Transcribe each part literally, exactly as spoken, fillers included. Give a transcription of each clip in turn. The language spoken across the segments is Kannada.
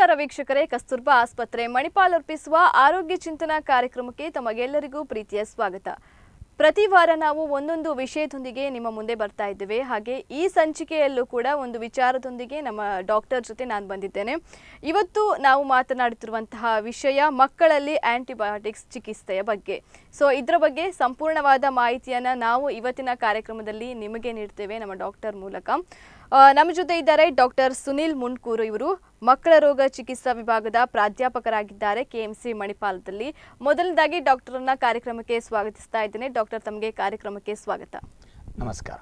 ನಮಸ್ಕಾರ ವೀಕ್ಷಕರೇ, ಕಸ್ತೂರ್ಬಾ ಆಸ್ಪತ್ರೆ ಮಣಿಪಾಲ್ ಅರ್ಪಿಸುವ ಆರೋಗ್ಯ ಚಿಂತನಾ ಕಾರ್ಯಕ್ರಮಕ್ಕೆ ತಮಗೆಲ್ಲರಿಗೂ ಪ್ರೀತಿಯ ಸ್ವಾಗತ. ಪ್ರತಿ ವಾರ ನಾವು ಒಂದೊಂದು ವಿಷಯದೊಂದಿಗೆ ನಿಮ್ಮ ಮುಂದೆ ಬರ್ತಾ ಇದ್ದೇವೆ. ಹಾಗೆ ಈ ಸಂಚಿಕೆಯಲ್ಲೂ ಕೂಡ ಒಂದು ವಿಚಾರದೊಂದಿಗೆ ನಮ್ಮ ಡಾಕ್ಟರ್ ಜೊತೆ ನಾನು ಬಂದಿದ್ದೇನೆ. ಇವತ್ತು ನಾವು ಮಾತನಾಡುತ್ತಿರುವಂತಹ ವಿಷಯ ಮಕ್ಕಳಲ್ಲಿ ಆಂಟಿಬಯೋಟಿಕ್ಸ್ ಚಿಕಿತ್ಸೆಯ ಬಗ್ಗೆ. ಸೊ ಇದರ ಬಗ್ಗೆ ಸಂಪೂರ್ಣವಾದ ಮಾಹಿತಿಯನ್ನು ನಾವು ಇವತ್ತಿನ ಕಾರ್ಯಕ್ರಮದಲ್ಲಿ ನಿಮಗೆ ನೀಡ್ತೇವೆ ನಮ್ಮ ಡಾಕ್ಟರ್ ಮೂಲಕ. ನಮ್ಮ ಜೊತೆ ಇದ್ದಾರೆ ಡಾಕ್ಟರ್ ಸುನಿಲ್ ಮುಂಡ್ಕೂರು. ಇವರು ಮಕ್ಕಳ ರೋಗ ಚಿಕಿತ್ಸಾ ವಿಭಾಗದ ಪ್ರಾಧ್ಯಾಪಕರಾಗಿದ್ದಾರೆ ಕೆಎಂಸಿ ಮಣಿಪಾಲದಲ್ಲಿ. ಮೊದಲನೇದಾಗಿ ಡಾಕ್ಟರನ್ನ ಕಾರ್ಯಕ್ರಮಕ್ಕೆ ಸ್ವಾಗತಿಸ್ತಾ ಇದ್ದೇನೆ. ಡಾಕ್ಟರ್, ತಮಗೆ ಕಾರ್ಯಕ್ರಮಕ್ಕೆ ಸ್ವಾಗತ. ನಮಸ್ಕಾರ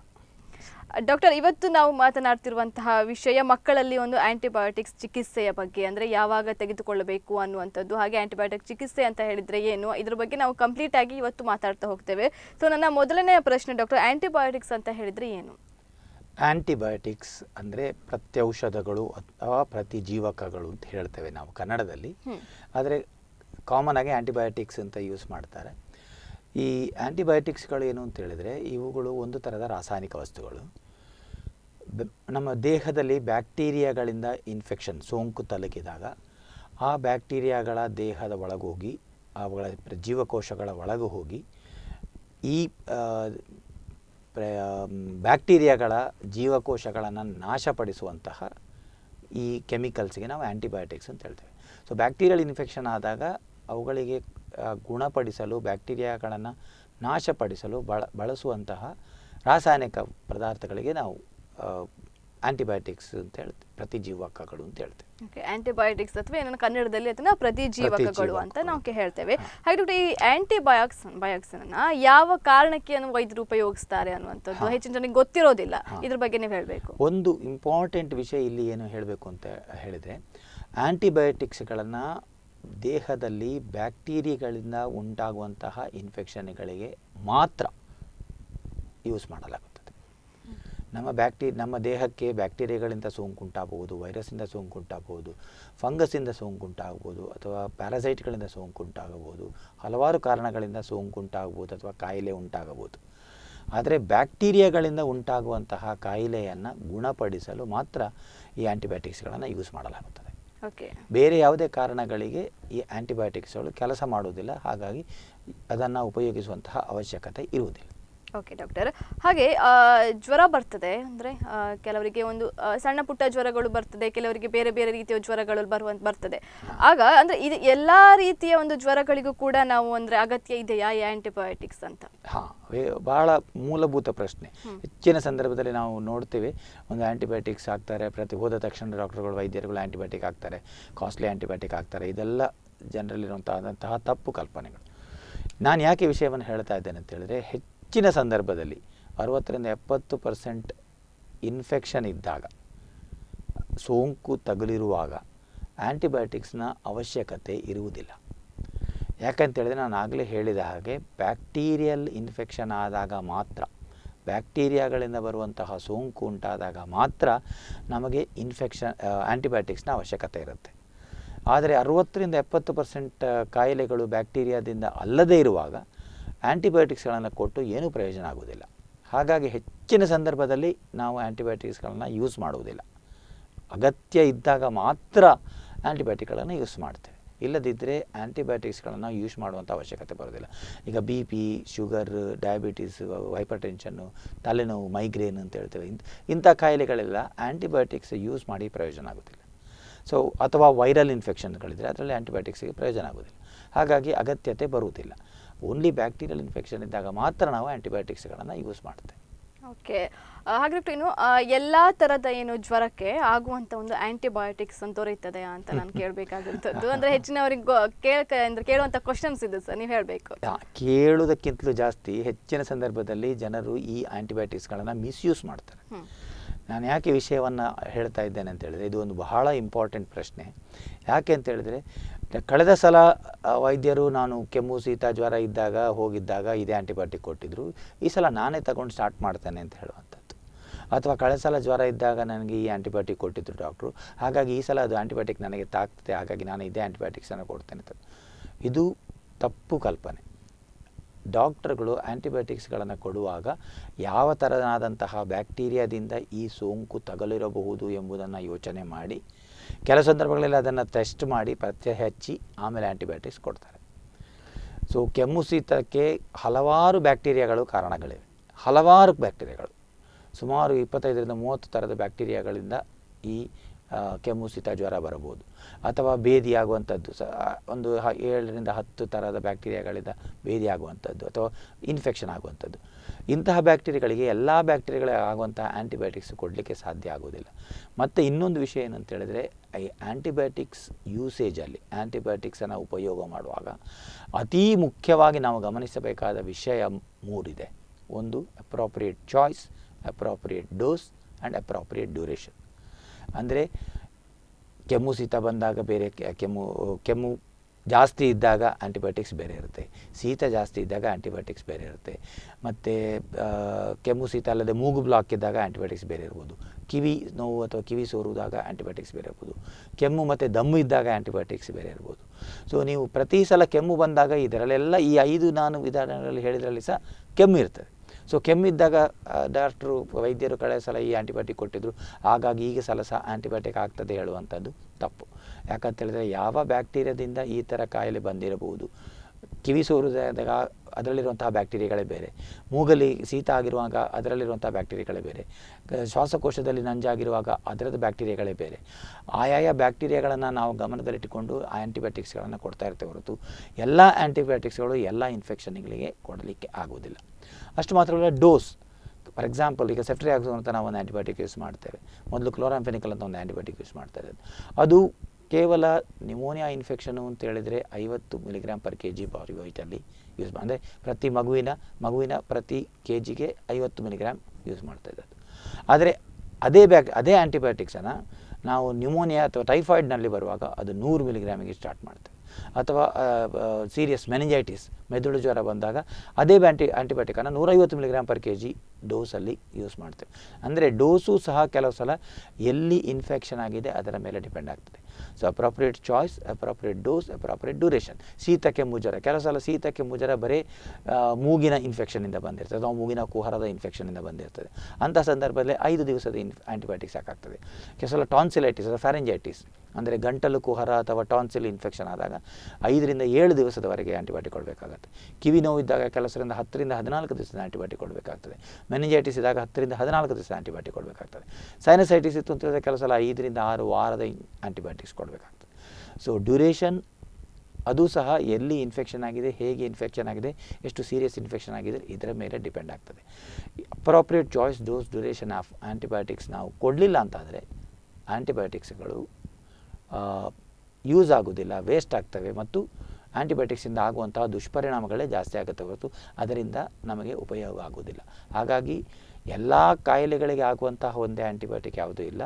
ಡಾಕ್ಟರ್. ಇವತ್ತು ನಾವು ಮಾತನಾಡ್ತಿರುವಂತಹ ವಿಷಯ ಮಕ್ಕಳಲ್ಲಿ ಒಂದು ಆಂಟಿಬಯೋಟಿಕ್ಸ್ ಚಿಕಿತ್ಸೆಯ ಬಗ್ಗೆ, ಅಂದರೆ ಯಾವಾಗ ತೆಗೆದುಕೊಳ್ಳಬೇಕು ಅನ್ನುವಂಥದ್ದು. ಹಾಗೆ ಆಂಟಿಬಯೋಟಿಕ್ ಚಿಕಿತ್ಸೆ ಅಂತ ಹೇಳಿದರೆ ಏನು, ಇದ್ರ ಬಗ್ಗೆ ನಾವು ಕಂಪ್ಲೀಟ್ ಆಗಿ ಇವತ್ತು ಮಾತಾಡ್ತಾ ಹೋಗ್ತೇವೆ. ಸೊ ನನ್ನ ಮೊದಲನೆಯ ಪ್ರಶ್ನೆ ಡಾಕ್ಟರ್, ಆಂಟಿಬಯೋಟಿಕ್ಸ್ ಅಂತ ಹೇಳಿದರೆ ಏನು? ಆ್ಯಂಟಿಬಯೋಟಿಕ್ಸ್ ಅಂದರೆ ಪ್ರತ್ಯೌಷಧಗಳು ಅಥವಾ ಪ್ರತಿಜೀವಕಗಳು ಅಂತ ಹೇಳ್ತೇವೆ ನಾವು ಕನ್ನಡದಲ್ಲಿ. ಆದರೆ ಕಾಮನ್ ಆಗಿ ಆ್ಯಂಟಿಬಯೋಟಿಕ್ಸ್ ಅಂತ ಯೂಸ್ ಮಾಡ್ತಾರೆ. ಈ ಆ್ಯಂಟಿಬಯೋಟಿಕ್ಸ್ಗಳು ಏನು ಅಂತ ಹೇಳಿದರೆ, ಇವುಗಳು ಒಂದು ಥರದ ರಾಸಾಯನಿಕ ವಸ್ತುಗಳು. ನಮ್ಮ ದೇಹದಲ್ಲಿ ಬ್ಯಾಕ್ಟೀರಿಯಾಗಳಿಂದ ಇನ್ಫೆಕ್ಷನ್, ಸೋಂಕು ತಲುಕಿದಾಗ ಆ ಬ್ಯಾಕ್ಟೀರಿಯಾಗಳ ದೇಹದ ಒಳಗೋಗಿ, ಅವುಗಳ ಜೀವಕೋಶಗಳ ಒಳಗೆ ಹೋಗಿ ಈ ಬ್ಯಾಕ್ಟೀರಿಯಾಗಳ ಜೀವಕೋಶಗಳನ್ನು ನಾಶಪಡಿಸುವಂತಹ ಈ ಕೆಮಿಕಲ್ಸ್ಗೆ ನಾವು ಆ್ಯಂಟಿಬಯೋಟಿಕ್ಸ್ ಅಂತ ಹೇಳ್ತೇವೆ. ಸೊ ಬ್ಯಾಕ್ಟೀರಿಯಲ್ ಇನ್ಫೆಕ್ಷನ್ ಆದಾಗ ಅವುಗಳಿಗೆ ಗುಣಪಡಿಸಲು, ಬ್ಯಾಕ್ಟೀರಿಯಾಗಳನ್ನು ನಾಶಪಡಿಸಲು ಬಳ ಬಳಸುವಂತಹ ರಾಸಾಯನಿಕ ಪದಾರ್ಥಗಳಿಗೆ ನಾವು ಆ್ಯಂಟಿಬಯೋಟಿಕ್ಸ್ ಅಂತ ಹೇಳ್ತೇವೆ, ಪ್ರತಿಜೀವಕಗಳು ಅಂತ ಹೇಳ್ತೇವೆ. ಓಕೆ, ಆ್ಯಂಟಿಬಯೋಟಿಕ್ಸ್ ಅಥವಾ ಏನನ್ನ ಕನ್ನಡದಲ್ಲಿ ಅದನ್ನ ಪ್ರತಿಜೀವಕಗಳು ಅಂತ ನಾವು ಹೇಳ್ತೇವೆ. ಹಾಗೆ ಈ ಆ್ಯಂಟಿಬಯಾಕ್ಸ್ ಬಯಾಕ್ಸನ್ನ ಯಾವ ಕಾರಣಕ್ಕೆ ವೈದ್ಯರು ಉಪಯೋಗಿಸ್ತಾರೆ ಅನ್ನುವಂಥದ್ದು ಹೆಚ್ಚಿನ ಜನರಿಗೆ ಗೊತ್ತಿರೋದಿಲ್ಲ. ಇದ್ರ ಬಗ್ಗೆ ನೀವು ಹೇಳಬೇಕು. ಒಂದು ಇಂಪಾರ್ಟೆಂಟ್ ವಿಷಯ ಇಲ್ಲಿ ಏನು ಹೇಳಬೇಕು ಅಂತ ಹೇಳಿದರೆ, ಆ್ಯಂಟಿಬಯೋಟಿಕ್ಸ್ಗಳನ್ನು ದೇಹದಲ್ಲಿ ಬ್ಯಾಕ್ಟೀರಿಯಾಗಳಿಂದ ಉಂಟಾಗುವಂತಹ ಇನ್ಫೆಕ್ಷನ್ಗಳಿಗೆ ಮಾತ್ರ ಯೂಸ್ ಮಾಡಲಾಗುತ್ತೆ. ನಮ್ಮ ಬ್ಯಾಕ್ಟಿ ನಮ್ಮ ದೇಹಕ್ಕೆ ಬ್ಯಾಕ್ಟೀರಿಯಾಗಳಿಂದ ಸೋಂಕುಂಟಾಗಬಹುದು, ವೈರಸ್ಸಿಂದ ಸೋಂಕುಂಟಾಗಬಹುದು, ಫಂಗಸ್ಸಿಂದ ಸೋಂಕುಂಟಾಗಬಹುದು, ಅಥವಾ ಪ್ಯಾರಾಸೈಟ್ಗಳಿಂದ ಸೋಂಕುಂಟಾಗಬಹುದು, ಹಲವಾರು ಕಾರಣಗಳಿಂದ ಸೋಂಕುಂಟಾಗಬಹುದು, ಅಥವಾ ಕಾಯಿಲೆ ಉಂಟಾಗಬಹುದು. ಆದರೆ ಬ್ಯಾಕ್ಟೀರಿಯಾಗಳಿಂದ ಉಂಟಾಗುವಂತಹ ಕಾಯಿಲೆಯನ್ನು ಗುಣಪಡಿಸಲು ಮಾತ್ರ ಈ ಆ್ಯಂಟಿಬಯೋಟಿಕ್ಸ್ಗಳನ್ನು ಯೂಸ್ ಮಾಡಲಾಗುತ್ತದೆ. ಓಕೆ, ಬೇರೆ ಯಾವುದೇ ಕಾರಣಗಳಿಗೆ ಈ ಆ್ಯಂಟಿಬಯೋಟಿಕ್ಸ್ಗಳು ಕೆಲಸ ಮಾಡುವುದಿಲ್ಲ. ಹಾಗಾಗಿ ಅದನ್ನು ಉಪಯೋಗಿಸುವಂತಹ ಅವಶ್ಯಕತೆ ಇರುವುದಿಲ್ಲ. ಓಕೆ ಡಾಕ್ಟರ್, ಹಾಗೆ ಜ್ವರ ಬರ್ತದೆ ಅಂದರೆ ಕೆಲವರಿಗೆ ಒಂದು ಸಣ್ಣ ಪುಟ್ಟ ಜ್ವರಗಳು ಬರ್ತದೆ, ಕೆಲವರಿಗೆ ಬೇರೆ ಬೇರೆ ರೀತಿಯ ಜ್ವರಗಳು ಬರುವಂತ ಬರ್ತದೆ. ಆಗ ಅಂದರೆ ಇದು ಎಲ್ಲ ರೀತಿಯ ಒಂದು ಜ್ವರಗಳಿಗೂ ಕೂಡ ನಾವು ಅಂದರೆ ಅಗತ್ಯ ಇದೆಯಾ ಈ ಆ್ಯಂಟಿಬಯೋಟಿಕ್ಸ್ ಅಂತ? ಹಾಂ, ಬಹಳ ಮೂಲಭೂತ ಪ್ರಶ್ನೆ. ಹೆಚ್ಚಿನ ಸಂದರ್ಭದಲ್ಲಿ ನಾವು ನೋಡ್ತೀವಿ, ಒಂದು ಆ್ಯಂಟಿಬಯೋಟಿಕ್ಸ್ ಹಾಕ್ತಾರೆ, ಪ್ರತಿ ಹೋದ ತಕ್ಷಣ ಡಾಕ್ಟರ್ಗಳು ವೈದ್ಯರುಗಳು ಆ್ಯಂಟಿಬಯೋಟಿಕ್ ಹಾಕ್ತಾರೆ, ಕಾಸ್ಟ್ಲಿ ಆ್ಯಂಟಿಬಯೋಟಿಕ್ ಹಾಕ್ತಾರೆ. ಇದೆಲ್ಲ ಜನರಲ್ಲಿರುವಂತಹ ತಪ್ಪು ಕಲ್ಪನೆಗಳು. ನಾನು ಯಾಕೆ ವಿಷಯವನ್ನು ಹೇಳ್ತಾ ಇದ್ದೇನೆ ಅಂತ ಹೇಳಿದರೆ, ಹೆಚ್ಚು ಹೆಚ್ಚಿನ ಸಂದರ್ಭದಲ್ಲಿ ಅರವತ್ತರಿಂದ ಎಪ್ಪತ್ತು ಪರ್ಸೆಂಟ್ ಇನ್ಫೆಕ್ಷನ್ ಇದ್ದಾಗ, ಸೋಂಕು ತಗುಲಿರುವಾಗ ಆ್ಯಂಟಿಬಯೋಟಿಕ್ಸ್ನ ಅವಶ್ಯಕತೆ ಇರುವುದಿಲ್ಲ. ಯಾಕಂತೇಳಿದರೆ, ನಾನು ಆಗಲೇ ಹೇಳಿದ ಹಾಗೆ ಬ್ಯಾಕ್ಟೀರಿಯಲ್ ಇನ್ಫೆಕ್ಷನ್ ಆದಾಗ ಮಾತ್ರ, ಬ್ಯಾಕ್ಟೀರಿಯಾಗಳಿಂದ ಬರುವಂತಹ ಸೋಂಕು ಉಂಟಾದಾಗ ಮಾತ್ರ ನಮಗೆ ಇನ್ಫೆಕ್ಷನ್ ಆ್ಯಂಟಿಬಯೋಟಿಕ್ಸ್ನ ಅವಶ್ಯಕತೆ ಇರುತ್ತೆ. ಆದರೆ ಅರವತ್ತರಿಂದ ಎಪ್ಪತ್ತು ಪರ್ಸೆಂಟ್ ಕಾಯಿಲೆಗಳು ಬ್ಯಾಕ್ಟೀರಿಯಾದಿಂದ ಅಲ್ಲದೇ ಇರುವಾಗ ಆ್ಯಂಟಿಬಯೋಟಿಕ್ಸ್ಗಳನ್ನು ಕೊಟ್ಟು ಏನೂ ಪ್ರಯೋಜನ ಆಗುವುದಿಲ್ಲ. ಹಾಗಾಗಿ ಹೆಚ್ಚಿನ ಸಂದರ್ಭದಲ್ಲಿ ನಾವು ಆ್ಯಂಟಿಬಯೋಟಿಕ್ಸ್ಗಳನ್ನು ಯೂಸ್ ಮಾಡುವುದಿಲ್ಲ. ಅಗತ್ಯ ಇದ್ದಾಗ ಮಾತ್ರ ಆ್ಯಂಟಿಬಯೋಟಿಕ್ಗಳನ್ನು ಯೂಸ್ ಮಾಡ್ತೇವೆ. ಇಲ್ಲದಿದ್ದರೆ ಆ್ಯಂಟಿಬಯೋಟಿಕ್ಸ್ಗಳನ್ನು ಯೂಸ್ ಮಾಡುವಂಥ ಅವಶ್ಯಕತೆ ಬರೋದಿಲ್ಲ. ಈಗ B P, sugar, diabetes, hyper ಟೆನ್ಷನ್ನು, ತಲೆನೋವು, ಮೈಗ್ರೇನ್ ಅಂತ ಹೇಳ್ತೇವೆ. ಇಂಥ ಇಂಥ ಕಾಯಿಲೆಗಳೆಲ್ಲ ಆ್ಯಂಟಿಬಯೋಟಿಕ್ಸ್ ಯೂಸ್ ಮಾಡಿ ಪ್ರಯೋಜನ ಆಗೋದಿಲ್ಲ. ಸೊ ಅಥವಾ ವೈರಲ್ ಇನ್ಫೆಕ್ಷನ್ಗಳಿದ್ದರೆ ಅದರಲ್ಲಿ ಆ್ಯಂಟಿಬಯೋಟಿಕ್ಸ್ಗೆ ಪ್ರಯೋಜನ ಆಗೋದಿಲ್ಲ. ಹಾಗಾಗಿ ಅಗತ್ಯತೆ ಬರುವುದಿಲ್ಲ. ಓನ್ಲಿ ಬ್ಯಾಕ್ಟೀರಿಯಲ್ ಇನ್ಫೆಕ್ಷನ್ ಇದ್ದಾಗ ಮಾತ್ರ ನಾವು ಆ್ಯಂಟಿಬಯೋಟಿಕ್ಸ್ಗಳನ್ನು ಯೂಸ್ ಮಾಡ್ತೇವೆ. ಓಕೆ, ಹಾಗಾಗಿ ಏನು ಎಲ್ಲ ಥರದ ಏನು ಜ್ವರಕ್ಕೆ ಆಗುವಂಥ ಒಂದು ಆ್ಯಂಟಿಬಯೋಟಿಕ್ಸ್ ದೊರೆಯುತ್ತದೆ ಅಂತ ನಾನು ಕೇಳಬೇಕಾದಂಥದ್ದು. ಅಂದರೆ ಹೆಚ್ಚಿನವ್ರಿಗೆ ಕೇಳ ಅಂದರೆ ಕೇಳುವಂಥ ಕ್ವಶನ್ಸ್ ಇದು ಸರ್, ನೀವು ಹೇಳಬೇಕು. ಕೇಳೋದಕ್ಕಿಂತಲೂ ಜಾಸ್ತಿ ಹೆಚ್ಚಿನ ಸಂದರ್ಭದಲ್ಲಿ ಜನರು ಈ ಆ್ಯಂಟಿಬಯೋಟಿಕ್ಸ್ಗಳನ್ನು ಮಿಸ್ಯೂಸ್ ಮಾಡ್ತಾರೆ. ನಾನು ಯಾಕೆ ವಿಷಯವನ್ನು ಹೇಳ್ತಾ ಇದ್ದೇನೆ ಅಂತ ಹೇಳಿದರೆ, ಇದು ಒಂದು ಬಹಳ ಇಂಪಾರ್ಟೆಂಟ್ ಪ್ರಶ್ನೆ. ಯಾಕೆ ಅಂತ ಹೇಳಿದರೆ, ಕಳೆದ ಸಲ ವೈದ್ಯರು ನಾನು ಕೆಮ್ಮು, ಶೀತ, ಜ್ವರ ಇದ್ದಾಗ ಹೋಗಿದ್ದಾಗ ಇದೇ ಆ್ಯಂಟಿಬಯೋಟಿಕ್ ಕೊಟ್ಟಿದ್ದರು, ಈ ಸಲ ನಾನೇ ತಗೊಂಡು ಸ್ಟಾರ್ಟ್ ಮಾಡ್ತೇನೆ ಅಂತ ಹೇಳುವಂಥದ್ದು. ಅಥವಾ ಕಳೆದ ಸಲ ಜ್ವರ ಇದ್ದಾಗ ನನಗೆ ಈ ಆ್ಯಂಟಿಬಯೋಟಿಕ್ ಕೊಟ್ಟಿದ್ದರು ಡಾಕ್ಟ್ರು, ಹಾಗಾಗಿ ಈ ಸಲ ಅದು ಆ್ಯಂಟಿಬಯೋಟಿಕ್ ನನಗೆ ತಾಗ್ತದೆ, ಹಾಗಾಗಿ ನಾನು ಇದೇ ಆ್ಯಂಟಿಬಯೋಟಿಕ್ಸನ್ನು ಕೊಡ್ತೇನೆ ಅಂತ. ಇದು ತಪ್ಪು ಕಲ್ಪನೆ. ಡಾಕ್ಟರ್ಗಳು ಆ್ಯಂಟಿಬಯೋಟಿಕ್ಸ್ಗಳನ್ನು ಕೊಡುವಾಗ ಯಾವ ಥರನಾದಂತಹ ಬ್ಯಾಕ್ಟೀರಿಯಾದಿಂದ ಈ ಸೋಂಕು ತಗುಲಿರಬಹುದು ಎಂಬುದನ್ನು ಯೋಚನೆ ಮಾಡಿ ಕೆಲವು ಸಂದರ್ಭಗಳಲ್ಲಿ ಅದನ್ನ ಟೆಸ್ಟ್ ಮಾಡಿ ಪತ್ತೆ ಹಚ್ಚಿ ಆಮೇಲೆ ಆಂಟಿಬಯೋಟಿಕ್ಸ್ ಕೊಡ್ತಾರೆ. ಸೋ ಕೆಮ್ಮು ಶೀತಕ್ಕೆ ಹಲವಾರು ಬ್ಯಾಕ್ಟೀರಿಯಾಗಳು ಕಾರಣಗಳಿವೆ. ಹಲವಾರು ಬ್ಯಾಕ್ಟೀರಿಯಾಗಳು ಸುಮಾರು ಇಪ್ಪತ್ತೈದು ರಿಂದ ಮೂವತ್ತು ತರದ ಬ್ಯಾಕ್ಟೀರಿಯಾಗಳಿಂದ ಈ ಕೆಮ್ಮು ಶೀತ ಜ್ವರ ಬರಬಹುದು. ಅಥವಾ ಬೇದಿಯಾಗುವಂಥದ್ದು ಒಂದು ಏಳರಿಂದ ಹತ್ತು ಥರದ ಬ್ಯಾಕ್ಟೀರಿಯಾಗಳಿಂದ ಬೇದಿಯಾಗುವಂಥದ್ದು ಅಥವಾ ಇನ್ಫೆಕ್ಷನ್ ಆಗುವಂಥದ್ದು. ಇಂತಹ ಬ್ಯಾಕ್ಟೀರಿಯಾಗಳಿಗೆ ಎಲ್ಲ ಬ್ಯಾಕ್ಟೀರಿಯಾಗಳಿಗೆ ಆಗುವಂತಹ ಆ್ಯಂಟಿಬಯೋಟಿಕ್ಸ್ ಕೊಡಲಿಕ್ಕೆ ಸಾಧ್ಯ ಆಗೋದಿಲ್ಲ. ಮತ್ತು ಇನ್ನೊಂದು ವಿಷಯ ಏನಂತ ಹೇಳಿದರೆ, ಈ ಆ್ಯಂಟಿಬಯೋಟಿಕ್ಸ್ ಯೂಸೇಜಲ್ಲಿ ಆ್ಯಂಟಿಬಯೋಟಿಕ್ಸನ್ನು ಉಪಯೋಗ ಮಾಡುವಾಗ ಅತೀ ಮುಖ್ಯವಾಗಿ ನಾವು ಗಮನಿಸಬೇಕಾದ ವಿಷಯ ಮೂರಿದೆ. ಒಂದು appropriate choice, appropriate dose and appropriate duration. ಅಂದರೆ ಕೆಮ್ಮು ಶೀತ ಬಂದಾಗ ಬೇರೆ ಕೆಮ್ಮು ಕೆಮ್ಮು ಜಾಸ್ತಿ ಇದ್ದಾಗ ಆ್ಯಂಟಿಬಯೋಟಿಕ್ಸ್ ಬೇರೆ ಇರುತ್ತೆ, ಶೀತ ಜಾಸ್ತಿ ಇದ್ದಾಗ ಆ್ಯಂಟಿಬಯೋಟಿಕ್ಸ್ ಬೇರೆ ಇರುತ್ತೆ, ಮತ್ತು ಕೆಮ್ಮು ಶೀತ ಅಲ್ಲದೆ ಮೂಗು ಬ್ಲಾಕ್ ಇದ್ದಾಗ ಆ್ಯಂಟಿಬಯೋಟಿಕ್ಸ್ ಬೇರೆ ಇರ್ಬೋದು, ಕಿವಿ ನೋವು ಅಥವಾ ಕಿವಿ ಸೋರುವುದಾಗ ಆ್ಯಂಟಿಬಯೋಟಿಕ್ಸ್ ಬೇರೆ ಇರ್ಬೋದು, ಕೆಮ್ಮು ಮತ್ತು ದಮ್ಮು ಇದ್ದಾಗ ಆ್ಯಂಟಿಬಯೋಟಿಕ್ಸ್ ಬೇರೆ ಇರ್ಬೋದು. ಸೊ ನೀವು ಪ್ರತಿ ಸಲ ಕೆಮ್ಮು ಬಂದಾಗ ಇದರಲ್ಲೆಲ್ಲ ಈ ಐದು ನಾನು ವಿಧಾನಗಳಲ್ಲಿ ಹೇಳಿದ್ರಲ್ಲಿ ಸಹ ಕೆಮ್ಮು ಇರ್ತದೆ. ಸೊ ಕೆಮ್ಮಿದ್ದಾಗ ಡಾಕ್ಟ್ರು ವೈದ್ಯರು ಕಳೆದ ಸಲ ಈ ಆ್ಯಂಟಿಬಯೋಟಿಕ್ ಕೊಟ್ಟಿದ್ದರು, ಹಾಗಾಗಿ ಈಗ ಸಲ ಸಹ ಆ್ಯಂಟಿಬಯೋಟಿಕ್ ಆಗ್ತದೆ ಹೇಳುವಂಥದ್ದು ತಪ್ಪು. ಯಾಕಂತೇಳಿದರೆ ಯಾವ ಬ್ಯಾಕ್ಟೀರಿಯಾದಿಂದ ಈ ಥರ ಕಾಯಿಲೆ ಬಂದಿರಬಹುದು. ಕಿವಿ ಸೋರುವುದಾದಾಗ ಅದರಲ್ಲಿರುವಂತಹ ಬ್ಯಾಕ್ಟೀರಿಯಾಗಳೇ ಬೇರೆ, ಮೂಗಲ್ಲಿ ಶೀತ ಆಗಿರುವಾಗ ಅದರಲ್ಲಿರುವಂಥ ಬ್ಯಾಕ್ಟೀರಿಯಾಗಳೇ ಬೇರೆ, ಶ್ವಾಸಕೋಶದಲ್ಲಿ ನಂಜಾಗಿರುವಾಗ ಅದರದ್ದು ಬ್ಯಾಕ್ಟೀರಿಯಾಗಳೇ ಬೇರೆ. ಆಯಾಯ ಬ್ಯಾಕ್ಟೀರಿಯಾಗಳನ್ನು ನಾವು ಗಮನದಲ್ಲಿಟ್ಟುಕೊಂಡು ಆ್ಯಂಟಿಬಯೋಟಿಕ್ಸ್ಗಳನ್ನು ಕೊಡ್ತಾ ಇರ್ತೇವೆ ಹೊರತು ಎಲ್ಲ ಆ್ಯಂಟಿಬಯೋಟಿಕ್ಸ್ಗಳು ಎಲ್ಲ ಇನ್ಫೆಕ್ಷನ್ಗಳಿಗೆ ಕೊಡಲಿಕ್ಕೆ ಆಗೋದಿಲ್ಲ. ಅಷ್ಟು ಮಾತ್ರವಲ್ಲ, ಡೋಸ್. ಫಾರ್ ಎಕ್ಸಾಂಪಲ್, ಈಗ ಸೆಫ್ಟ್ರಿಯಾಕ್ಸೋನ್ ಅಂತ ನಾವು ಒಂದು ಆ್ಯಂಟಿಬಯೋಟಿಕ್ ಯೂಸ್ ಮಾಡ್ತೇವೆ, ಮೊದಲು ಕ್ಲೋರಾಂಫೆನಿಕಲ್ ಅಂತ ಒಂದು ಆ್ಯಂಟಿಬಯೋಟಿಕ್ ಯೂಸ್ ಮಾಡ್ತಾ ಇರೋದು. ಅದು ಕೇವಲ ನ್ಯೂಮೋನಿಯಾ ಇನ್ಫೆಕ್ಷನು ಅಂತ ಹೇಳಿದರೆ ಐವತ್ತು milligram per K G body ವೈಟಲ್ಲಿ ಯೂಸ್ ಮಾಡಿ, ಅಂದರೆ ಪ್ರತಿ ಮಗುವಿನ ಮಗುವಿನ ಪ್ರತಿ ಕೆ ಜಿಗೆ ಐವತ್ತು ಮಿಲಿಗ್ರಾಮ್ ಯೂಸ್ ಮಾಡ್ತಾ ಇರೋದು. ಆದರೆ ಅದೇ ಬ್ಯಾಕ್ ಅದೇ ಆ್ಯಂಟಿಬಯೋಟಿಕ್ಸನ್ನು ನಾವು ನ್ಯೂಮೋನಿಯಾ ಅಥವಾ ಟೈಫಾಯ್ಡ್ನಲ್ಲಿ ಬರುವಾಗ ಅದು ನೂರು ಮಿಲಿಗ್ರಾಮಿಗೆ ಸ್ಟಾರ್ಟ್ ಮಾಡ್ತೇವೆ. ಅಥವಾ ಸೀರಿಯಸ್ ಮೆನಿಂಜೈಟಿಸ್ ಮೆದುಳು ಜ್ವರ ಬಂದಾಗ ಅದೇ ಬ್ಯಾಂಟಿ ಆ್ಯಂಟಿಬಯೋಟಿಕನ್ನು ನೂರೈವತ್ತು ಮಿಲಿಗ್ರಾಮ್ ಪರ್ ಕೆ ಜಿ ಡೋಸಲ್ಲಿ ಯೂಸ್ ಮಾಡ್ತೇವೆ. ಅಂದರೆ ಡೋಸು ಸಹ ಕೆಲವು ಸಲ ಎಲ್ಲಿ ಇನ್ಫೆಕ್ಷನ್ ಆಗಿದೆ ಅದರ ಮೇಲೆ ಡಿಪೆಂಡ್ ಆಗ್ತದೆ. So appropriate choice, appropriate dose, appropriate duration. ಶೀತ ಕೆಮ್ಮು ಜ್ವರ ಕೆಲವು ಸಲ ಶೀತ ಕೆಮ್ಮು ಜ್ವರ ಬರೀ ಮೂಗಿನ ಇನ್ಫೆಕ್ಷನಿಂದ ಬಂದಿರ್ತದೆ ಅಥವಾ ಮೂಗಿನ ಕುಹರದ ಇನ್ಫೆಕ್ಷನಿಂದ ಬಂದಿರ್ತದೆ. ಅಂಥ ಸಂದರ್ಭದಲ್ಲಿ ಐದು ದಿವಸದ ಇನ್ ಆ್ಯಂಟಿಬಯೋಟಿಕ್ ಸಾಕಾಗ್ತದೆ. ಕೆಲವು ಸಲ ಟಾನ್ಸಿಲೈಟಿಸ್ ಅಥವಾ ಫ್ಯಾರಿಂಜೈಟಿಸ್ ಅಂದರೆ ಗಂಟಲು ಕುಹರ ಅಥವಾ ಟಾನ್ಸಿಲ್ ಇನ್ಫೆಕ್ಷನ್ ಆದಾಗ ಐದರಿಂದ ಏಳು ದಿವಸದವರೆಗೆ ಆ್ಯಂಟಿಬಯೋಟಿಕ್ ಕೊಡಬೇಕಾಗತ್ತೆ. ಕಿವಿ ನೋವಿದ್ದಾಗ ಕೆಲಸರಿಂದ ಹತ್ತರಿಂದ ಹದಿನಾಲ್ಕು ದಿವಸದ ಆ್ಯಂಟಿಬಯೋಟಿಕ್ ಕೊಡಬೇಕಾಗ್ತದೆ. ಮೆನಿಂಜೈಟಿಸ್ ಇದ್ದಾಗ ಹತ್ತರಿಂದ ಹದಿನಾಲ್ಕು ದಿವಸದ ಆ್ಯಂಟಿಬಯೋಟಿಕ್ ಕೊಡಬೇಕಾಗ್ತದೆ. ಸೈನಸೈಟಿಸ್ ಇತ್ತು ಅಂತ ಹೇಳಿದ್ರೆ ಕೆಲವು ಸಲ ಐದರಿಂದ ಆರು ವಾರದ ಆ್ಯಂಟಿಬಯೋಟಿಕ್ಸ್ ಕೊಡಬೇಕಾಗ್ತದೆ. ಸೊ ಡ್ಯೂರೇಷನ್ ಅದು ಸಹ ಎಲ್ಲಿ ಇನ್ಫೆಕ್ಷನ್ ಆಗಿದೆ, ಹೇಗೆ ಇನ್ಫೆಕ್ಷನ್ ಆಗಿದೆ, ಎಷ್ಟು ಸೀರಿಯಸ್ ಇನ್ಫೆಕ್ಷನ್ ಆಗಿದೆ ಇದರ ಮೇಲೆ ಡಿಪೆಂಡ್ ಆಗ್ತದೆ. Appropriate choice, dose, duration of antibiotics ನಾವು ಕೊಡಲಿಲ್ಲ ಅಂತಾದರೆ ಆ್ಯಂಟಿಬಯೋಟಿಕ್ಸ್ಗಳು ಯೂಸ್ ಆಗೋದಿಲ್ಲ, ವೇಸ್ಟ್ ಆಗ್ತವೆ ಮತ್ತು ಆ್ಯಂಟಿಬಯೋಟಿಕ್ಸಿಂದ ಆಗುವಂತಹ ದುಷ್ಪರಿಣಾಮಗಳೇ ಜಾಸ್ತಿ ಆಗುತ್ತೆ ಹೊರತು ಅದರಿಂದ ನಮಗೆ ಉಪಯೋಗ ಆಗೋದಿಲ್ಲ. ಹಾಗಾಗಿ ಎಲ್ಲ ಕಾಯಿಲೆಗಳಿಗೆ ಆಗುವಂತಹ ಒಂದೇ ಆ್ಯಂಟಿಬಯೋಟಿಕ್ ಯಾವುದೂ ಇಲ್ಲ.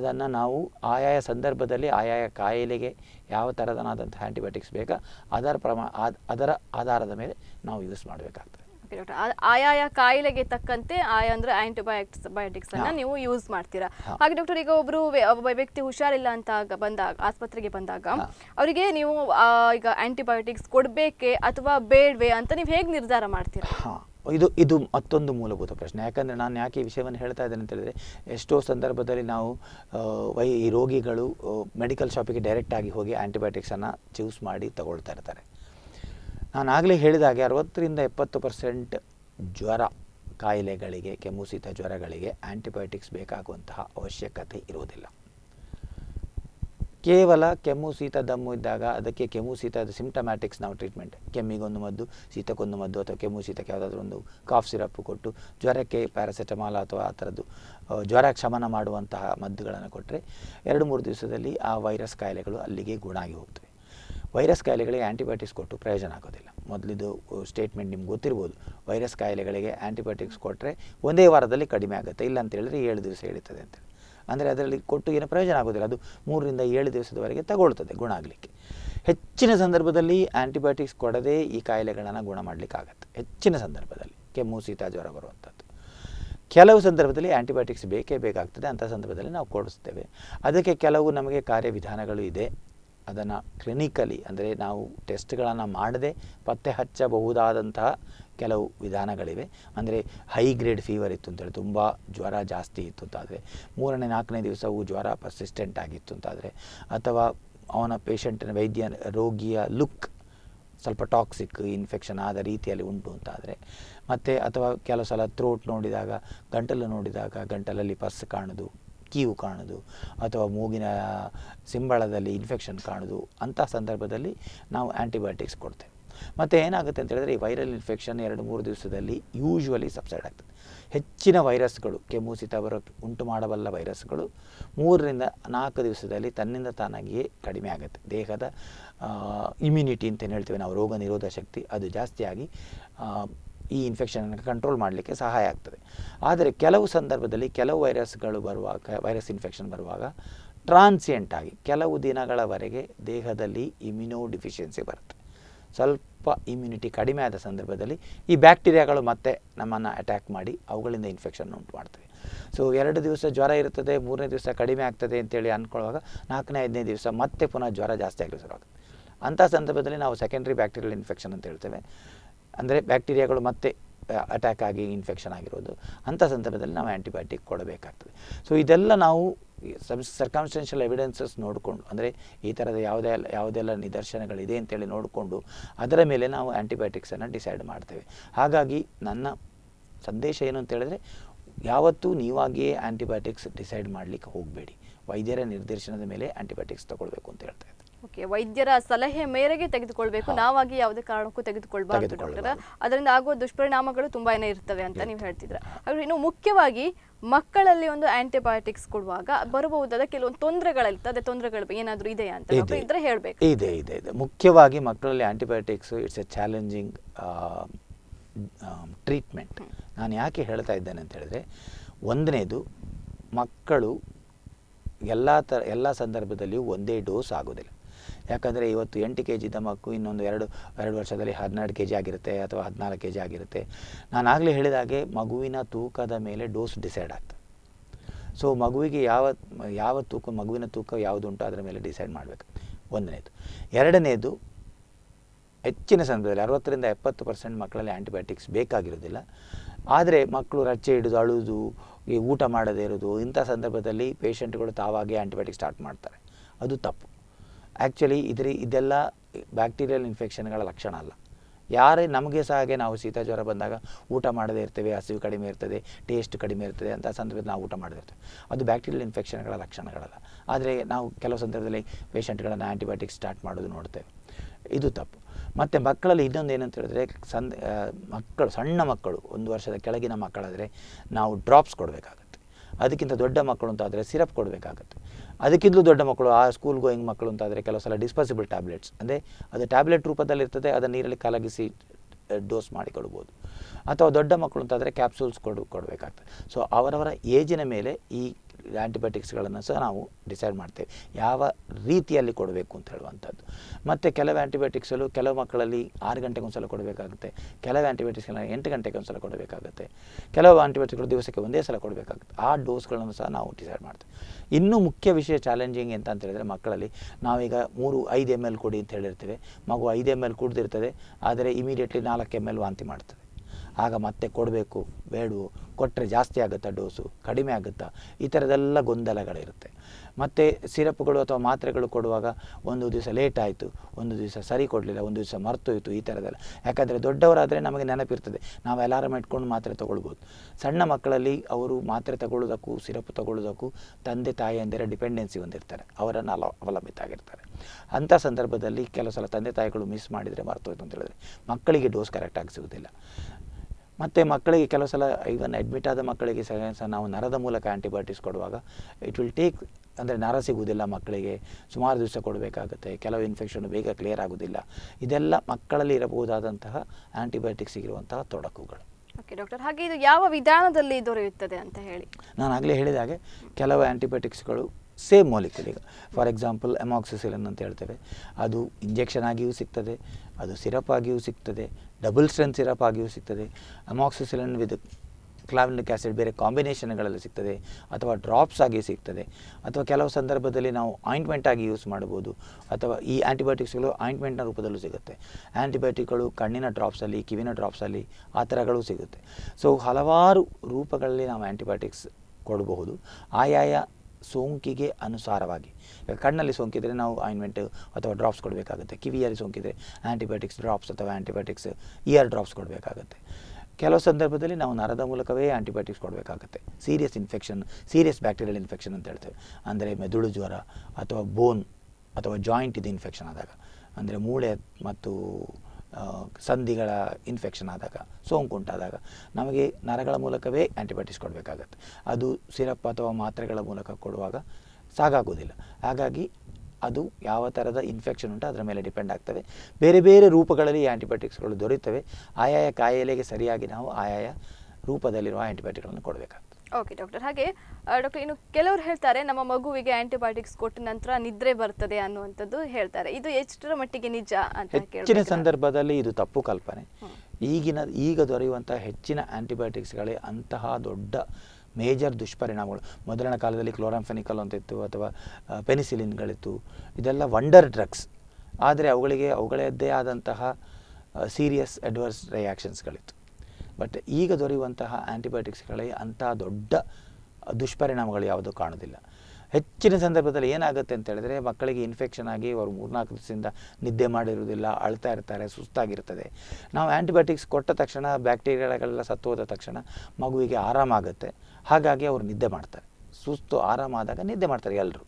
ಅದನ್ನು ನಾವು ಆಯಾಯ ಸಂದರ್ಭದಲ್ಲಿ ಆಯಾಯ ಕಾಯಿಲೆಗೆ ಯಾವ ಥರದನಾದಂಥ ಆ್ಯಂಟಿಬಯೋಟಿಕ್ಸ್ ಬೇಕಾ ಅದರ ಪ್ರಮಾಣ ಅದರ ಆಧಾರದ ಮೇಲೆ ನಾವು ಯೂಸ್ ಮಾಡಬೇಕಾಗ್ತದೆ. ಡಾಕ್ಟರ್, ಆಯಾಯ ಕಾಯಿಲೆಗೆ ತಕ್ಕಂತೆ ಆಯಾ ಅಂದ್ರೆ ಆಂಟಿಬಯೋಟಿಕ್ಸ್ ಬಯೋಟಿಕ್ಸನ್ನು ನೀವು ಯೂಸ್ ಮಾಡ್ತೀರಾ. ಹಾಗೆ ಡಾಕ್ಟರ್, ಈಗ ಒಬ್ಬರು ಒಬ್ಬ ವ್ಯಕ್ತಿ ಹುಷಾರಿಲ್ಲ ಅಂತ ಬಂದಾಗ ಆಸ್ಪತ್ರೆಗೆ ಬಂದಾಗ ಅವರಿಗೆ ನೀವು ಈಗ ಆಂಟಿಬಯೋಟಿಕ್ಸ್ ಕೊಡಬೇಕೆ ಅಥವಾ ಬೇಡವೇ ಅಂತ ನೀವು ಹೇಗೆ ನಿರ್ಧಾರ ಮಾಡ್ತೀರಾ? ಇದು ಇದು ಮತ್ತೊಂದು ಮೂಲಭೂತ ಪ್ರಶ್ನೆ. ಯಾಕಂದರೆ ನಾನು ಯಾಕೆ ಈ ವಿಷಯವನ್ನು ಹೇಳ್ತಾ ಇದ್ದೇನೆ ಅಂತ ಹೇಳಿದರೆ, ಎಷ್ಟೋ ಸಂದರ್ಭದಲ್ಲಿ ನಾವು ವೈ ಈ ರೋಗಿಗಳು ಮೆಡಿಕಲ್ ಶಾಪಿಗೆ ಡೈರೆಕ್ಟಾಗಿ ಹೋಗಿ ಆ್ಯಂಟಿಬಯೋಟಿಕ್ಸನ್ನು ಚೂಸ್ ಮಾಡಿ ತಗೊಳ್ತಾ ಇರ್ತಾರೆ. ನಾನು ಆಗಲೇ ಹೇಳಿದಾಗೆ ಅರವತ್ತರಿಂದ ಎಪ್ಪತ್ತು ಪರ್ಸೆಂಟ್ ಜ್ವರ ಕಾಯಿಲೆಗಳಿಗೆ, ಕೆಮ್ಮು ಶೀತ ಜ್ವರಗಳಿಗೆ ಆ್ಯಂಟಿಬಯೋಟಿಕ್ಸ್ ಬೇಕಾಗುವಂತಹ ಅವಶ್ಯಕತೆ ಇರುವುದಿಲ್ಲ. ಕೇವಲ ಕೆಮ್ಮು ಶೀತ ದಮ್ಮು ಇದ್ದಾಗ ಅದಕ್ಕೆ ಕೆಮ್ಮು ಶೀತದ ಸಿಂಪ್ಟಮ್ಯಾಟಿಕ್ಸ್ ನಾವು ಟ್ರೀಟ್ಮೆಂಟ್, ಕೆಮ್ಮಿಗೊಂದು ಮದ್ದು ಶೀತಕ್ಕೊಂದು ಮದ್ದು ಅಥವಾ ಕೆಮ್ಮು ಶೀತಕ್ಕೆ ಯಾವುದಾದ್ರೂ ಒಂದು ಕಾಫ್ ಸಿರಪ್ಪು ಕೊಟ್ಟು ಜ್ವರಕ್ಕೆ ಪ್ಯಾರಾಸೆಟಮಾಲ್ ಅಥವಾ ಆ ಥರದ್ದು ಜ್ವರ ಶಮನ ಮಾಡುವಂತಹ ಮದ್ದುಗಳನ್ನು ಕೊಟ್ಟರೆ ಎರಡು ಮೂರು ದಿವಸದಲ್ಲಿ ಆ ವೈರಸ್ ಕಾಯಿಲೆಗಳು ಅಲ್ಲಿಗೆ ಗುಣ ಆಗಿ ಹೋಗ್ತವೆ. ವೈರಸ್ ಕಾಯಿಲೆಗಳಿಗೆ ಆ್ಯಂಟಿಬಯೋಟಿಕ್ಸ್ ಕೊಟ್ಟು ಪ್ರಯೋಜನ ಆಗೋದಿಲ್ಲ. ಮೊದಲಿದು ಸ್ಟೇಟ್ಮೆಂಟ್ ನಿಮ್ಗೆ ಗೊತ್ತಿರ್ಬೋದು, ವೈರಸ್ ಕಾಯಿಲೆಗಳಿಗೆ ಆ್ಯಂಟಿಬಯೋಟಿಕ್ಸ್ ಕೊಟ್ಟರೆ ಒಂದೇ ವಾರದಲ್ಲಿ ಕಡಿಮೆ ಆಗುತ್ತೆ, ಇಲ್ಲ ಅಂತೇಳಿದರೆ ಏಳು ದಿವಸ ಹಿಡಿತದೆ ಅಂತೇಳಿ. ಅಂದರೆ ಅದರಲ್ಲಿ ಕೊಟ್ಟು ಏನೋ ಪ್ರಯೋಜನ ಆಗೋದಿಲ್ಲ, ಅದು ಮೂರರಿಂದ ಏಳು ದಿವಸದವರೆಗೆ ತಗೊಳ್ತದೆ ಗುಣ ಆಗಲಿಕ್ಕೆ. ಹೆಚ್ಚಿನ ಸಂದರ್ಭದಲ್ಲಿ ಆ್ಯಂಟಿಬಯೋಟಿಕ್ಸ್ ಕೊಡದೆ ಈ ಕಾಯಿಲೆಗಳನ್ನು ಗುಣ ಮಾಡಲಿಕ್ಕಾಗತ್ತೆ, ಹೆಚ್ಚಿನ ಸಂದರ್ಭದಲ್ಲಿ ಕೆಮ್ಮು ಶೀತ ಜ್ವರ ಬರುವಂಥದ್ದು. ಕೆಲವು ಸಂದರ್ಭದಲ್ಲಿ ಆ್ಯಂಟಿಬಯೋಟಿಕ್ಸ್ ಬೇಕೇ ಬೇಕಾಗ್ತದೆ, ಅಂಥ ಸಂದರ್ಭದಲ್ಲಿ ನಾವು ಕೊಡಿಸ್ತೇವೆ. ಅದಕ್ಕೆ ಕೆಲವು ನಮಗೆ ಕಾರ್ಯವಿಧಾನಗಳು ಇದೆ. ಅದನ್ನು ಕ್ಲಿನಿಕಲಿ, ಅಂದರೆ ನಾವು ಟೆಸ್ಟ್ಗಳನ್ನು ಮಾಡದೆ ಪತ್ತೆ ಹಚ್ಚಬಹುದಾದಂತಹ ಕೆಲವು ವಿಧಾನಗಳಿವೆ. ಅಂದರೆ ಹೈ ಗ್ರೇಡ್ ಫೀವರ್ ಇತ್ತು ಅಂತೇಳಿ ತುಂಬ ಜ್ವರ ಜಾಸ್ತಿ ಇತ್ತು ಅಂತಾದರೆ, ಮೂರನೇ ನಾಲ್ಕನೇ ದಿವಸವೂ ಜ್ವರ ಪರ್ಸಿಸ್ಟೆಂಟ್ ಆಗಿತ್ತು ಅಂತಾದರೆ, ಅಥವಾ ಅವನ ಪೇಷಂಟಿನ ವೈದ್ಯ ರೋಗಿಯ ಲುಕ್ ಸ್ವಲ್ಪ ಟಾಕ್ಸಿಕ್ ಇನ್ಫೆಕ್ಷನ್ ಆದ ರೀತಿಯಲ್ಲಿ ಉಂಟು ಅಂತಾದರೆ, ಮತ್ತು ಅಥವಾ ಕೆಲವು ಸಲ ಥ್ರೋಟ್ ನೋಡಿದಾಗ, ಗಂಟಲು ನೋಡಿದಾಗ ಗಂಟಲಲ್ಲಿ ಪರ್ಸ್ ಕಾಣೋದು, ಕೀವು ಕಾಣೋದು, ಅಥವಾ ಮೂಗಿನ ಸಿಂಬಳದಲ್ಲಿ ಇನ್ಫೆಕ್ಷನ್ ಕಾಣೋದು, ಅಂಥ ಸಂದರ್ಭದಲ್ಲಿ ನಾವು ಆ್ಯಂಟಿಬಯೋಟಿಕ್ಸ್ ಕೊಡ್ತೇವೆ. ಮತ್ತು ಏನಾಗುತ್ತೆ ಅಂತ ಹೇಳಿದರೆ, ಈ ವೈರಲ್ ಇನ್ಫೆಕ್ಷನ್ ಎರಡು ಮೂರು ದಿವಸದಲ್ಲಿ ಯೂಶ್ವಲಿ ಸಬ್ಸೈಡ್ ಆಗ್ತದೆ. ಹೆಚ್ಚಿನ ವೈರಸ್ಗಳು, ಕೆಮ್ಮು ಶೀತ ಬರೋ ಉಂಟು ಮಾಡಬಲ್ಲ ವೈರಸ್ಗಳು ಮೂರರಿಂದ ನಾಲ್ಕು ದಿವಸದಲ್ಲಿ ತನ್ನಿಂದ ತಾನಾಗಿಯೇ ಕಡಿಮೆ ಆಗುತ್ತೆ. ದೇಹದ ಇಮ್ಯುನಿಟಿ ಅಂತೇನು ಹೇಳ್ತೀವಿ ನಾವು, ರೋಗ ನಿರೋಧ ಶಕ್ತಿ, ಅದು ಜಾಸ್ತಿಯಾಗಿ ಈ ಇನ್ಫೆಕ್ಷನನ್ನು ಕಂಟ್ರೋಲ್ ಮಾಡಲಿಕ್ಕೆ ಸಹಾಯ ಆಗ್ತದೆ. ಆದರೆ ಕೆಲವು ಸಂದರ್ಭದಲ್ಲಿ ಕೆಲವು ವೈರಸ್ಗಳು ಬರುವಾಗ, ವೈರಸ್ ಇನ್ಫೆಕ್ಷನ್ ಬರುವಾಗ ಟ್ರಾನ್ಸಿಯೆಂಟಾಗಿ ಕೆಲವು ದಿನಗಳವರೆಗೆ ದೇಹದಲ್ಲಿ ಇಮ್ಯುನೋ ಡಿಫಿಷಿಯನ್ಸಿ ಬರುತ್ತೆ. ಸ್ವಲ್ಪ ಇಮ್ಯುನಿಟಿ ಕಡಿಮೆ ಆದ ಸಂದರ್ಭದಲ್ಲಿ ಈ ಬ್ಯಾಕ್ಟೀರಿಯಾಗಳು ಮತ್ತೆ ನಮ್ಮನ್ನು ಅಟ್ಯಾಕ್ ಮಾಡಿ ಅವುಗಳಿಂದ ಇನ್ಫೆಕ್ಷನ್ ಉಂಟು ಮಾಡ್ತವೆ. ಸೊ ಎರಡು ದಿವಸ ಜ್ವರ ಇರ್ತದೆ, ಮೂರನೇ ದಿವಸ ಕಡಿಮೆ ಆಗ್ತದೆ ಅಂತೇಳಿ ಅಂದ್ಕೊಳ್ಳುವಾಗ ನಾಲ್ಕನೇ ಐದನೇ ದಿವಸ ಮತ್ತೆ ಪುನಃ ಜ್ವರ ಜಾಸ್ತಿ ಆಗಲಿ ಶುರುವಾಗುತ್ತೆ. ಅಂಥ ಸಂದರ್ಭದಲ್ಲಿ ನಾವು ಸೆಕೆಂಡ್ರಿ ಬ್ಯಾಕ್ಟೀರಿಯಲ್ ಇನ್ಫೆಕ್ಷನ್ ಅಂತ ಹೇಳ್ತೇವೆ. ಅಂದರೆ ಬ್ಯಾಕ್ಟೀರಿಯಾಗಳು ಮತ್ತೆ ಅಟ್ಯಾಕ್ ಆಗಿ ಇನ್ಫೆಕ್ಷನ್ ಆಗಿರೋದು, ಅಂಥ ಸಂದರ್ಭದಲ್ಲಿ ನಾವು ಆ್ಯಂಟಿಬಯೋಟಿಕ್ ಕೊಡಬೇಕಾಗ್ತದೆ. ಸೊ ಇದೆಲ್ಲ ನಾವು ಸರ್ಕಮ್ಸ್ಟೆನ್ಷಿಯಲ್ ಎವಿಡೆನ್ಸಸ್ ನೋಡಿಕೊಂಡು, ಅಂದರೆ ಈ ಥರದ ಯಾವುದೇ ಯಾವುದೆಲ್ಲ ನಿದರ್ಶನಗಳಿದೆ ಅಂತೇಳಿ ನೋಡಿಕೊಂಡು ಅದರ ಮೇಲೆ ನಾವು ಆ್ಯಂಟಿಬಯೋಟಿಕ್ಸನ್ನು ಡಿಸೈಡ್ ಮಾಡ್ತೇವೆ. ಹಾಗಾಗಿ ನನ್ನ ಸಂದೇಶ ಏನು ಅಂತೇಳಿದರೆ, ಯಾವತ್ತೂ ನೀವಾಗಿಯೇ ಆ್ಯಂಟಿಬಯೋಟಿಕ್ಸ್ ಡಿಸೈಡ್ ಮಾಡಲಿಕ್ಕೆ ಹೋಗಬೇಡಿ, ವೈದ್ಯರ ನಿರ್ದೇಶನದ ಮೇಲೆ ಆ್ಯಂಟಿಬಯೋಟಿಕ್ಸ್ ತಗೊಳ್ಬೇಕು ಅಂತ ಹೇಳ್ತಾ ಇದ್ದಾರೆ. ಓಕೆ, ವೈದ್ಯರ ಸಲಹೆ ಮೇರೆಗೆ ತೆಗೆದುಕೊಳ್ಬೇಕು, ನಾವಾಗಿ ಯಾವುದೇ ಕಾರಣಕ್ಕೂ ತೆಗೆದುಕೊಳ್ಬಾರ್ದು ಡಾಕ್ಟರ್. ಅದರಿಂದ ಆಗುವ ದುಷ್ಪರಿಣಾಮಗಳು ತುಂಬಾ ಇರ್ತವೆ ಅಂತ ನೀವು ಹೇಳ್ತಿದ್ರೆ, ಆದರೆ ಇನ್ನು ಮುಖ್ಯವಾಗಿ ಮಕ್ಕಳಲ್ಲಿ ಒಂದು ಆಂಟಿಬಯೋಟಿಕ್ಸ್ ಕೊಡುವಾಗ ಬರಬಹುದಾದ ಕೆಲವೊಂದು ತೊಂದರೆಗಳಿರ್ತದೆ, ತೊಂದರೆಗಳು ಏನಾದರೂ ಇದೆಯಾ ಅಂತ ಇದ್ರೆ ಹೇಳಬೇಕು. ಇದೆ ಇದೆ ಇದೆ ಮುಖ್ಯವಾಗಿ ಮಕ್ಕಳಲ್ಲಿ antibiotics it's a challenging treatment. ನಾನು ಯಾಕೆ ಹೇಳ್ತಾ ಇದ್ದೇನೆ ಅಂತ ಹೇಳಿದ್ರೆ, ಒಂದನೇದು ಮಕ್ಕಳು ಎಲ್ಲ ಥರ ಎಲ್ಲ ಸಂದರ್ಭದಲ್ಲಿಯೂ ಒಂದೇ ಡೋಸ್ ಆಗೋದಿಲ್ಲ. ಯಾಕಂದರೆ ಇವತ್ತು ಎಂಟು ಕೆ ಜಿ ಇದ್ದ ಮಕ್ಕಳು ಇನ್ನೊಂದು ಎರಡು ಎರಡು ವರ್ಷದಲ್ಲಿ ಹದಿನೆರಡು ಕೆ ಜಿ ಆಗಿರುತ್ತೆ ಅಥವಾ ಹದಿನಾಲ್ಕು ಕೆ ಜಿ ಆಗಿರುತ್ತೆ. ನಾನು ಆಗಲೇ ಹೇಳಿದಾಗೆ ಮಗುವಿನ ತೂಕದ ಮೇಲೆ ಡೋಸ್ ಡಿಸೈಡ್ ಆಗ್ತದೆ. ಸೊ ಮಗುವಿಗೆ ಯಾವ ಯಾವ ತೂಕ ಮಗುವಿನ ತೂಕ ಯಾವುದುಂಟು ಅದರ ಮೇಲೆ ಡಿಸೈಡ್ ಮಾಡಬೇಕು, ಒಂದನೇದು. ಎರಡನೇದು, ಹೆಚ್ಚಿನ ಸಂದರ್ಭದಲ್ಲಿ ಅರವತ್ತರಿಂದ ಎಪ್ಪತ್ತು ಪರ್ಸೆಂಟ್ ಮಕ್ಕಳಲ್ಲಿ ಆ್ಯಂಟಿಬಯೋಟಿಕ್ಸ್ ಬೇಕಾಗಿರೋದಿಲ್ಲ. ಆದರೆ ಮಕ್ಕಳು ರಚ್ಚೆ ಹಿಡಿದು ಅಳುವುದು, ಈ ಊಟ ಮಾಡದೇ ಇರೋದು, ಇಂಥ ಸಂದರ್ಭದಲ್ಲಿ ಪೇಷಂಟ್ಗಳು ತಾವಾಗೇ ಆ್ಯಂಟಿಬಯೋಟಿಕ್ ಸ್ಟಾರ್ಟ್ ಮಾಡ್ತಾರೆ, ಅದು ತಪ್ಪು. ಆ್ಯಕ್ಚುಲಿ ಇದ್ರ ಇದೆಲ್ಲ ಬ್ಯಾಕ್ಟೀರಿಯಲ್ ಇನ್ಫೆಕ್ಷನ್ಗಳ ಲಕ್ಷಣ ಅಲ್ಲ. ಯಾರೇ ನಮಗೆ ಸಹ ಹಾಗೆ, ನಾವು ಶೀತ ಜ್ವರ ಬಂದಾಗ ಊಟ ಮಾಡದೇ ಇರ್ತೇವೆ, ಹಸಿವು ಕಡಿಮೆ ಇರ್ತದೆ, ಟೇಸ್ಟ್ ಕಡಿಮೆ ಇರ್ತದೆ, ಅಂಥ ಸಂದರ್ಭದಲ್ಲಿ ನಾವು ಊಟ ಮಾಡದೇ ಇರ್ತೇವೆ, ಅದು ಬ್ಯಾಕ್ಟೀರಿಯಲ್ ಇನ್ಫೆಕ್ಷನ್ಗಳ ಲಕ್ಷಣಗಳಲ್ಲ. ಆದರೆ ನಾವು ಕೆಲವು ಸಂದರ್ಭದಲ್ಲಿ ಪೇಷಂಟ್ಗಳನ್ನು ಆ್ಯಂಟಿಬಯೋಟಿಕ್ಸ್ ಸ್ಟಾರ್ಟ್ ಮಾಡೋದು ನೋಡ್ತೇವೆ, ಇದು ತಪ್ಪು. ಮತ್ತು ಮಕ್ಕಳಲ್ಲಿ ಇನ್ನೊಂದು ಏನಂತ ಹೇಳಿದ್ರೆ, ಸಂದ ಮಕ್ಕಳು ಸಣ್ಣ ಮಕ್ಕಳು ಒಂದು ವರ್ಷದ ಕೆಳಗಿನ ಮಕ್ಕಳಾದರೆ ನಾವು ಡ್ರಾಪ್ಸ್ ಕೊಡಬೇಕಾಗುತ್ತೆ, ಅದಕ್ಕಿಂತ ದೊಡ್ಡ ಮಕ್ಕಳು ಅಂತಾದರೆ ಸಿರಪ್ ಕೊಡಬೇಕಾಗುತ್ತೆ, ಅದಕ್ಕಿಂತಲೂ ದೊಡ್ಡ ಮಕ್ಕಳು ಆ ಸ್ಕೂಲ್ ಗೋಯಿಂಗ್ ಮಕ್ಕಳು ಅಂತಾದರೆ ಕೆಲವು ಸಲ ಡಿಸ್ಪೋಸಿಬಲ್ ಟ್ಯಾಬ್ಲೆಟ್ಸ್, ಅಂದರೆ ಅದು ಟ್ಯಾಬ್ಲೆಟ್ ರೂಪದಲ್ಲಿರ್ತದೆ, ಅದನ್ನು ನೀರಲ್ಲಿ ಕಲಗಿಸಿ ಡೋಸ್ ಮಾಡಿಕೊಡ್ಬೋದು. ಅಥವಾ ದೊಡ್ಡ ಮಕ್ಕಳು ಅಂತಾದರೆ ಕ್ಯಾಪ್ಸೂಲ್ಸ್ ಕೊಡು ಕೊಡಬೇಕಾಗ್ತದೆ. ಸೊ ಅವರವರ ಏಜಿನ ಮೇಲೆ ಈ ಆ್ಯಂಟಿಬಯೋಟಿಕ್ಸ್ಗಳನ್ನು ಸಹ ನಾವು ಡಿಸೈಡ್ ಮಾಡ್ತೇವೆ, ಯಾವ ರೀತಿಯಲ್ಲಿ ಕೊಡಬೇಕು ಅಂತ ಹೇಳುವಂಥದ್ದು. ಮತ್ತು ಕೆಲವು ಆ್ಯಂಟಿಬಯೋಟಿಕ್ಸಲ್ಲೂ ಕೆಲವು ಮಕ್ಕಳಲ್ಲಿ ಆರು ಗಂಟೆಗೆ ಒಂದು ಸಲ ಕೊಡಬೇಕಾಗುತ್ತೆ, ಕೆಲವು ಆ್ಯಂಟಿಬಯೋಟಿಕ್ಸ್ಗಳನ್ನ ಎಂಟು ಗಂಟೆಗೆ ಒಂದು ಸಲ ಕೊಡಬೇಕಾಗುತ್ತೆ, ಕೆಲವು ಆ್ಯಂಟಿಬಯೋಟಿಕ್ಗಳು ದಿವಸಕ್ಕೆ ಒಂದೇ ಸಲ ಕೊಡಬೇಕಾಗುತ್ತೆ. ಆ ಡೋಸ್ಗಳನ್ನು ಸಹ ನಾವು ಡಿಸೈಡ್ ಮಾಡ್ತೇವೆ. ಇನ್ನೂ ಮುಖ್ಯ ವಿಷಯ ಚಾಲೆಂಜಿಂಗ್ ಅಂತ ಅಂತ ಹೇಳಿದರೆ, ಮಕ್ಕಳಲ್ಲಿ ನಾವೀಗ ಮೂರು ಐದು ಎಮ್ ಎಲ್ ಕೊಡಿ ಅಂತ ಹೇಳಿರ್ತೇವೆ, ಮಗು ಐದು ಎಮ್ ಎಲ್ ಕುಡ್ದಿರ್ತದೆ, ಆದರೆ ಇಮಿಡಿಯೇಟ್ಲಿ ನಾಲ್ಕು ಎಮ್ ಎಲ್ ವಾಂತಿ ಮಾಡ್ತದೆ. ಆಗ ಮತ್ತೆ ಕೊಡಬೇಕು ಬೇಡವೋ, ಕೊಟ್ಟರೆ ಜಾಸ್ತಿ ಆಗುತ್ತಾ ಡೋಸು, ಕಡಿಮೆ ಆಗುತ್ತಾ, ಈ ಥರದೆಲ್ಲ ಗೊಂದಲಗಳಿರುತ್ತೆ. ಮತ್ತು ಸಿರಪ್ಗಳು ಅಥವಾ ಮಾತ್ರೆಗಳು ಕೊಡುವಾಗ ಒಂದು ದಿವಸ ಲೇಟ್ ಆಯಿತು, ಒಂದು ದಿವಸ ಸರಿ ಕೊಡಲಿಲ್ಲ, ಒಂದು ದಿವಸ ಮರ್ತೋಯಿತು, ಈ ಥರದೆಲ್ಲ. ಯಾಕಂದರೆ ದೊಡ್ಡವರಾದರೆ ನಮಗೆ ನೆನಪಿರ್ತದೆ, ನಾವು ಅಲಾರಾಮ್ ಇಟ್ಕೊಂಡು ಮಾತ್ರೆ ತೊಗೊಳ್ಬೋದು. ಸಣ್ಣ ಮಕ್ಕಳಲ್ಲಿ ಅವರು ಮಾತ್ರೆ ತಗೊಳ್ಳೋದಕ್ಕೂ ಸಿರಪ್ ತಗೊಳ್ಳೋದಕ್ಕೂ ತಂದೆ ತಾಯಿಯಂದರೆ ಡಿಪೆಂಡೆನ್ಸಿ ಹೊಂದಿರ್ತಾರೆ, ಅವರನ್ನು ಅಲ ಅವಲಂಬಿತ ಆಗಿರ್ತಾರೆ. ಅಂಥ ಸಂದರ್ಭದಲ್ಲಿ ಕೆಲವು ಸಲ ತಂದೆ ತಾಯಿಗಳು ಮಿಸ್ ಮಾಡಿದರೆ ಮರ್ತೋಯ್ತು ಅಂತ ಹೇಳಿದ್ರೆ ಮಕ್ಕಳಿಗೆ ಡೋಸ್ ಕರೆಕ್ಟಾಗಿ ಸಿಗೋದಿಲ್ಲ. ಮತ್ತು ಮಕ್ಕಳಿಗೆ ಕೆಲವು ಸಲ ಈವನ್ ಅಡ್ಮಿಟ್ ಆದ ಮಕ್ಕಳಿಗೆ ಸಹ ಸಹ ನಾವು ನರದ ಮೂಲಕ ಆ್ಯಂಟಿಬಯೋಟಿಕ್ಸ್ ಕೊಡುವಾಗ ಇಟ್ ವಿಲ್ ಟೇಕ್, ಅಂದರೆ ನರ ಸಿಗುವುದಿಲ್ಲ ಮಕ್ಕಳಿಗೆ, ಸುಮಾರು ದಿವಸ ಕೊಡಬೇಕಾಗುತ್ತೆ, ಕೆಲವು ಇನ್ಫೆಕ್ಷನ್ ಬೇಗ ಕ್ಲಿಯರ್ ಆಗೋದಿಲ್ಲ. ಇದೆಲ್ಲ ಮಕ್ಕಳಲ್ಲಿ ಇರಬಹುದಾದಂತಹ ಆ್ಯಂಟಿಬಯೋಟಿಕ್ಸಿಗಿರುವಂತಹ ತೊಡಕುಗಳು. ಓಕೆ ಡಾಕ್ಟರ್, ಹಾಗೆ ಇದು ಯಾವ ವಿಧಾನದಲ್ಲಿ ದೊರೆಯುತ್ತದೆ ಅಂತ ಹೇಳಿ? ನಾನು ಆಗಲೇ ಹೇಳಿದ ಹಾಗೆ ಕೆಲವು ಆ್ಯಂಟಿಬಯೋಟಿಕ್ಸ್ಗಳು ಸೇಮ್ ಮೊಲಿಕ್ಯೂಲ್, ಈಗ ಫಾರ್ ಎಕ್ಸಾಂಪಲ್ ಎಮಾಕ್ಸಿಸಿಲಿನ್ ಅಂತ ಹೇಳ್ತೇವೆ, ಅದು ಇಂಜೆಕ್ಷನ್ ಆಗಿಯೂ ಸಿಗ್ತದೆ, ಅದು ಸಿರಪ್ ಆಗಿಯೂ ಸಿಗ್ತದೆ, ಡಬಲ್ ಸ್ಟ್ರೆಂತ್ ಸಿರಪ್ ಆಗಿಯೂ ಸಿಗ್ತದೆ. ಅಮಾಕ್ಸಿಸಿಲಿನ್ ವಿತ್ ಕ್ಲಾವೆನಿಕ್ ಆಸಿಡ್ ಬೇರೆ ಕಾಂಬಿನೇಷನ್ಗಳಲ್ಲಿ ಸಿಗ್ತದೆ ಅಥವಾ ಡ್ರಾಪ್ಸ್ ಆಗಿ ಸಿಗ್ತದೆ ಅಥವಾ ಕೆಲವು ಸಂದರ್ಭದಲ್ಲಿ ನಾವು ಆಯಿಂಟ್ಮೆಂಟ್ ಆಗಿ ಯೂಸ್ ಮಾಡಬಹುದು ಅಥವಾ ಈ ಆಂಟಿಬಯೋಟಿಕ್ಸ್ಗಳು ಆಯಿಂಟ್ಮೆಂಟ್ ನ ರೂಪದಲ್ಲೂ ಸಿಗುತ್ತೆ ಆಂಟಿಬಯೋಟಿಕ್ಗಳು ಕಣ್ಣಿನ ಡ್ರಾಪ್ಸ್ ಅಲ್ಲಿ ಕಿವಿನ ಡ್ರಾಪ್ಸ್ ಅಲ್ಲಿ ಆ ತರಗಳು ಸಿಗುತ್ತೆ ಸೋ ಹಲವಾರು ರೂಪಗಳಲ್ಲಿ ನಾವು ಆಂಟಿಬಯೋಟಿಕ್ಸ್ ಕೊಡಬಹುದು ಆಯಾಯ ಸೋಂಕಿಗೆ ಅನುಸಾರವಾಗಿ ಕಣ್ಣಲ್ಲಿ ಸೋಂಕಿದ್ರೆ ನಾವು ಆಯಿಂಟ್ಮೆಂಟ್ ಅಥವಾ ಡ್ರಾಪ್ಸ್ ಕೊಡಬೇಕಾಗುತ್ತೆ ಕಿವಿಯಲ್ಲಿ ಸೋಂಕಿದ್ರೆ ಆಂಟಿಬಯೋಟಿಕ್ಸ್ ಡ್ರಾಪ್ಸ್ ಅಥವಾ ಆಂಟಿಬಯೋಟಿಕ್ಸ್ ಇಯರ್ ಡ್ರಾಪ್ಸ್ ಕೊಡಬೇಕಾಗುತ್ತೆ ಕೆಲವು ಸಂದರ್ಭದಲ್ಲಿ ನಾವು ನರದ ಮೂಲಕವೇ ಆಂಟಿಬಯೋಟಿಕ್ಸ್ ಕೊಡಬೇಕಾಗುತ್ತೆ serious infection serious bacterial infection ಅಂತ ಹೇಳ್ತೇವೆ ಅಂದರೆ ಮೆದುಳು ಜ್ವರ ಅಥವಾ ಬೋನ್ ಅಥವಾ ಜಾಯಿಂಟ್ ಇದು ಇನ್ಫೆಕ್ಷನ್ ಆದಾಗ ಅಂದರೆ ಮೂಳೆ ಮತ್ತು ಸಂಧಿಗಳ ಇನ್ಫೆಕ್ಷನ್ ಆದಾಗ ಸೋಂಕು ಉಂಟಾದಾಗ ನಮಗೆ ನರಗಳ ಮೂಲಕವೇ ಆ್ಯಂಟಿಬಯೋಟಿಕ್ಸ್ ಕೊಡಬೇಕಾಗತ್ತೆ ಅದು ಸಿರಪ್ ಅಥವಾ ಮಾತ್ರೆಗಳ ಮೂಲಕ ಕೊಡುವಾಗ ಸಾಕಾಗೋದಿಲ್ಲ ಹಾಗಾಗಿ ಅದು ಯಾವ ಥರದ ಇನ್ಫೆಕ್ಷನ್ ಉಂಟು ಅದರ ಮೇಲೆ ಡಿಪೆಂಡ್ ಆಗ್ತವೆ ಬೇರೆ ಬೇರೆ ರೂಪಗಳಲ್ಲಿ ಆ್ಯಂಟಿಬಯೋಟಿಕ್ಸ್ಗಳು ದೊರೆಯುತ್ತವೆ ಆಯಾಯ ಕಾಯಿಲೆಗೆ ಸರಿಯಾಗಿ ನಾವು ಆಯಾಯ ರೂಪದಲ್ಲಿರುವ ಆ್ಯಂಟಿಬಯೋಟಿಕ್ಗಳನ್ನು ಕೊಡಬೇಕಾಗ್ತದೆ ಓಕೆ ಡಾಕ್ಟರ್ ಹಾಗೆ ಡಾಕ್ಟರ್ ಇನ್ನು ಕೆಲವರು ಹೇಳ್ತಾರೆ ನಮ್ಮ ಮಗುವಿಗೆ ಆಂಟಿಬಯೋಟಿಕ್ಸ್ ಕೊಟ್ಟ ನಂತರ ನಿದ್ರೆ ಬರ್ತದೆ ಅನ್ನುವಂಥದ್ದು ಹೇಳ್ತಾರೆ ಇದು ಎಷ್ಟರ ಮಟ್ಟಿಗೆ ನಿಜ ಅಂತ ಕೇಳಿದ್ರೆ ಹೆಚ್ಚಿನ ಸಂದರ್ಭದಲ್ಲಿ ಇದು ತಪ್ಪು ಕಲ್ಪನೆ ಈಗಿನ ಈಗ ದೊರೆಯುವಂತಹ ಹೆಚ್ಚಿನ ಆಂಟಿಬಯೋಟಿಕ್ಸ್ಗಳೇ ಅಂತಹ ದೊಡ್ಡ ಮೇಜರ್ ದುಷ್ಪರಿಣಾಮಗಳು ಮೊದಲಿನ ಕಾಲದಲ್ಲಿ ಕ್ಲೋರಾಂಫೆನಿಕಲ್ ಅಂತ ಇತ್ತು ಅಥವಾ ಪೆನಿಸಿಲಿನ್ಗಳಿತ್ತು ಇದೆಲ್ಲ ವಂಡರ್ ಡ್ರಗ್ಸ್ ಆದರೆ ಅವುಗಳಿಗೆ ಅವುಗಳದ್ದೇ ಆದಂತಹ ಸೀರಿಯಸ್ ಅಡ್ವರ್ಸ್ ರಿಯಾಕ್ಷನ್ಸ್ಗಳಿತ್ತು ಬಟ್ ಈಗ ದೊರೆಯುವಂತಹ ಆ್ಯಂಟಿಬಯೋಟಿಕ್ಸ್ಗಳೇ ಅಂತಹ ದೊಡ್ಡ ದುಷ್ಪರಿಣಾಮಗಳು ಯಾವುದೂ ಕಾಣೋದಿಲ್ಲ ಹೆಚ್ಚಿನ ಸಂದರ್ಭದಲ್ಲಿ ಏನಾಗುತ್ತೆ ಅಂತ ಹೇಳಿದ್ರೆ ಮಕ್ಕಳಿಗೆ ಇನ್ಫೆಕ್ಷನ್ ಆಗಿ ಅವರು ಮೂರ್ನಾಲ್ಕು ದಿವಸದಿಂದ ನಿದ್ದೆ ಮಾಡಿರುವುದಿಲ್ಲ ಅಳ್ತಾ ಇರ್ತಾರೆ ಸುಸ್ತಾಗಿರ್ತದೆ ನಾವು ಆ್ಯಂಟಿಬಯೋಟಿಕ್ಸ್ ಕೊಟ್ಟ ತಕ್ಷಣ ಬ್ಯಾಕ್ಟೀರಿಯಾಗಳೆಲ್ಲ ಸತ್ತೋದ ತಕ್ಷಣ ಮಗುವಿಗೆ ಆರಾಮಾಗುತ್ತೆ ಹಾಗಾಗಿ ಅವರು ನಿದ್ದೆ ಮಾಡ್ತಾರೆ ಸುಸ್ತು ಆರಾಮಾದಾಗ ನಿದ್ದೆ ಮಾಡ್ತಾರೆ ಎಲ್ಲರೂ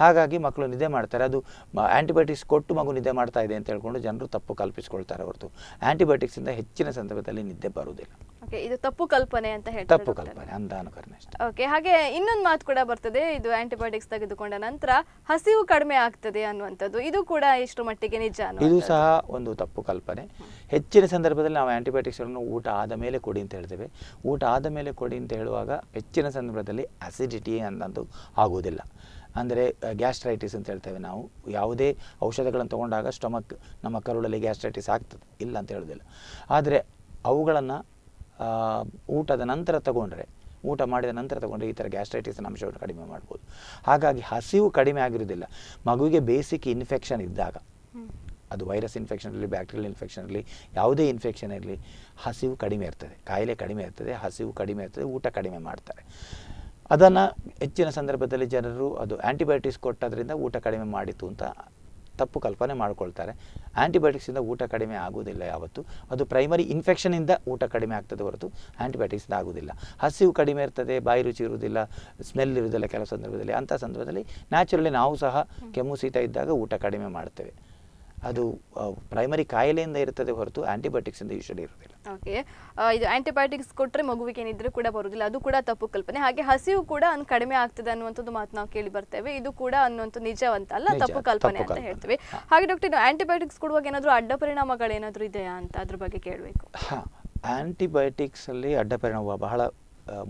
ಹಾಗಾಗಿ ಮಕ್ಕಳು ನಿದ್ದೆ ಮಾಡ್ತಾರೆ ಅದು ಆ್ಯಂಟಿಬಯೋಟಿಕ್ಸ್ ಕೊಟ್ಟು ಮಗು ನಿದ್ದೆ ಮಾಡ್ತಾ ಇದೆ ಅಂತ ಹೇಳ್ಕೊಂಡು ಜನರು ತಪ್ಪು ಕಲ್ಪಿಸಿಕೊಳ್ತಾರೆ ಹೊರತು ಆ್ಯಂಟಿಬಯೋಟಿಕ್ಸಿಂದ ಹೆಚ್ಚಿನ ಸಂದರ್ಭದಲ್ಲಿ ನಿದ್ದೆ ಬರುವುದಿಲ್ಲ ಓಕೆ ಇದು ತಪ್ಪು ಕಲ್ಪನೆ ಅಂತ ಹೇಳ್ತಾರೆ ತಪ್ಪು ಕಲ್ಪನೆ ಅಂದಾನುಕರಣೆ ಓಕೆ ಹಾಗೆ ಇನ್ನೊಂದು ಮಾತು ಕೂಡ ಬರ್ತದೆ ಇದು ಆ್ಯಂಟಿಬಯೋಟಿಕ್ಸ್ ತೆಗೆದುಕೊಂಡ ನಂತರ ಹಸಿವು ಕಡಿಮೆ ಆಗ್ತದೆ ಅನ್ನುವಂಥದ್ದು ಇದು ಕೂಡ ಇಷ್ಟು ಮಟ್ಟಿಗೆ ನಿಜ ಇದು ಸಹ ಒಂದು ತಪ್ಪು ಕಲ್ಪನೆ ಹೆಚ್ಚಿನ ಸಂದರ್ಭದಲ್ಲಿ ನಾವು ಆ್ಯಂಟಿಬಯೋಟಿಕ್ಸ್ಗಳನ್ನು ಊಟ ಆದ ಮೇಲೆ ಕೊಡಿ ಅಂತ ಹೇಳ್ತೇವೆ ಊಟ ಆದ ಮೇಲೆ ಕೊಡಿ ಅಂತ ಹೇಳುವಾಗ ಹೆಚ್ಚಿನ ಸಂದರ್ಭದಲ್ಲಿ ಆ್ಯಸಿಡಿಟಿ ಅನ್ನೋದು ಆಗೋದಿಲ್ಲ ಅಂದರೆ ಗ್ಯಾಸ್ಟ್ರೈಟಿಸ್ ಅಂತ ಹೇಳ್ತೇವೆ ನಾವು ಯಾವುದೇ ಔಷಧಗಳನ್ನು ತೊಗೊಂಡಾಗ ಸ್ಟಮಕ್ ನಮ್ಮ ಕರುಳಲ್ಲಿ ಗ್ಯಾಸ್ಟ್ರೈಟಿಸ್ ಆಗ್ತದೆ ಇಲ್ಲ ಅಂತ ಹೇಳೋದಿಲ್ಲ ಆದರೆ ಅವುಗಳನ್ನು ಊಟದ ನಂತರ ತಗೊಂಡ್ರೆ ಊಟ ಮಾಡಿದ ನಂತರ ತಗೊಂಡ್ರೆ ಈ ಥರ ಗ್ಯಾಸ್ಟ್ರೈಟಿಸ್ನ ಅಂಶವನ್ನು ಕಡಿಮೆ ಮಾಡ್ಬೋದು ಹಾಗಾಗಿ ಹಸಿವು ಕಡಿಮೆ ಆಗಿರೋದಿಲ್ಲ ಮಗುವಿಗೆ ಬೇಸಿಕ್ ಇನ್ಫೆಕ್ಷನ್ ಇದ್ದಾಗ ಅದು ವೈರಸ್ ಇನ್ಫೆಕ್ಷನ್ ಇರಲಿ ಬ್ಯಾಕ್ಟೀರಿಯಲ್ ಇನ್ಫೆಕ್ಷನ್ ಇರಲಿ ಯಾವುದೇ ಇನ್ಫೆಕ್ಷನ್ ಇರಲಿ ಹಸಿವು ಕಡಿಮೆ ಇರ್ತದೆ ಕಾಯಿಲೆ ಕಡಿಮೆ ಇರ್ತದೆ ಹಸಿವು ಕಡಿಮೆ ಇರ್ತದೆ ಊಟ ಕಡಿಮೆ ಮಾಡ್ತಾರೆ ಅದನ್ನು ಹೆಚ್ಚಿನ ಸಂದರ್ಭದಲ್ಲಿ ಜನರು ಅದು ಆ್ಯಂಟಿಬಯೋಟಿಕ್ಸ್ ಕೊಟ್ಟದ್ರಿಂದ ಊಟ ಕಡಿಮೆ ಮಾಡಿತು ಅಂತ ತಪ್ಪು ಕಲ್ಪನೆ ಮಾಡಿಕೊಳ್ತಾರೆ ಆ್ಯಂಟಿಬಯೋಟಿಕ್ಸಿಂದ ಊಟ ಕಡಿಮೆ ಆಗೋದಿಲ್ಲ ಯಾವತ್ತು ಅದು ಪ್ರೈಮರಿ ಇನ್ಫೆಕ್ಷನಿಂದ ಊಟ ಕಡಿಮೆ ಆಗ್ತದೆ ಹೊರತು ಆ್ಯಂಟಿಬಯೋಟಿಕ್ಸಿಂದ ಆಗೋದಿಲ್ಲ ಹಸಿವು ಕಡಿಮೆ ಇರ್ತದೆ ಬಾಯಿ ರುಚಿ ಇರುವುದಿಲ್ಲ ಸ್ಮೆಲ್ ಇರುವುದಿಲ್ಲ ಕೆಲವು ಸಂದರ್ಭದಲ್ಲಿ ಅಂಥ ಸಂದರ್ಭದಲ್ಲಿ ನ್ಯಾಚುರಲಿ ನಾವು ಸಹ ಕೆಮ್ಮು ಶೀತ ಇದ್ದಾಗ ಊಟ ಕಡಿಮೆ ಮಾಡ್ತೇವೆ ಅದು ಪ್ರೈಮರಿ ಕಾಯಿಲೆಯಿಂದ ಇರ್ತದೆ ಹೊರತು ಆ್ಯಂಟಿಬಯೋಟಿಕ್ಸಿಂದ ಯೂಶಲಿ ಇರೋದಿಲ್ಲ ಓಕೆ ಇದು ಆ್ಯಂಟಿಬಯೋಟಿಕ್ಸ್ ಕೊಟ್ಟರೆ ಮಗುವಿಗೆ ಏನಿದ್ರೆ ಕೂಡ ಬರೋದಿಲ್ಲ ಅದು ಕೂಡ ತಪ್ಪು ಕಲ್ಪನೆ ಹಾಗೆ ಹಸಿವು ಕೂಡ ಅನ್ನು ಕಡಿಮೆ ಆಗ್ತದೆ ಅನ್ನುವಂಥದ್ದು ಮಾತು ನಾವು ಕೇಳಿ ಬರ್ತೇವೆ ಇದು ಕೂಡ ಅನ್ನುವಂಥ ನಿಜವಂತ ಅಲ್ಲ ತಪ್ಪು ಕಲ್ಪನೆ ಅಂತ ಹೇಳ್ತೀವಿ ಹಾಗೆ ಡಾಕ್ಟರ್ ಆ್ಯಂಟಿಬಯೋಟಿಕ್ಸ್ ಕೊಡುವಾಗ ಏನಾದರೂ ಅಡ್ಡ ಪರಿಣಾಮಗಳೇನಾದರೂ ಇದೆಯಾ ಅಂತ ಅದ್ರ ಬಗ್ಗೆ ಕೇಳಬೇಕು ಹಾಂ ಆ್ಯಂಟಿಬಯೋಟಿಕ್ಸಲ್ಲಿ ಅಡ್ಡ ಪರಿಣಾಮ ಬಹಳ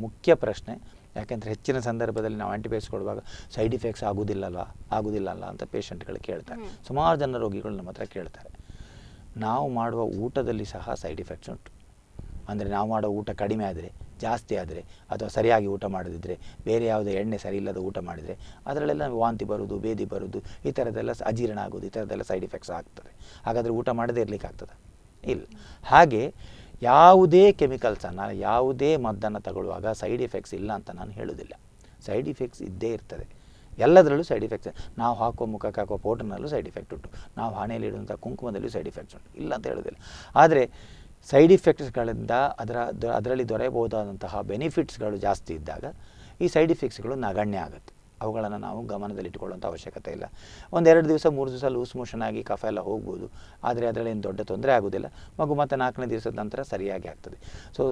ಮುಖ್ಯ ಪ್ರಶ್ನೆ ಯಾಕೆಂದರೆ ಹೆಚ್ಚಿನ ಸಂದರ್ಭದಲ್ಲಿ ನಾವು ಆ್ಯಂಟಿಬಯೋಟಿಕ್ಸ್ ಕೊಡುವಾಗ ಸೈಡ್ ಇಫೆಕ್ಟ್ಸ್ ಆಗೋದಿಲ್ಲಲ್ಲ ಆಗೋದಿಲ್ಲಲ್ಲ ಅಂತ ಪೇಷಂಟ್ಗಳು ಕೇಳ್ತಾರೆ ಸುಮಾರು ಜನ ರೋಗಿಗಳು ನಮ್ಮ ಹತ್ರ ಕೇಳ್ತಾರೆ ನಾವು ಮಾಡುವ ಊಟದಲ್ಲಿ ಸಹ ಸೈಡ್ ಇಫೆಕ್ಟ್ಸ್ ಉಂಟು ಅಂದರೆ ನಾವು ಮಾಡೋ ಊಟ ಕಡಿಮೆ ಆದರೆ ಜಾಸ್ತಿ ಆದರೆ ಅಥವಾ ಸರಿಯಾಗಿ ಊಟ ಮಾಡದಿದ್ದರೆ ಬೇರೆ ಯಾವುದೇ ಎಣ್ಣೆ ಸರಿ ಇಲ್ಲದ ಊಟ ಮಾಡಿದರೆ ಅದರಲ್ಲೆಲ್ಲ ವಾಂತಿ ಬರೋದು ಬೇದಿ ಬರೋದು ಈ ಥರದ್ದೆಲ್ಲ ಅಜೀರ್ಣ ಆಗೋದು ಈ ಥರದ್ದೆಲ್ಲ ಸೈಡ್ ಇಫೆಕ್ಟ್ಸ್ ಆಗ್ತದೆ ಹಾಗಾದರೆ ಊಟ ಮಾಡದೇ ಇರಲಿಕ್ಕೆ ಆಗ್ತದೆ ಇಲ್ಲ ಹಾಗೆ ಯಾವುದೇ ಕೆಮಿಕಲ್ಸನ್ನು ಯಾವುದೇ ಮದ್ದನ್ನು ತಗೊಳ್ಳುವಾಗ ಸೈಡ್ ಎಫೆಕ್ಟ್ಸ್ ಇಲ್ಲ ಅಂತ ನಾನು ಹೇಳೋದಿಲ್ಲ ಸೈಡ್ ಇಫೆಕ್ಟ್ಸ್ ಇದ್ದೇ ಇರ್ತದೆ ಎಲ್ಲದರಲ್ಲೂ ಸೈಡ್ ಎಫೆಕ್ಟ್ಸ್ ನಾವು ಹಾಕೋ ಮುಖಕ್ಕೆ ಹಾಕೋ ಪೌಡ್ರ್ನಲ್ಲೂ ಸೈಡ್ ಎಫೆಕ್ಟ್ ಉಂಟು ನಾವು ಹಣೆಯಲ್ಲಿಡುವಂಥ ಕುಂಕುಮದಲ್ಲೂ ಸೈಡ್ ಎಫೆಕ್ಟ್ಸ್ ಉಂಟು ಇಲ್ಲ ಅಂತ ಹೇಳೋದಿಲ್ಲ ಆದರೆ ಸೈಡ್ ಇಫೆಕ್ಟ್ಸ್ಗಳಿಂದ ಅದರ ಅದರಲ್ಲಿ ದೊರೆಯಬಹುದಾದಂತಹ ಬೆನಿಫಿಟ್ಸ್ಗಳು ಜಾಸ್ತಿ ಇದ್ದಾಗ ಈ ಸೈಡ್ ಎಫೆಕ್ಟ್ಸ್ಗಳು ನಗಣ್ಯ ಆಗುತ್ತೆ ಅವುಗಳನ್ನು ನಾವು ಗಮನದಲ್ಲಿಟ್ಟುಕೊಳ್ಳುವಂಥ ಅವಶ್ಯಕತೆ ಇಲ್ಲ ಒಂದೆರಡು ದಿವಸ ಮೂರು ದಿವಸ ಲೂಸ್ ಮೋಷನ್ ಆಗಿ ಕಫ ಎಲ್ಲ ಹೋಗ್ಬೋದು ಆದರೆ ಅದರಲ್ಲೇನು ದೊಡ್ಡ ತೊಂದರೆ ಆಗೋದಿಲ್ಲ ಮಗು ಮತ್ತು ನಾಲ್ಕನೇ ದಿವಸದ ನಂತರ ಸರಿಯಾಗಿ ಆಗ್ತದೆ ಸೊ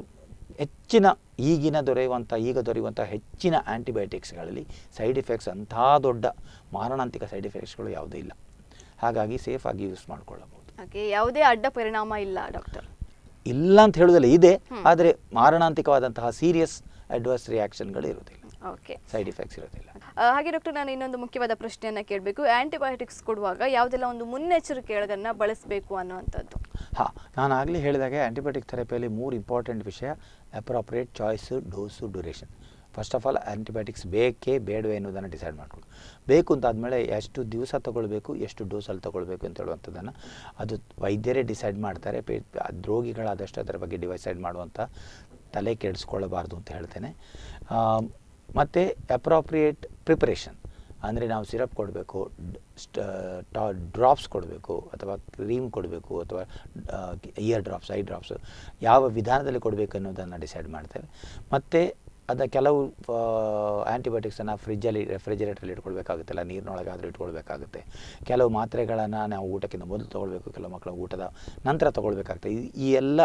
ಹೆಚ್ಚಿನ ಈಗಿನ ದೊರೆಯುವಂಥ ಈಗ ದೊರೆಯುವಂಥ ಹೆಚ್ಚಿನ ಆ್ಯಂಟಿಬಯೋಟಿಕ್ಸ್ಗಳಲ್ಲಿ ಸೈಡ್ ಎಫೆಕ್ಟ್ಸ್ ಅಂಥ ದೊಡ್ಡ ಮಾರಣಾಂತಿಕ ಸೈಡ್ ಎಫೆಕ್ಟ್ಸ್ಗಳು ಯಾವುದೂ ಇಲ್ಲ ಹಾಗಾಗಿ ಸೇಫಾಗಿ ಯೂಸ್ ಮಾಡಿಕೊಳ್ಳಬಹುದು ಯಾವುದೇ ಅಡ್ಡ ಪರಿಣಾಮ ಇಲ್ಲ ಡಾಕ್ಟರ್ ಇಲ್ಲ ಅಂತ ಹೇಳೋದಿಲ್ಲ ಇದೆ ಆದರೆ ಮಾರಣಾಂತಿಕವಾದಂತಹ ಸೀರಿಯಸ್ ಅಡ್ವರ್ಸ್ ರಿಯಾಕ್ಷನ್ಗಳು ಇರೋದಿಲ್ಲ Okay. Side effects irodilla. Hage doctor nanu innondu mukhyavada prashneyanna kelbeku antibiotics koduvaga yavadella ondu munnechirike heladanna balasabeku annuvantaddu. Ha nanu agli helidage antibiotic therapy alli three important vishaya appropriate choice dose duration. First of all antibiotics beke bedve annodanna decide madkollu. Beku anta admele eshtu divasa tagolbeku eshtu dose alli tagolbeku anta heluvantadanna adu vaidyare decide martare ರೋಗಿಗಳ ಆದಷ್ಟು ಅದರ ಬಗ್ಗೆ ಡಿಸೈಡ್ ಮಾಡುವಂತ ತಲೆ ಕೆಡಿಸಿಕೊಳ್ಳಬಾರದು ಅಂತ ಹೇಳ್ತೇನೆ ಮತ್ತೆ appropriate preparation ಅಂದ್ರೆ ನಾವು ಸಿರಪ್ ಕೊಡಬೇಕು ಡ್ರಾಪ್ಸ್ ಕೊಡಬೇಕು ಅಥವಾ ಕ್ರೀಮ್ ಕೊಡಬೇಕು ಅಥವಾ ಇಯರ್ ಡ್ರಾಪ್ಸ್ ಐ ಡ್ರಾಪ್ಸ್ ಯಾವ ವಿಧಾನದಲ್ಲಿ ಕೊಡಬೇಕು ಅನ್ನೋದನ್ನ ಡಿಸೈಡ್ ಮಾಡ್ತಾರೆ ಮತ್ತೆ ಅದ ಕೆಲವು ಆಂಟಿಬಯೋಟಿಕ್ಸ್ ಅನ್ನು ಫ್ರಿಜ್ ಅಲ್ಲಿ ರೆಫ್ರಿಜರೇಟರ್ ಅಲ್ಲಿ ಇಟ್ಕೊಳ್ಬೇಕಾಗುತ್ತೆ ಅಲ್ಲ ನೀರಿನೊಳಗೆ ಆದ್ರೂ ಇಟ್ಕೊಳ್ಬೇಕಾಗುತ್ತೆ ಕೆಲವು ಮಾತ್ರೆಗಳನ್ನು ನಾವು ಊಟಕ್ಕಿಂತ ಮೊದಲು ತಗೊಳ್ಳಬೇಕು ಕೆಲವು ಮಕ್ಕಳು ಊಟದ ನಂತರ ತಗೊಳ್ಳಬೇಕಾಗುತ್ತೆ ಈ ಎಲ್ಲ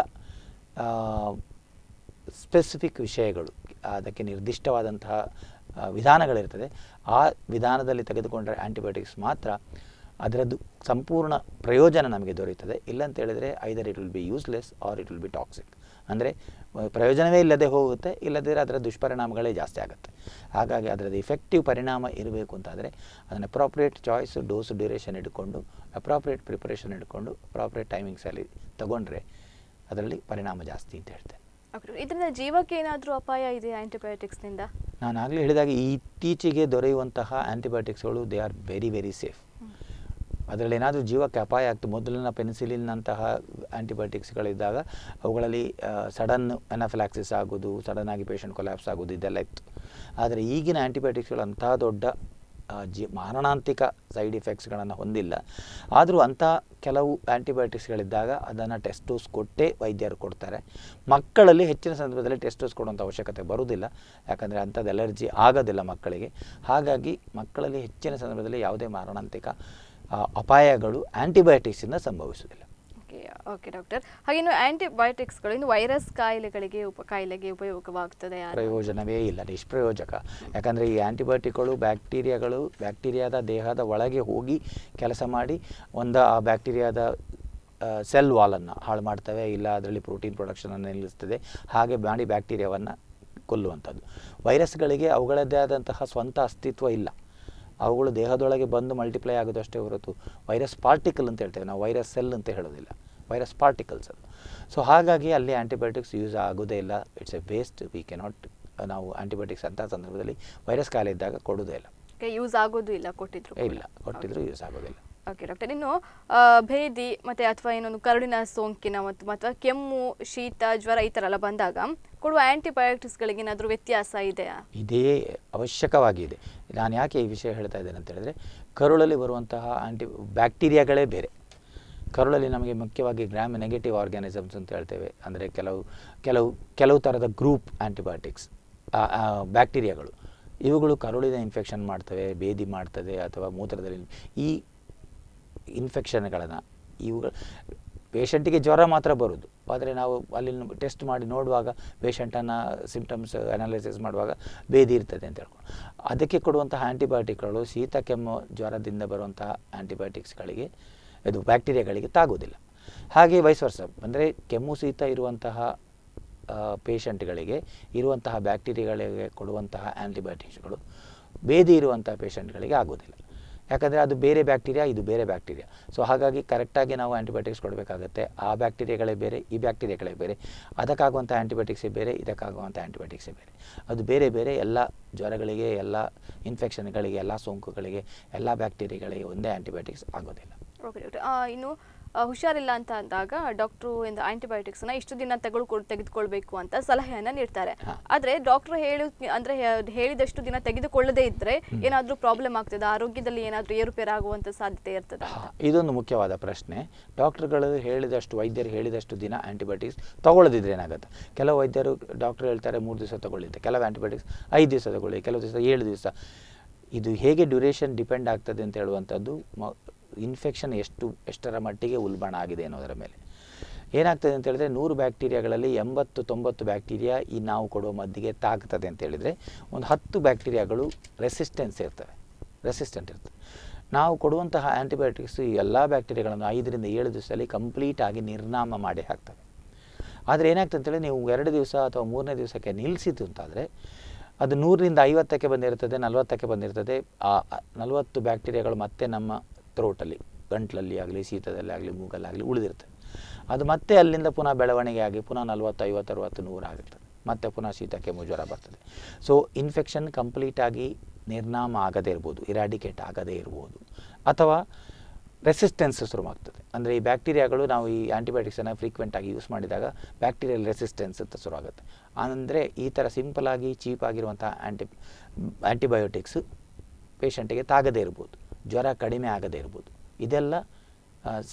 ಸ್ಪೆಸಿಫಿಕ್ ವಿಷಯಗಳು ಅದಕ್ಕೆ ನಿರ್ದಿಷ್ಟವಾದಂತ ವಿಧಾನಗಳು ಇರ್ತದೆ ಆ ವಿಧಾನದಲ್ಲಿ ತೆಗೆದುಕೊಂಡ ಆಂಟಿಬಯೋಟಿಕ್ಸ್ ಮಾತ್ರ ಅದರದು ಸಂಪೂರ್ಣ ಪ್ರಯೋಜನ ನಮಗೆ ದೊರೆಯುತ್ತದೆ ಇಲ್ಲ ಅಂತ ಹೇಳಿದ್ರೆ either it will be useless or it will be toxic ಅಂದ್ರೆ ಪ್ರಯೋಜನವೇ ಇಲ್ಲದೆ ಹೋಗುತ್ತೆ ಇಲ್ಲದಿರ ಅದರ ದುಷ್ಪರಿಣಾಮಗಳೇ ಜಾಸ್ತಿ ಆಗುತ್ತೆ ಹಾಗಾಗಿ ಅದರ ಎಫೆಕ್ಟಿವ್ ಪರಿಣಾಮ ಇರಬೇಕು ಅಂತ ಆದರೆ ಅದನ್ನ ಅಪ್ರೋಪ್ರಿಯೇಟ್ ಚಾಯ್ಸ್ ಡೋಸ್ ಡ್ಯೂರೇಷನ್ ಇಟ್ಕೊಂಡು ಅಪ್ರೋಪ್ರಿಯೇಟ್ ಪ್ರಿಪರೇಷನ್ ಇಟ್ಕೊಂಡು ಅಪ್ರೋಪ್ರಿಯೇಟ್ ಟೈಮಿಂಗ್ಸ್ ಅಲ್ಲಿ ತಗೊಂಡ್ರೆ ಅದರಲ್ಲಿ ಪರಿಣಾಮ ಜಾಸ್ತಿ ಅಂತ ಹೇಳ್ತಾರೆ ಅಕರೆ ಇದರಿಂದ ಜೀವಕ್ಕೆ ಏನಾದರೂ ಅಪಾಯ ಇದೆ ಆಂಟಿಬಯೋಟಿಕ್ಸ್ ನಿಂದ ನಾನು ಆಗಲೇ ಹೇಳಿದಾಗ ಈ ಟೀಚಿಗೆ ದೊರೆಯುವಂತ ಆಂಟಿಬಯೋಟಿಕ್ಸ್ ಗಳು they are very very safe ಅದರಲ್ಲಿ ಏನಾದರೂ ಜೀವಕ್ಕೆ ಅಪಾಯ ಆಗ್ತು ಮೊದಲಿನ ಪೆನಿಸಿಲಿನ್ ನಂತಹ ಆಂಟಿಬಯೋಟಿಕ್ಸ್ ಗಳು ಇದ್ದಾಗ ಅವುಗಳಲ್ಲಿ ಸಡನ್ ಅನಾಫಿಲಾಕ್ಸಿಸ್ ಆಗೋದು ಸಡನ್ ಆಗಿ ಪೇಷಂಟ್ ಕೊಲ್ಯಾಪ್ಸ್ ಆಗೋದು ಇದೆಲ್ಲ ಇತ್ತು ಆದರೆ ಈಗಿನ ಆಂಟಿಬಯೋಟಿಕ್ಸ್ ಗಳು ಅಂತಹ ದೊಡ್ಡ ಮಾರಣಾಂತಿಕ ಸೈಡ್ ಎಫೆಕ್ಟ್ಸ್ ಗಳನ್ನು ಹೊಂದಿಲ್ಲ ಆದರೂ ಅಂತ ಕೆಲವು ಆಂಟಿಬಯೋಟಿಕ್ಸ್ ಗಳಿದ್ದಾಗ ಅದನ್ನ ಟೆಸ್ಟ್ ಡೋಸ್ ಕೊಟ್ಟೆ ವೈದ್ಯರು ಕೊಡ್ತಾರೆ ಮಕ್ಕಳಲ್ಲಿ ಹೆಚ್ಚಿನ ಸಂದರ್ಭದಲ್ಲಿ ಟೆಸ್ಟ್ ಡೋಸ್ ಕೊಡುವಂತ ಅವಶ್ಯಕತೆ ಬರುವುದಿಲ್ಲ ಯಾಕಂದ್ರೆ ಅಂತದ ಅಲರ್ಜಿ ಆಗೋದಿಲ್ಲ ಮಕ್ಕಳಿಗೆ ಹಾಗಾಗಿ ಮಕ್ಕಳಲ್ಲಿ ಹೆಚ್ಚಿನ ಸಂದರ್ಭದಲ್ಲಿ ಯಾವುದೇ ಮಾರಣಾಂತಿಕ ಅಪಾಯಗಳು ಆಂಟಿಬಯೋಟಿಕ್ಸ್ ಇಂದ ಸಂಭವಿಸುವುದಿಲ್ಲ ಓಕೆ ಡಾಕ್ಟರ್ ಹಾಗೇನು ಆಂಟಿಬಯೋಟಿಕ್ಸ್ ಗಳು ಇನ್ನು ವೈರಸ್ ಕಾಯಿಲೆಗಳಿಗೆ ಉಪಕಾಯಿಲೆಗೆ ಉಪಯೋಗವಾಗುತ್ತದೆ ಪ್ರಯೋಜನವೇ ಇಲ್ಲ ನಿಷ್ಪ್ರಯೋಜಕ ಯಾಕಂದರೆ ಈ ಆಂಟಿಬಯೋಟಿಕ್ಗಳು ಬ್ಯಾಕ್ಟೀರಿಯಾಗಳು ಬ್ಯಾಕ್ಟೀರಿಯಾದ ದೇಹದ ಒಳಗೆ ಹೋಗಿ ಕೆಲಸ ಮಾಡಿ ಒಂದು ಆ ಬ್ಯಾಕ್ಟೀರಿಯಾದ ಸೆಲ್ ವಾಲನ್ನು ಹಾಳು ಮಾಡ್ತವೆ ಇಲ್ಲ ಅದರಲ್ಲಿ ಪ್ರೋಟೀನ್ ಪ್ರೊಡಕ್ಷನನ್ನು ನಿಲ್ಲಿಸ್ತದೆ ಹಾಗೆ ಬಾಡಿ ಬ್ಯಾಕ್ಟೀರಿಯಾವನ್ನು ಕೊಲ್ಲುವಂಥದ್ದು ವೈರಸ್ಗಳಿಗೆ ಅವುಗಳದ್ದೇ ಆದಂತಹ ಸ್ವಂತ ಅಸ್ತಿತ್ವ ಇಲ್ಲ ಅವುಗಳು ದೇಹದೊಳಗೆ ಬಂದು ಮಲ್ಟಿಪ್ಲೈ ಆಗೋದಷ್ಟೇ ಹೊರತು ವೈರಸ್ ಪಾರ್ಟಿಕಲ್ ಅಂತ ಹೇಳ್ತೇವೆ ನಾವು ವೈರಸ್ ಸೆಲ್ ಅಂತ ಹೇಳೋದಿಲ್ಲ ವೈರಸ್ ಪಾರ್ಟಿಕಲ್ಸ್ ಅದು ಸೊ ಹಾಗಾಗಿ ಅಲ್ಲಿ ಆಂಟಿಬಯೋಟಿಕ್ಸ್ ಯೂಸ್ ಆಗೋದೇ ಇಲ್ಲ it's a waste we cannot ನಾವು ಆಂಟಿಬಯೋಟಿಕ್ಸ್ ಅಂತ ಸಂದರ್ಭದಲ್ಲಿ ವೈರಸ್ ಕಾಯಿಲೆ ಇದ್ದಾಗ ಕೊಡೋದೇ ಇಲ್ಲ ಯೂಸ್ ಆಗೋದು ಇಲ್ಲ ಕೊಟ್ಟಿದ್ರು ಇಲ್ಲ ಕೊಟ್ಟಿದ್ರು ಯೂಸ್ ಆಗೋದಿಲ್ಲ ಓಕೆ ಡಾಕ್ಟರ್ ಇನ್ನು ಭೇದಿ ಮತ್ತು ಅಥವಾ ಏನೊಂದು ಕರುಳಿನ ಸೋಂಕಿನ ಮತ್ತು ಅಥವಾ ಕೆಮ್ಮು ಶೀತ ಜ್ವರ ಈ ಥರ ಎಲ್ಲ ಬಂದಾಗ ಕೊಡುವ ಆ್ಯಂಟಿಬಯೋಟಿಕ್ಸ್ಗಳಿಗೆ ಏನಾದರೂ ವ್ಯತ್ಯಾಸ ಇದೆಯಾ ಇದೇ ಅವಶ್ಯಕವಾಗಿದೆ ನಾನು ಯಾಕೆ ಈ ವಿಷಯ ಹೇಳ್ತಾ ಇದ್ದೇನೆ ಅಂತ ಹೇಳಿದ್ರೆ ಕರುಳಲ್ಲಿ ಬರುವಂತಹ ಆ್ಯಂಟಿ ಬ್ಯಾಕ್ಟೀರಿಯಾಗಳೇ ಬೇರೆ ಕರುಳಲ್ಲಿ ನಮಗೆ ಮುಖ್ಯವಾಗಿ ಗ್ರಾಮ್ ನೆಗೆಟಿವ್ ಆರ್ಗ್ಯಾನಿಸಮ್ಸ್ ಅಂತ ಹೇಳ್ತೇವೆ ಅಂದರೆ ಕೆಲವು ಕೆಲವು ಕೆಲವು ಥರದ ಗ್ರೂಪ್ ಆ್ಯಂಟಿಬಯೋಟಿಕ್ಸ್ ಬ್ಯಾಕ್ಟೀರಿಯಾಗಳು ಇವುಗಳು ಕರುಳಿನ ಇನ್ಫೆಕ್ಷನ್ ಮಾಡ್ತವೆ ಭೇದಿ ಮಾಡ್ತದೆ ಅಥವಾ ಮೂತ್ರದಲ್ಲಿ ಈ ಇನ್ಫೆಕ್ಷನ್ಗಳನ್ನು ಇವುಗಳು ಪೇಷಂಟಿಗೆ ಜ್ವರ ಮಾತ್ರ ಬರೋದು ಆದರೆ ನಾವು ಅಲ್ಲಿ ಟೆಸ್ಟ್ ಮಾಡಿ ನೋಡುವಾಗ ಪೇಷಂಟನ್ನು ಸಿಂಪ್ಟಮ್ಸ್ ಅನಾಲಿಸಿಸ್ ಮಾಡುವಾಗ ಭೇದಿ ಇರ್ತದೆ ಅಂತ ಹೇಳ್ಕೊಂಡು ಅದಕ್ಕೆ ಕೊಡುವಂತಹ ಆ್ಯಂಟಿಬಯೋಟಿಕ್ಗಳು ಶೀತ ಕೆಮ್ಮು ಜ್ವರದಿಂದ ಬರುವಂತಹ ಆ್ಯಂಟಿಬಯೋಟಿಕ್ಸ್ಗಳಿಗೆ ಇದು ಬ್ಯಾಕ್ಟೀರಿಯಾಗಳಿಗೆ ತಾಗೋದಿಲ್ಲ ಹಾಗೆ ವೈಸ್ ವರ್ಸಾ ಅಂದರೆ ಕೆಮ್ಮು ಶೀತ ಇರುವಂತಹ ಪೇಷಂಟ್ಗಳಿಗೆ ಇರುವಂತಹ ಬ್ಯಾಕ್ಟೀರಿಯಾಗಳಿಗೆ ಕೊಡುವಂತಹ ಆ್ಯಂಟಿಬಯೋಟಿಕ್ಸ್ಗಳು ಭೇದಿ ಇರುವಂತಹ ಪೇಷಂಟ್ಗಳಿಗೆ ಆಗೋದಿಲ್ಲ ಯಾಕಂದರೆ ಅದು ಬೇರೆ ಬ್ಯಾಕ್ಟೀರಿಯಾ ಇದು ಬೇರೆ ಬ್ಯಾಕ್ಟೀರಿಯಾ ಸೊ ಹಾಗಾಗಿ ಕರೆಕ್ಟಾಗಿ ನಾವು ಆ್ಯಂಟಿಬಯೋಟಿಕ್ಸ್ ಕೊಡಬೇಕಾಗತ್ತೆ ಆ ಬ್ಯಾಕ್ಟೀರಿಯಾಗಳೇ ಬೇರೆ ಈ ಬ್ಯಾಕ್ಟೀರಿಯಾಗಳೇ ಬೇರೆ ಅದಕ್ಕಾಗುವಂಥ ಆ್ಯಂಟಿಬಯೋಟಿಕ್ಸೇ ಬೇರೆ ಇದಕ್ಕಾಗುವಂಥ ಆ್ಯಂಟಿಬಯೋಟಿಕ್ಸೇ ಬೇರೆ ಅದು ಬೇರೆ ಬೇರೆ ಎಲ್ಲ ಜ್ವರಗಳಿಗೆ ಎಲ್ಲ ಇನ್ಫೆಕ್ಷನ್ಗಳಿಗೆ ಎಲ್ಲ ಸೋಂಕುಗಳಿಗೆ ಎಲ್ಲ ಬ್ಯಾಕ್ಟೀರಿಯಾಗಳಿಗೆ ಒಂದೇ ಆ್ಯಂಟಿಬಯೋಟಿಕ್ಸ್ ಆಗೋದಿಲ್ಲ ಓಕೆ ಡಾಕ್ಟರ್ ಇನ್ನು ಹುಷಾರಿಲ್ಲ ಅಂತ ಅಂದಾಗ ಡಾಕ್ಟ್ರು ಇಂದ ಆ್ಯಂಟಿಬಯೋಟಿಕ್ಸ್ನ ಇಷ್ಟು ದಿನ ತೆಗೆದುಕೊಳ್ಳ ತೆಗೆದುಕೊಳ್ಬೇಕು ಅಂತ ಸಲಹೆಯನ್ನು ನೀಡ್ತಾರೆ ಆದರೆ ಡಾಕ್ಟ್ರು ಹೇಳಿ ಅಂದರೆ ಹೇಳಿದಷ್ಟು ದಿನ ತೆಗೆದುಕೊಳ್ಳದೇ ಇದ್ದರೆ ಏನಾದರೂ ಪ್ರಾಬ್ಲಮ್ ಆಗ್ತದೆ ಆರೋಗ್ಯದಲ್ಲಿ ಏನಾದರೂ ಏರುಪೇರಾಗುವಂಥ ಸಾಧ್ಯತೆ ಇರ್ತದೆ ಇದೊಂದು ಮುಖ್ಯವಾದ ಪ್ರಶ್ನೆ ಡಾಕ್ಟ್ರುಗಳು ಹೇಳಿದಷ್ಟು ವೈದ್ಯರು ಹೇಳಿದಷ್ಟು ದಿನ ಆ್ಯಂಟಿಬಯೋಟಿಕ್ಸ್ ತಗೊಳ್ಳದಿದ್ರೆ ಏನಾಗುತ್ತೆ ಕೆಲವು ವೈದ್ಯರು ಡಾಕ್ಟ್ರು ಹೇಳ್ತಾರೆ ಮೂರು ದಿವಸ ತಗೊಳ್ಳಿ ಅಂತ ಕೆಲವು ಆ್ಯಂಟಿಬಯೋಟಿಕ್ಸ್ ಐದು ದಿವಸ ತಗೊಳ್ಳಿ ಕೆಲವು ದಿವಸ ಏಳು ದಿವಸ ಇದು ಹೇಗೆ ಡ್ಯೂರೇಷನ್ ಡಿಪೆಂಡ್ ಆಗ್ತದೆ ಅಂತ ಹೇಳುವಂಥದ್ದು ಇನ್ಫೆಕ್ಷನ್ ಎಷ್ಟು ಎಷ್ಟರ ಮಟ್ಟಿಗೆ ಉಲ್ಬಣ ಆಗಿದೆ ಅನ್ನೋದರ ಮೇಲೆ ಏನಾಗ್ತದೆ ಅಂತ ಹೇಳಿದ್ರೆ ನೂರು ಬ್ಯಾಕ್ಟೀರಿಯಾಗಳಲ್ಲಿ ಎಂಬತ್ತು ತೊಂಬತ್ತು ಬ್ಯಾಕ್ಟೀರಿಯಾ ಈ ನಾವು ಕೊಡುವ ಮದ್ದಿಗೆ ತಾಗ್ತದೆ ಅಂತ ಹೇಳಿದರೆ ಒಂದು ಹತ್ತು ಬ್ಯಾಕ್ಟೀರಿಯಾಗಳು ರೆಸಿಸ್ಟೆನ್ಸ್ ಇರ್ತವೆ ರೆಸಿಸ್ಟೆಂಟ್ ಇರ್ತವೆ ನಾವು ಕೊಡುವಂತಹ ಆ್ಯಂಟಿಬಯೋಟಿಕ್ಸ್ ಈ ಎಲ್ಲ ಬ್ಯಾಕ್ಟೀರಿಯಾಗಳನ್ನು ಐದರಿಂದ ಏಳು ದಿವಸದಲ್ಲಿ ಕಂಪ್ಲೀಟ್ ಆಗಿ ನಿರ್ನಾಮ ಮಾಡಿ ಹಾಕ್ತವೆ ಆದರೆ ಏನಾಗ್ತದೆ ಅಂತೇಳಿ ನೀವು ಎರಡು ದಿವಸ ಅಥವಾ ಮೂರನೇ ದಿವಸಕ್ಕೆ ನಿಲ್ಲಿಸಿತು ಅಂತಾದರೆ ಅದು ನೂರರಿಂದ ಐವತ್ತಕ್ಕೆ ಬಂದಿರ್ತದೆ, ನಲವತ್ತಕ್ಕೆ ಬಂದಿರ್ತದೆ. ಆ ನಲವತ್ತು ಬ್ಯಾಕ್ಟೀರಿಯಾಗಳು ಮತ್ತೆ ನಮ್ಮ ಥ್ರೋಟಲ್ಲಿ, ಗಂಟಲಲ್ಲಿ ಆಗಲಿ, ಶೀತದಲ್ಲಿ ಆಗಲಿ, ಮೂಗಲ್ಲಾಗಲಿ ಉಳಿದಿರ್ತದೆ. ಅದು ಮತ್ತೆ ಅಲ್ಲಿಂದ ಪುನಃ ಬೆಳವಣಿಗೆ ಆಗಿ ಪುನಃ ನಲವತ್ತು ಐವತ್ತು ಅರುವತ್ತು ನೂರು ಆಗುತ್ತದೆ, ಮತ್ತೆ ಪುನಃ ಶೀತ ಕೆಮ್ಮು ಜ್ವರ ಬರ್ತದೆ. ಸೊ ಇನ್ಫೆಕ್ಷನ್ ಕಂಪ್ಲೀಟಾಗಿ ನಿರ್ನಾಮ ಆಗದೇ ಇರ್ಬೋದು, ಇರಾಡಿಕೇಟ್ ಆಗದೇ ಇರ್ಬೋದು, ಅಥವಾ ರೆಸಿಸ್ಟೆನ್ಸ್ ಶುರುವಾಗ್ತದೆ. ಅಂದರೆ ಈ ಬ್ಯಾಕ್ಟೀರಿಯಾಗಳು, ನಾವು ಈ ಆ್ಯಂಟಿಬಯೋಟಿಕ್ಸನ್ನು ಫ್ರೀಕ್ವೆಂಟಾಗಿ ಯೂಸ್ ಮಾಡಿದಾಗ ಬ್ಯಾಕ್ಟೀರಿಯಲ್ ರೆಸಿಸ್ಟೆನ್ಸ್ ಅಂತ ಶುರುವಾಗುತ್ತೆ. ಅಂದರೆ ಈ ಥರ ಸಿಂಪಲಾಗಿ ಚೀಪಾಗಿರುವಂಥ ಆ್ಯಂಟಿ ಆ್ಯಂಟಿಬಯೋಟಿಕ್ಸ್ ಪೇಷಂಟಿಗೆ ತಾಗದೇ ಇರ್ಬೋದು, ಜ್ವರ ಕಡಿಮೆ ಆಗದೇ ಇರ್ಬೋದು. ಇದೆಲ್ಲ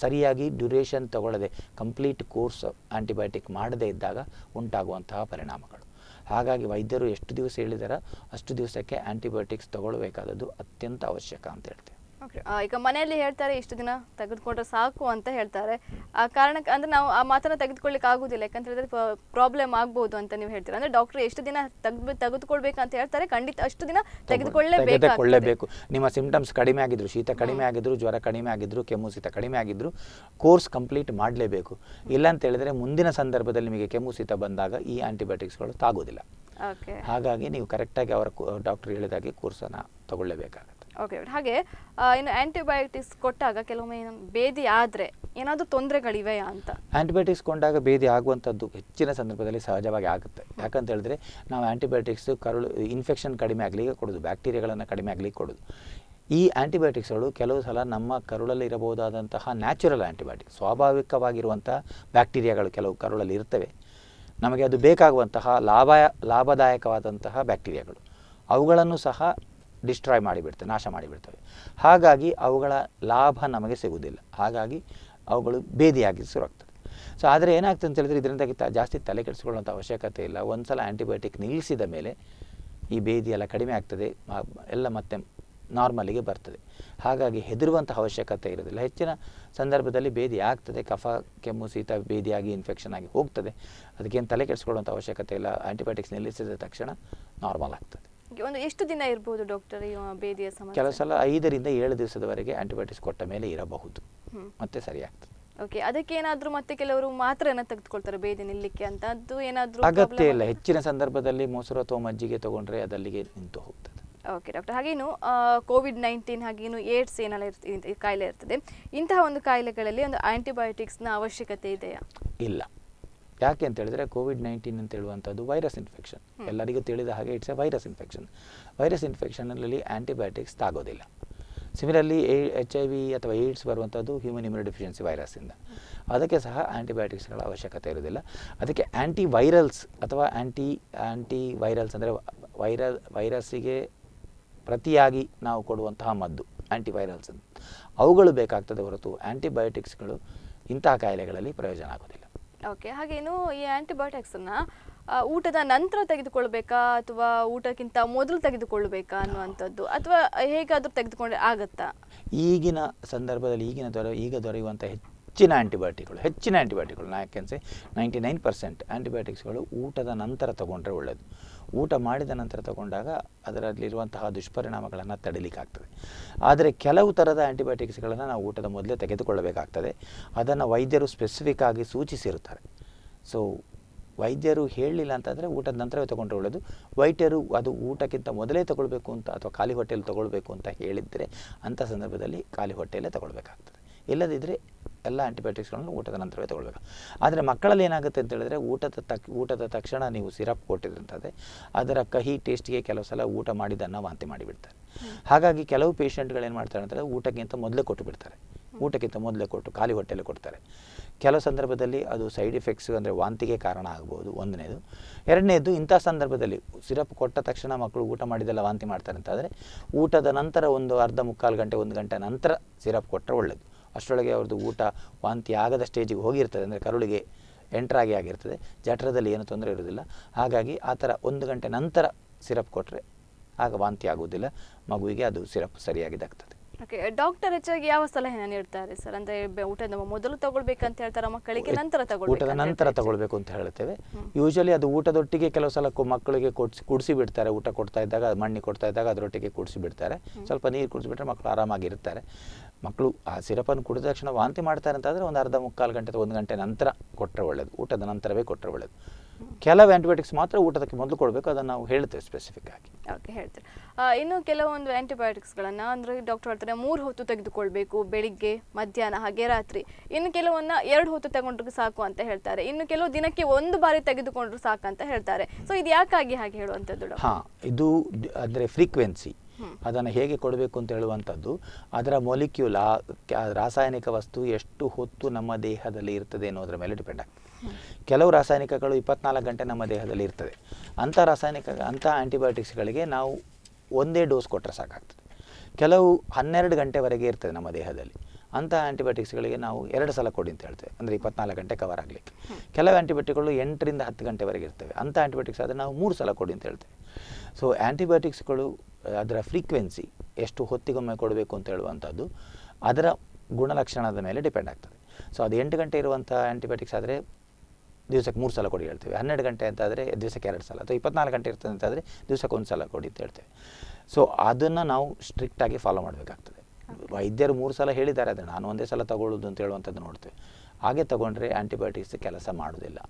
ಸರಿಯಾಗಿ ಡ್ಯೂರೇಷನ್ ತಗೊಳ್ಳದೆ ಕಂಪ್ಲೀಟ್ ಕೋರ್ಸ್ ಆ್ಯಂಟಿಬಯೋಟಿಕ್ ಮಾಡದೇ ಇದ್ದಾಗ ಉಂಟಾಗುವಂತಹ ಪರಿಣಾಮಗಳು. ಹಾಗಾಗಿ ವೈದ್ಯರು ಎಷ್ಟು ದಿವಸ ಹೇಳಿದಾರೋ ಅಷ್ಟು ದಿವಸಕ್ಕೆ ಆ್ಯಂಟಿಬಯೋಟಿಕ್ಸ್ ತಗೊಳ್ಬೇಕಾದದ್ದು ಅತ್ಯಂತ ಅವಶ್ಯಕ ಅಂತ ಹೇಳ್ತೀವಿ. ಓಕೆ, ಈಗ ಮನೆಯಲ್ಲಿ ಹೇಳ್ತಾರೆ ಇಷ್ಟು ದಿನ ತೆಗೆದುಕೊಂಡ್ರೆ ಸಾಕು ಅಂತ ಹೇಳ್ತಾರೆ. ಆ ಕಾರಣಕ್ಕೆ ಅಂದರೆ ನಾವು ಆ ಮಾತನ್ನು ತೆಗೆದುಕೊಳ್ಳಿಕ್ಕೆ ಆಗೋದಿಲ್ಲ, ಯಾಕಂತೇಳಿದ್ರೆ ಪ್ರಾಬ್ಲಮ್ ಆಗ್ಬೋದು ಅಂತ ನೀವು ಹೇಳ್ತೀರಾ. ಅಂದರೆ ಡಾಕ್ಟ್ರು ಎಷ್ಟು ದಿನ ತೆಗೆದು ತೆಗೆದುಕೊಳ್ಬೇಕಂತ ಹೇಳ್ತಾರೆ, ಖಂಡಿತ ಅಷ್ಟು ದಿನ ತೆಗೆದುಕೊಳ್ಳೇಬೇಕು. ನಿಮ್ಮ ಸಿಂಪ್ಟಮ್ಸ್ ಕಡಿಮೆ ಆಗಿದ್ರು, ಶೀತ ಕಡಿಮೆ ಆಗಿದ್ರು, ಜ್ವರ ಕಡಿಮೆ ಆಗಿದ್ರು, ಕೆಮ್ಮು ಶೀತ ಕಡಿಮೆ ಆಗಿದ್ರು ಕೋರ್ಸ್ ಕಂಪ್ಲೀಟ್ ಮಾಡಲೇಬೇಕು. ಇಲ್ಲ ಅಂತ ಹೇಳಿದ್ರೆ ಮುಂದಿನ ಸಂದರ್ಭದಲ್ಲಿ ನಿಮಗೆ ಕೆಮ್ಮು ಶೀತ ಬಂದಾಗ ಈ ಆ್ಯಂಟಿಬಯೋಟಿಕ್ಸ್ಗಳು ತಾಗೋದಿಲ್ಲ. ಹಾಗಾಗಿ ನೀವು ಕರೆಕ್ಟಾಗಿ ಅವರ ಡಾಕ್ಟರ್ ಹೇಳಿದಾಗೆ ಕೋರ್ಸನ್ನು ತಗೊಳ್ಳೇಬೇಕಾಗುತ್ತೆ. ಓಕೆ, ಹಾಗೆ ಇನ್ನು ಆ್ಯಂಟಿಬಯೋಟಿಕ್ಸ್ ಕೊಟ್ಟಾಗ ಕೆಲವೊಮ್ಮೆ ಭೇದಿ ಆದರೆ ಏನಾದರೂ ತೊಂದರೆಗಳಿವೆಯಾ ಅಂತ? ಆ್ಯಂಟಿಬಯೋಟಿಕ್ಸ್ ಕೊಂಡಾಗ ಭೇದಿ ಆಗುವಂಥದ್ದು ಹೆಚ್ಚಿನ ಸಂದರ್ಭದಲ್ಲಿ ಸಹಜವಾಗಿ ಆಗುತ್ತೆ. ಯಾಕಂತ ಹೇಳಿದ್ರೆ ನಾವು ಆ್ಯಂಟಿಬಯೋಟಿಕ್ಸ್ ಕರುಳು ಇನ್ಫೆಕ್ಷನ್ ಕಡಿಮೆ ಆಗಲಿಕ್ಕೆ ಕೊಡೋದು, ಬ್ಯಾಕ್ಟೀರಿಯಾಗಳನ್ನು ಕಡಿಮೆ ಆಗಲಿಕ್ಕೆ ಕೊಡೋದು. ಈ ಆ್ಯಂಟಿಬಯೋಟಿಕ್ಸ್ಗಳು ಕೆಲವು ಸಲ ನಮ್ಮ ಕರುಳಲ್ಲಿ ಇರಬಹುದಾದಂತಹ ನ್ಯಾಚುರಲ್ ಆ್ಯಂಟಿಬಯೋಟಿಕ್ಸ್, ಸ್ವಾಭಾವಿಕವಾಗಿರುವಂಥ ಬ್ಯಾಕ್ಟೀರಿಯಾಗಳು ಕೆಲವು ಕರುಳಲ್ಲಿ ಇರ್ತವೆ. ನಮಗೆ ಅದು ಬೇಕಾಗುವಂತಹ ಲಾಭ ಲಾಭದಾಯಕವಾದಂತಹ ಬ್ಯಾಕ್ಟೀರಿಯಾಗಳು ಅವುಗಳನ್ನು ಸಹ ಡಿಸ್ಟ್ರಾಯ್ ಮಾಡಿಬಿಡ್ತವೆ, ನಾಶ ಮಾಡಿಬಿಡ್ತವೆ. ಹಾಗಾಗಿ ಅವುಗಳ ಲಾಭ ನಮಗೆ ಸಿಗುವುದಿಲ್ಲ. ಹಾಗಾಗಿ ಅವುಗಳು ಭೇದಿಯಾಗಿ ಶುರುವಾಗ್ತದೆ. ಸೊ ಆದರೆ ಏನಾಗ್ತದೆ ಅಂತ ಹೇಳಿದ್ರೆ ಇದರಿಂದಾಗಿ ಜಾಸ್ತಿ ತಲೆ ಕೆಡಿಸ್ಕೊಳ್ಳುವಂಥ ಅವಶ್ಯಕತೆ ಇಲ್ಲ. ಒಂದು ಸಲ ಆ್ಯಂಟಿಬಯೋಟಿಕ್ ನಿಲ್ಲಿಸಿದ ಮೇಲೆ ಈ ಭೇದಿ ಎಲ್ಲ ಕಡಿಮೆ ಆಗ್ತದೆ, ಎಲ್ಲ ಮತ್ತೆ ನಾರ್ಮಲಿಗೆ ಬರ್ತದೆ. ಹಾಗಾಗಿ ಹೆದರುವಂಥ ಅವಶ್ಯಕತೆ ಇರೋದಿಲ್ಲ. ಹೆಚ್ಚಿನ ಸಂದರ್ಭದಲ್ಲಿ ಭೇದಿ ಆಗ್ತದೆ, ಕಫ ಕೆಮ್ಮು ಶೀತ ಭೇದಿಯಾಗಿ ಇನ್ಫೆಕ್ಷನ್ ಆಗಿ ಹೋಗ್ತದೆ. ಅದಕ್ಕೇನು ತಲೆ ಕೆಡಿಸ್ಕೊಳ್ಳುವಂಥ ಅವಶ್ಯಕತೆ ಇಲ್ಲ. ಆ್ಯಂಟಿಬಯೋಟಿಕ್ಸ್ ನಿಲ್ಲಿಸಿದ ತಕ್ಷಣ ನಾರ್ಮಲ್ ಆಗ್ತದೆ. ಒಂದು ಎಷ್ಟು ದಿನ ಇರಬಹುದು ಡಾಕ್ಟರ್ ಭೇದಿಯ ಸಮಸ್ಯೆ? ಕೆಲವು ಸಲ ಐದರಿಂದ ಏಳು ದಿವಸದವರೆಗೆ ಆ್ಯಂಟಿಬಯೋಟಿಕ್ಸ್ ಕೊಟ್ಟ ಮೇಲೆ ಇರಬಹುದು, ಮತ್ತೆ ಸರಿಯಾಗ್ತದೆ. ಓಕೆ, ಅದಕ್ಕೆ ಏನಾದರೂ ಮತ್ತೆ ಕೆಲವರು ಮಾತ್ರೆಯನ್ನು ತೆಗೆದುಕೊಳ್ತಾರೆ ಭೇದಿ ನಿಲ್ಲಿಕ್ಕೆ ಅಂತ, ಅದು ಏನಾದರೂ ಅಗತ್ಯ ಇಲ್ಲ. ಹೆಚ್ಚಿನ ಸಂದರ್ಭದಲ್ಲಿ ಮೊಸರು ಅಥವಾ ಮಜ್ಜಿಗೆ ತಗೊಂಡ್ರೆ ಅದಲ್ಲಿಗೆ ನಿಂತು ಹೋಗ್ತದೆ. ಓಕೆ ಡಾಕ್ಟರ್, ಹಾಗೇನು ಕೋವಿಡ್ ನೈನ್ಟೀನ್ ಹಾಗೇನು ಏಡ್ಸ್ ಏನೆಲ್ಲ ಇರ್ತ ಕಾಯಿಲೆ ಇರ್ತದೆ, ಇಂತಹ ಒಂದು ಕಾಯಿಲೆಗಳಲ್ಲಿ ಒಂದು ಆ್ಯಂಟಿಬಯೋಟಿಕ್ಸ್ನ ಅವಶ್ಯಕತೆ ಇದೆಯಾ? ಇಲ್ಲ. ಯಾಕೆ ಅಂತ ಹೇಳಿದ್ರೆ ಕೋವಿಡ್ ನೈನ್ಟೀನ್ ಅಂತ ಹೇಳುವಂಥದ್ದು ವೈರಸ್ ಇನ್ಫೆಕ್ಷನ್. ಎಲ್ಲರಿಗೂ ತಿಳಿದ ಹಾಗೆ it's a virus infection. Virus ಇನ್ಫೆಕ್ಷನಲ್ಲಿ ಆ್ಯಂಟಿಬಯೋಟಿಕ್ಸ್ ತಾಗೋದಿಲ್ಲ. ಸಿಮಿಲರ್ಲಿ ಎಚ್ ಐ ವಿ ಅಥವಾ ಏಡ್ಸ್ ಬರುವಂಥದ್ದು ಹ್ಯೂಮನ್ ಇಮ್ಯುನೋಡೆಫಿಷಿಯನ್ಸಿ ವೈರಸ್ಸಿಂದ, ಅದಕ್ಕೆ ಸಹ ಆ್ಯಂಟಿಬಯೋಟಿಕ್ಸ್ಗಳ ಅವಶ್ಯಕತೆ ಇರೋದಿಲ್ಲ. ಅದಕ್ಕೆ ಆ್ಯಂಟಿ ವೈರಲ್ಸ್ ಅಥವಾ ಆ್ಯಂಟಿ ಆ್ಯಂಟಿ ವೈರಲ್ಸ್ ಅಂದರೆ ವೈರಲ್ ವೈರಸ್ಸಿಗೆ ಪ್ರತಿಯಾಗಿ ನಾವು ಕೊಡುವಂತಹ ಮದ್ದು ಆ್ಯಂಟಿವೈರಲ್ಸ್ ಅಂತ, ಅವುಗಳು ಬೇಕಾಗ್ತದೆ ಹೊರತು ಆ್ಯಂಟಿಬಯೋಟಿಕ್ಸ್ಗಳು ಇಂತಹ ಕಾಯಿಲೆಗಳಲ್ಲಿ ಪ್ರಯೋಜನ ಆಗೋದಿಲ್ಲ. ಓಕೆ, ಹಾಗೇನು ಈ ಆ್ಯಂಟಿಬಯೋಟಿಕ್ಸನ್ನು ಊಟದ ನಂತರ ತೆಗೆದುಕೊಳ್ಬೇಕಾ ಅಥವಾ ಊಟಕ್ಕಿಂತ ಮೊದಲು ತೆಗೆದುಕೊಳ್ಬೇಕಾ ಅನ್ನುವಂಥದ್ದು, ಅಥವಾ ಹೇಗಾದರೂ ತೆಗೆದುಕೊಂಡ್ರೆ ಆಗುತ್ತಾ? ಈಗಿನ ಸಂದರ್ಭದಲ್ಲಿ ಈಗಿನ ದೊರೆ ಈಗ ದೊರೆಯುವಂಥ ಹೆಚ್ಚಿನ ಆ್ಯಂಟಿಬಯೋಟಿಕ್ಗಳು ಹೆಚ್ಚಿನ ಆ್ಯಂಟಿಬಯೋಟಿಕ್ಗಳು ನಾ ಯಾಕೆನ್ಸೆ ನೈಂಟಿ ನೈನ್ ಪರ್ಸೆಂಟ್ ಆ್ಯಂಟಿಬಯೋಟಿಕ್ಸ್ಗಳು ಊಟದ ನಂತರ ತಗೊಂಡ್ರೆ ಒಳ್ಳೆಯದು. ಊಟ ಮಾಡಿದ ನಂತರ ತಗೊಂಡಾಗ ಅದರಲ್ಲಿರುವಂತಹ ದುಷ್ಪರಿಣಾಮಗಳನ್ನು ತಡಿಲಿಕ್ಕಾಗ್ತದೆ. ಆದರೆ ಕೆಲವು ಥರದ ಆ್ಯಂಟಿಬಯೋಟಿಕ್ಸ್ಗಳನ್ನು ನಾವು ಊಟದ ಮೊದಲೇ ತೆಗೆದುಕೊಳ್ಳಬೇಕಾಗ್ತದೆ. ಅದನ್ನು ವೈದ್ಯರು ಸ್ಪೆಸಿಫಿಕ್ ಆಗಿ ಸೂಚಿಸಿರುತ್ತಾರೆ. ಸೊ ವೈದ್ಯರು ಹೇಳಲಿಲ್ಲ ಅಂತಂದರೆ ಊಟದ ನಂತರವೇ ತೊಗೊಂಡ್ರೆ ಒಳ್ಳೆಯದು. ವೈದ್ಯರು ಅದು ಊಟಕ್ಕಿಂತ ಮೊದಲೇ ತೊಗೊಳ್ಬೇಕು ಅಂತ ಅಥವಾ ಖಾಲಿ ಹೊಟ್ಟೆಯಲ್ಲಿ ತೊಗೊಳ್ಬೇಕು ಅಂತ ಹೇಳಿದರೆ ಅಂಥ ಸಂದರ್ಭದಲ್ಲಿ ಖಾಲಿ ಹೊಟ್ಟೆಯಲ್ಲೇ ತೊಗೊಳ್ಬೇಕಾಗ್ತದೆ. ಇಲ್ಲದಿದ್ದರೆ ಎಲ್ಲ ಆ್ಯಂಟಿಬಯೋಟಿಕ್ಸ್ಗಳನ್ನು ಊಟದ ನಂತರವೇ ತೊಗೊಳ್ಬೇಕು. ಆದರೆ ಮಕ್ಕಳಲ್ಲಿ ಏನಾಗುತ್ತೆ ಅಂತ ಹೇಳಿದ್ರೆ ಊಟದ ತಕ್ ಊಟದ ತಕ್ಷಣ ನೀವು ಸಿರಪ್ ಕೊಟ್ಟಿದ್ದಂಥದ್ದೇ ಅದರ ಕಹಿ ಟೇಸ್ಟಿಗೆ ಕೆಲವು ಸಲ ಊಟ ಮಾಡಿದ್ದನ್ನು ವಾಂತಿ ಮಾಡಿಬಿಡ್ತಾರೆ. ಹಾಗಾಗಿ ಕೆಲವು ಪೇಷಂಟ್ಗಳೇನು ಮಾಡ್ತಾರೆ ಅಂತಂದರೆ ಊಟಕ್ಕಿಂತ ಮೊದಲೇ ಕೊಟ್ಟು ಬಿಡ್ತಾರೆ. ಊಟಕ್ಕಿಂತ ಮೊದಲೇ ಕೊಟ್ಟು ಖಾಲಿ ಹೊಟ್ಟೆಯಲ್ಲಿ ಕೊಡ್ತಾರೆ. ಕೆಲವು ಸಂದರ್ಭದಲ್ಲಿ ಅದು ಸೈಡ್ ಎಫೆಕ್ಟ್ಸು ಅಂದರೆ ವಾಂತಿಗೆ ಕಾರಣ ಆಗ್ಬೋದು, ಒಂದನೇದು. ಎರಡನೇದು, ಇಂಥ ಸಂದರ್ಭದಲ್ಲಿ ಸಿರಪ್ ಕೊಟ್ಟ ತಕ್ಷಣ ಮಕ್ಕಳು ಊಟ ಮಾಡಿದೆಲ್ಲ ವಾಂತಿ ಮಾಡ್ತಾರೆ ಅಂತಾದರೆ ಊಟದ ನಂತರ ಒಂದು ಅರ್ಧ ಮುಕ್ಕಾಲು ಗಂಟೆ ಒಂದು ಗಂಟೆ ನಂತರ ಸಿರಪ್ ಕೊಟ್ಟರೆ ಒಳ್ಳೆಯದು. ಅಷ್ಟರೊಳಗೆ ಅವ್ರದ್ದು ಊಟ ವಾಂತಿ ಆಗದ ಸ್ಟೇಜಿಗೆ ಹೋಗಿರ್ತದೆ, ಅಂದರೆ ಕರುಳಿಗೆ ಎಂಟ್ರಾಗಿ ಆಗಿರ್ತದೆ, ಜಠರದಲ್ಲಿ ಏನು ತೊಂದರೆ ಇರೋದಿಲ್ಲ. ಹಾಗಾಗಿ ಆ ಥರ ಒಂದು ಗಂಟೆ ನಂತರ ಸಿರಪ್ ಕೊಟ್ಟರೆ ಆಗ ವಾಂತಿ ಆಗುವುದಿಲ್ಲ, ಮಗುವಿಗೆ ಅದು ಸಿರಪ್ ಸರಿಯಾಗಿದ್ದಾಗ್ತದೆ. ಓಕೆ, ಡಾಕ್ಟರ್ ಹೆಚ್ಚಾಗಿ ಯಾವ ಸಲಹೆಯನ್ನು ನೀಡ್ತಾರೆ ಸರ್? ಅಂದರೆ ಊಟದ ಮೊದಲು ತಗೊಳ್ಬೇಕಂತ ಹೇಳ್ತಾರೆ ಮಕ್ಕಳಿಗೆ, ನಂತರ ತಗೊಳ್ಬೇಕು ಊಟದ ನಂತರ ತಗೊಳ್ಬೇಕು ಅಂತ ಹೇಳ್ತೇವೆ. ಯೂಶಲಿ ಅದು ಊಟದೊಟ್ಟಿಗೆ ಕೆಲವು ಸಲ ಮಕ್ಕಳಿಗೆ ಕೊಡ್ಸಿ ಕುಡಿಸಿ ಬಿಡ್ತಾರೆ. ಊಟ ಕೊಡ್ತಾ ಇದ್ದಾಗ ಮಣ್ಣಿ ಕೊಡ್ತಾ ಇದ್ದಾಗ ಅದರೊಟ್ಟಿಗೆ ಕುಡಿಸಿ ಬಿಡ್ತಾರೆ. ಸ್ವಲ್ಪ ನೀರು ಕುಡಿಸಿಬಿಟ್ರೆ ಮಕ್ಕಳು ಆರಾಮಾಗಿರ್ತಾರೆ. ಮಕ್ಕಳು ಆ ಸಿರಪನ್ನು ಕುಡಿದ ತಕ್ಷಣ ವಾಂತಿ ಮಾಡ್ತಾರೆ ಅಂತಾದರೆ ಒಂದು ಅರ್ಧ ಮುಕ್ಕಾಲು ಗಂಟೆ ಒಂದು ಗಂಟೆ ನಂತರ ಕೊಟ್ಟರೆ ಒಳ್ಳೆಯದು, ಊಟದ ನಂತರವೇ ಕೊಟ್ಟರೆ ಒಳ್ಳೆಯದು. ಕೆಲವು ಆಂಟಿಬಯೋಟಿಕ್ಸ್ ಮಾತ್ರ ಊಟದಕ್ಕೆ ಮೊದಲು ಕೊಡಬೇಕು, ಅದನ್ನ ನಾವು ಹೇಳ್ತೇವೆ ಸ್ಪೆಸಿಫಿಕ್ ಆಗಿ. ಓಕೆ ಹೇಳ್ತೀರಾ. ಇನ್ನು ಕೆಲವೊಂದು ಆಂಟಿಬಯೋಟಿಕ್ಸ್ ಗಳನ್ನು ಅಂದ್ರೆ ಡಾಕ್ಟರ್ ಹೇಳ್ತಾರೆ ಮೂರು ಹೊತ್ತು ತೆಗೆದುಕೊಳ್ಳಬೇಕು, ಬೆಳಿಗ್ಗೆ, ಮಧ್ಯಾಹ್ನ ಹಾಗೆ ರಾತ್ರಿ. ಇನ್ನು ಕೆಲವನ್ನ ಎರಡು ಹೊತ್ತು ತಗೊಂಡ್ರು ಸಾಕು ಅಂತ ಹೇಳ್ತಾರೆ. ಇನ್ನು ಕೆಲವು ದಿನಕ್ಕೆ ಒಂದು ಬಾರಿ ತೆಗೆದುಕೊಂಡ್ರು ಸಾಕು ಅಂತ ಹೇಳ್ತಾರೆ. ಸೊ ಇದು ಯಾಕಾಗಿ ಹಾಗೆ ಹೇಳುವಂತದ್ದು? ಹಾ, ಇದು ಅಂದ್ರೆ ಫ್ರೀಕ್ವೆನ್ಸಿ, ಅದನ್ನು ಹೇಗೆ ಕೊಡಬೇಕು ಅಂತ ಹೇಳುವಂಥದ್ದು. ಅದರ ಮೊಲಿಕ್ಯೂಲ್, ಆ ರಾಸಾಯನಿಕ ವಸ್ತು ಎಷ್ಟು ಹೊತ್ತು ನಮ್ಮ ದೇಹದಲ್ಲಿ ಇರ್ತದೆ ಅನ್ನೋದ್ರ ಮೇಲೆ ಡಿಪೆಂಡ್ ಆಗ್ತದೆ. ಕೆಲವು ರಾಸಾಯನಿಕಗಳು ಇಪ್ಪತ್ನಾಲ್ಕು ಗಂಟೆ ನಮ್ಮ ದೇಹದಲ್ಲಿ ಇರ್ತದೆ. ಅಂಥ ರಾಸಾಯನಿಕ ಅಂಥ ಆ್ಯಂಟಿಬಯೋಟಿಕ್ಸ್ಗಳಿಗೆ ನಾವು ಒಂದೇ ಡೋಸ್ ಕೊಟ್ಟರೆ ಸಾಕಾಗ್ತದೆ. ಕೆಲವು ಹನ್ನೆರಡು ಗಂಟೆವರೆಗೆ ಇರ್ತದೆ ನಮ್ಮ ದೇಹದಲ್ಲಿ. ಅಂಥ ಆ್ಯಂಟಿಬಯೋಟಿಕ್ಸ್ಗಳಿಗೆ ನಾವು ಎರಡು ಸಲ ಕೊಡಿ ಅಂತ ಹೇಳ್ತೇವೆ, ಅಂದರೆ ಇಪ್ಪತ್ನಾಲ್ಕು ಗಂಟೆ ಕವರ್ ಆಗಲಿಕ್ಕೆ. ಕೆಲವು ಆ್ಯಂಟಿಬಯೋಟಿಕ್ಗಳು ಎಂಟರಿಂದ ಹತ್ತು ಗಂಟೆವರೆಗೆ ಇರ್ತವೆ. ಅಂಥ ಆ್ಯಂಟಿಬಯೋಟಿಕ್ಸ್ ಆದರೆ ನಾವು ಮೂರು ಸಲ ಕೊಡಿ ಅಂತ ಹೇಳ್ತೇವೆ. ಸೊ ಆ್ಯಂಟಿಬಯೋಟಿಕ್ಸ್ಗಳು ಅದರ ಫ್ರೀಕ್ವೆನ್ಸಿ, ಎಷ್ಟು ಹೊತ್ತಿಗೊಮ್ಮೆ ಕೊಡಬೇಕು ಅಂತ ಹೇಳುವಂಥದ್ದು ಅದರ ಗುಣಲಕ್ಷಣದ ಮೇಲೆ ಡಿಪೆಂಡ್ ಆಗ್ತದೆ. ಸೊ ಅದು ಎಂಟು ಗಂಟೆ ಇರುವಂಥ ಆ್ಯಂಟಿಬಯೋಟಿಕ್ಸ್ ಆದರೆ ದಿವಸಕ್ಕೆ ಮೂರು ಸಲ ಕೊಡಿ ಹೇಳ್ತೇವೆ. ಹನ್ನೆರಡು ಗಂಟೆ ಅಂತ ಆದರೆ ದಿವಸಕ್ಕೆ ಎರಡು ಸಲ, ಅಥವಾ ಇಪ್ಪತ್ನಾಲ್ಕು ಗಂಟೆ ಇರ್ತದೆ ಅಂತ ಆದರೆ ದಿವಸಕ್ಕೆ ಒಂದು ಸಲ ಕೊಡಿ ಅಂತ ಹೇಳ್ತೇವೆ. ಸೊ ಅದನ್ನು ನಾವು ಸ್ಟ್ರಿಕ್ಟಾಗಿ ಫಾಲೋ ಮಾಡಬೇಕಾಗ್ತದೆ. ವೈದ್ಯರು ಮೂರು ಸಲ ಹೇಳಿದ್ದಾರೆ, ಆದರೆ ನಾನು ಒಂದೇ ಸಲ ತಗೊಳ್ಳೋದು ಅಂತ ಹೇಳುವಂಥದ್ದು ನೋಡ್ತೇವೆ. ಹಾಗೆ ತಗೊಂಡ್ರೆ ಆ್ಯಂಟಿಬಯೋಟಿಕ್ಸ್ ಕೆಲಸ ಮಾಡೋದಿಲ್ಲ.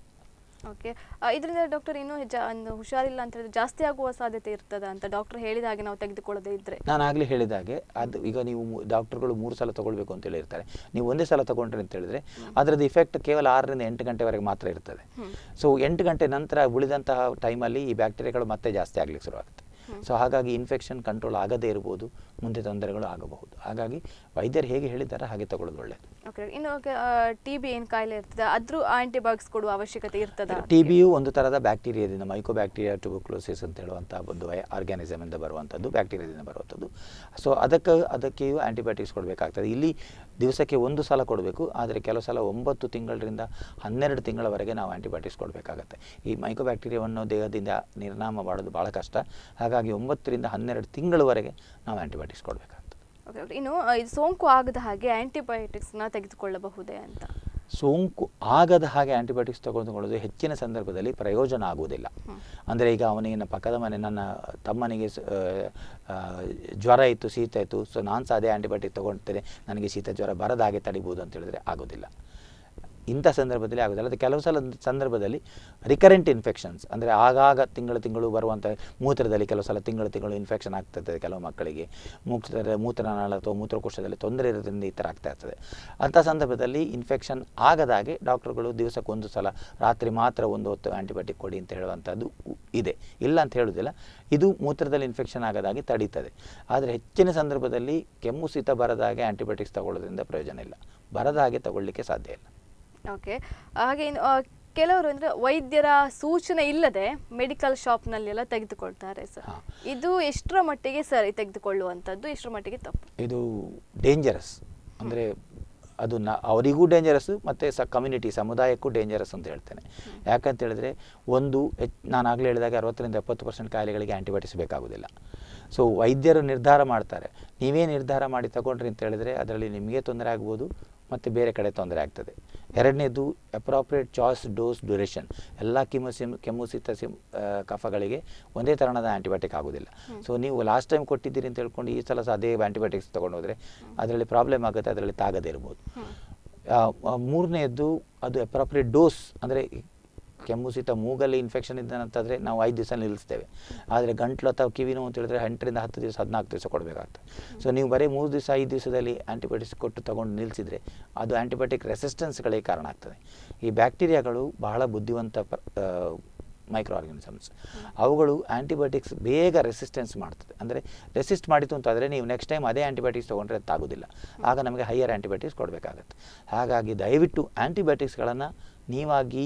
ಓಕೆ, ಇದರಿಂದ ಡಾಕ್ಟರ್ ಇನ್ನೂ ಒಂದು ಹುಷಾರಿಲ್ಲ ಅಂತ ಹೇಳಿದ್ರೆ ಜಾಸ್ತಿ ಆಗುವ ಸಾಧ್ಯತೆ ಇರ್ತದ ಅಂತ ಡಾಕ್ಟರ್ ಹೇಳಿದ ಹಾಗೆ ನಾವು ತೆಗೆದುಕೊಳ್ಳದೆ ಇದ್ದರೆ? ನಾನು ಆಗಲೇ ಹೇಳಿದ ಹಾಗೆ ಅದು ಈಗ ನೀವು ಡಾಕ್ಟರ್ಗಳು ಮೂರು ಸಲ ತೊಗೊಳ್ಬೇಕು ಅಂತ ಹೇಳಿರ್ತಾರೆ, ನೀವು ಒಂದೇ ಸಲ ತೊಗೊಂಡ್ರೆ ಅಂತ ಹೇಳಿದರೆ ಅದರದ್ದು ಇಫೆಕ್ಟ್ ಕೇವಲ ಆರರಿಂದ ಎಂಟು ಗಂಟೆವರೆಗೆ ಮಾತ್ರ ಇರ್ತದೆ. ಸೊ ಎಂಟು ಗಂಟೆ ನಂತರ ಉಳಿದಂತಹ ಟೈಮಲ್ಲಿ ಈ ಬ್ಯಾಕ್ಟೀರಿಯಾಗಳು ಮತ್ತೆ ಜಾಸ್ತಿ ಆಗಲಿಕ್ಕೆ ಶುರುವಾಗುತ್ತೆ. ಸೊ ಹಾಗಾಗಿ ಇನ್ಫೆಕ್ಷನ್ ಕಂಟ್ರೋಲ್ ಆಗದೇ ಇರ್ಬೋದು, ಮುಂದೆ ತೊಂದರೆಗಳು ಆಗಬಹುದು. ಹಾಗಾಗಿ ವೈದ್ಯರು ಹೇಗೆ ಹೇಳಿದ್ದಾರೆ ಹಾಗೆ ತಗೊಳ್ಳೋದು ಒಳ್ಳೆಯದು. ಓಕೆ, ಇನ್ನು ಟಿ ಬಿ ಏನು ಕಾಯಿಲೆ ಇರ್ತದೆ ಅದ್ರೂ ಆಂಟಿಬಯೋಟಿಕ್ಸ್ ಕೊಡುವ ಅವಶ್ಯಕತೆ ಇರ್ತದೆ? ಟಿ ಬಿಯು ಒಂದು ಥರದ ಬ್ಯಾಕ್ಟೀರಿಯಾದಿಂದ, ಮೈಕೋಬ್ಯಾಕ್ಟೀರಿಯಾ ಟ್ಯೂಬರ್ಕ್ಲೋಸಿಸ್ ಅಂತ ಹೇಳುವಂಥ ಒಂದು ಆರ್ಗ್ಯಾನಿಸಮಿಂದ ಬರುವಂಥದ್ದು, ಬ್ಯಾಕ್ಟೀರಿಯಾದಿಂದ ಬರುವಂಥದ್ದು. ಸೊ ಅದಕ್ಕೆ ಅದಕ್ಕೆಯೂ ಆ್ಯಂಟಿಬಯೋಟಿಕ್ಸ್ ಕೊಡಬೇಕಾಗ್ತದೆ. ಇಲ್ಲಿ ದಿವಸಕ್ಕೆ ಒಂದು ಸಲ ಕೊಡಬೇಕು, ಆದರೆ ಕೆಲವು ಸಲ ಒಂಬತ್ತು ತಿಂಗಳರಿಂದ ಹನ್ನೆರಡು ತಿಂಗಳವರೆಗೆ ನಾವು ಆ್ಯಂಟಿಬಯೋಟಿಕ್ಸ್ ಕೊಡಬೇಕಾಗತ್ತೆ. ಈ ಮೈಕೋಬ್ಯಾಕ್ಟೀರಿಯಾವನ್ನು ದೇಹದಿಂದ ನಿರ್ನಾಮ ಮಾಡೋದು ಭಾಳ ಕಷ್ಟ. ಹಾಗಾಗಿ ಒಂಬತ್ತರಿಂದ ಹನ್ನೆರಡು ತಿಂಗಳವರೆಗೆ ನಾವು ಆ್ಯಂಟಿಬಯೋಟಿಕ್ಸ್ ಕೊಡಬೇಕಾಗ್ತದೆ. ಓಕೆ, ಇನ್ನು ಇದು ಸೋಂಕು ಆಗದ ಹಾಗೆ ಆ್ಯಂಟಿಬಯೋಟಿಕ್ಸ್ನ ತೆಗೆದುಕೊಳ್ಳಬಹುದೇ ಅಂತ? ಸೋಂಕು ಆಗದ ಹಾಗೆ ಆ್ಯಂಟಿಬಯೋಟಿಕ್ಸ್ ತಗೊಂಡುಕೊಳ್ಳೋದು ಹೆಚ್ಚಿನ ಸಂದರ್ಭದಲ್ಲಿ ಪ್ರಯೋಜನ ಆಗುವುದಿಲ್ಲ. ಅಂದರೆ ಈಗ ಅವನಿಗೆ ಪಕ್ಕದ ಮನೆ ನನ್ನ ತಮ್ಮನಿಗೆ ಜ್ವರ ಇತ್ತು, ಶೀತ ಇತ್ತು, ಸೊ ನಾನು ಸಹ ಅದೇ ಆ್ಯಂಟಿಬಯೋಟಿಕ್ ತೊಗೊಳ್ತೇನೆ, ನನಗೆ ಶೀತ ಜ್ವರ ಬರದ ಹಾಗೆ ತಡಿಬೋದು ಅಂತ ಹೇಳಿದರೆ ಆಗೋದಿಲ್ಲ. ಇಂಥ ಸಂದರ್ಭದಲ್ಲಿ ಆಗೋದಿಲ್ಲ. ಅದು ಕೆಲವು ಸಲ ಸಂದರ್ಭದಲ್ಲಿ ರಿಕರೆಂಟ್ ಇನ್ಫೆಕ್ಷನ್ಸ್, ಅಂದರೆ ಆಗಾಗ ತಿಂಗಳು ತಿಂಗಳು ಬರುವಂಥ ಮೂತ್ರದಲ್ಲಿ ಕೆಲವು ಸಲ ತಿಂಗಳು ತಿಂಗಳು ಇನ್ಫೆಕ್ಷನ್ ಆಗ್ತದೆ ಕೆಲವು ಮಕ್ಕಳಿಗೆ. ಮೂತ್ರ ಮೂತ್ರನಾಳ ಅಥವಾ ಮೂತ್ರಕೋಶದಲ್ಲಿ ತೊಂದರೆ ಇರೋದ್ರಿಂದ ಈ ಥರ ಆಗ್ತಾ ಇರ್ತದೆ. ಅಂಥ ಸಂದರ್ಭದಲ್ಲಿ ಇನ್ಫೆಕ್ಷನ್ ಆಗದಾಗೆ ಡಾಕ್ಟರ್ಗಳು ದಿವಸಕ್ಕೊಂದು ಸಲ, ರಾತ್ರಿ ಮಾತ್ರ ಒಂದು ಹೊತ್ತು ಆ್ಯಂಟಿಬಯೋಟಿಕ್ ಕೊಡಿ ಅಂತ ಹೇಳುವಂಥದ್ದು ಇದೆ. ಇಲ್ಲ ಅಂತ ಹೇಳೋದಿಲ್ಲ, ಇದು ಮೂತ್ರದಲ್ಲಿ ಇನ್ಫೆಕ್ಷನ್ ಆಗದಾಗೆ ತಡೀತದೆ. ಆದರೆ ಹೆಚ್ಚಿನ ಸಂದರ್ಭದಲ್ಲಿ ಕೆಮ್ಮು ಶೀತ ಬರದಾಗೆ ಆ್ಯಂಟಿಬಯೋಟಿಕ್ಸ್ ತಗೊಳ್ಳೋದ್ರಿಂದ ಪ್ರಯೋಜನ ಇಲ್ಲ, ಬರದ ಹಾಗೆ ತಗೊಳ್ಳಲಿಕ್ಕೆ ಸಾಧ್ಯ ಇಲ್ಲ. ಓಕೆ, ಹಾಗೆ ಕೆಲವರು ಅಂದರೆ ವೈದ್ಯರ ಸೂಚನೆ ಇಲ್ಲದೆ ಮೆಡಿಕಲ್ ಶಾಪ್ನಲ್ಲೆಲ್ಲ ತೆಗೆದುಕೊಳ್ತಾರೆ ಸರ್. ಇದು ಎಷ್ಟರ ಮಟ್ಟಿಗೆ ಸರಿ ತೆಗೆದುಕೊಳ್ಳುವಂಥದ್ದು, ಎಷ್ಟರ ಮಟ್ಟಿಗೆ ತಪ್ಪು? ಇದು ಡೇಂಜರಸ್, ಅಂದರೆ ಅದು ನ ಅವರಿಗೂ ಡೇಂಜರಸ್ಸು ಮತ್ತು ಸ ಕಮ್ಯುನಿಟಿ ಸಮುದಾಯಕ್ಕೂ ಡೇಂಜರಸ್ ಅಂತ ಹೇಳ್ತೇನೆ. ಯಾಕಂತ ಹೇಳಿದರೆ, ಒಂದು ಹೆಚ್ ನಾನು ಆಗಲೇ ಹೇಳಿದಾಗ ಅರವತ್ತರಿಂದ ಎಪ್ಪತ್ತು ಪರ್ಸೆಂಟ್ ಕಾಯಿಲೆಗಳಿಗೆ ಆ್ಯಂಟಿಬಯೋಟಿಕ್ಸ್ ಬೇಕಾಗೋದಿಲ್ಲ. ಸೊ ವೈದ್ಯರು ನಿರ್ಧಾರ ಮಾಡ್ತಾರೆ, ನೀವೇ ನಿರ್ಧಾರ ಮಾಡಿ ತಗೊಂಡ್ರಿ ಅಂತ ಹೇಳಿದರೆ ಅದರಲ್ಲಿ ನಿಮಗೆ ತೊಂದರೆ ಆಗ್ಬೋದು ಮತ್ತು ಬೇರೆ ಕಡೆ ತೊಂದರೆ ಆಗ್ತದೆ. ಎರಡನೇದು ಅಪ್ರಾಪ್ರಿಯೇಟ್ ಚಾಯ್ಸ್, ಡೋಸ್, ಡ್ಯೂರೇಷನ್. ಎಲ್ಲ ಕಿಮೋ ಸಿಮ್ ಕೆಮ್ಮು ಶೀತ ಸಿಮ್ ಕಫಗಳಿಗೆ ಒಂದೇ ಥರದ ಆ್ಯಂಟಿಬಯೋಟಿಕ್ ಆಗೋದಿಲ್ಲ. ಸೊ ನೀವು ಲಾಸ್ಟ್ ಟೈಮ್ ಕೊಟ್ಟಿದ್ದೀರಿ ಅಂತ ಹೇಳ್ಕೊಂಡು ಈ ಸಲ ಸಹ ಅದೇ ಆ್ಯಂಟಿಬಯೋಟಿಕ್ಸ್ ತೊಗೊಂಡು ಹೋದರೆ ಅದರಲ್ಲಿ ಪ್ರಾಬ್ಲಮ್ ಆಗುತ್ತೆ, ಅದರಲ್ಲಿ ತಾಗದೇ ಇರ್ಬೋದು. ಮೂರನೇದು ಅದು ಅಪ್ರಾಪ್ರಿಯೇಟ್ ಡೋಸ್, ಅಂದರೆ ಕೆಮ್ಮು ಶೀತ ಮೂಗಲ್ಲಿ ಇನ್ಫೆಕ್ಷನ್ ಇದ್ದಾನಂತಂದರೆ ನಾವು ಐದು ದಿವಸ ನಿಲ್ಲಿಸ್ತೇವೆ. ಆದರೆ ಗಂಟ್ಲು ಅಥವಾ ಕಿವಿನೋ ಅಂತ ಹೇಳಿದ್ರೆ ಎಂಟರಿಂದ ಹತ್ತು ದಿವಸ ಹದಿನಾಲ್ಕು ದಿವಸ ಕೊಡಬೇಕಾಗ್ತದೆ. ಸೊ ನೀವು ಬರೀ ಮೂರು ದಿವಸ ಐದು ದಿವಸದಲ್ಲಿ ಆ್ಯಂಟಿಬಯೋಟಿಕ್ಸ್ ಕೊಟ್ಟು ತೊಗೊಂಡು ನಿಲ್ಲಿಸಿದರೆ ಅದು ಆ್ಯಂಟಿಬಯೋಟಿಕ್ ರೆಸಿಸ್ಟೆನ್ಸ್ಗಳಿಗೆ ಕಾರಣ ಆಗ್ತದೆ. ಈ ಬ್ಯಾಕ್ಟೀರಿಯಾಗಳು ಬಹಳ ಬುದ್ಧಿವಂತ ಮೈಕ್ರೋ ಆರ್ಗನಿಸಮ್ಸ್, ಅವುಗಳು ಆ್ಯಂಟಿಬಯೋಟಿಕ್ಸ್ ಬೇಗ ರೆಸಿಸ್ಟೆನ್ಸ್ ಮಾಡ್ತದೆ. ಅಂದರೆ ರೆಸಿಸ್ಟ್ ಮಾಡಿತು ಅಂತಾದರೆ ನೀವು ನೆಕ್ಸ್ಟ್ ಟೈಮ್ ಅದೇ ಆ್ಯಂಟಿಬಯೋಟಿಕ್ಸ್ ತೊಗೊಂಡ್ರೆ ಅದಾಗೋದಿಲ್ಲ, ಆಗ ನಮಗೆ ಹೈಯರ್ ಆ್ಯಂಟಿಬಯೋಟಿಕ್ಸ್ ಕೊಡಬೇಕಾಗತ್ತೆ. ಹಾಗಾಗಿ ದಯವಿಟ್ಟು ಆ್ಯಂಟಿಬಯೋಟಿಕ್ಸ್ಗಳನ್ನು ನೀವಾಗಿ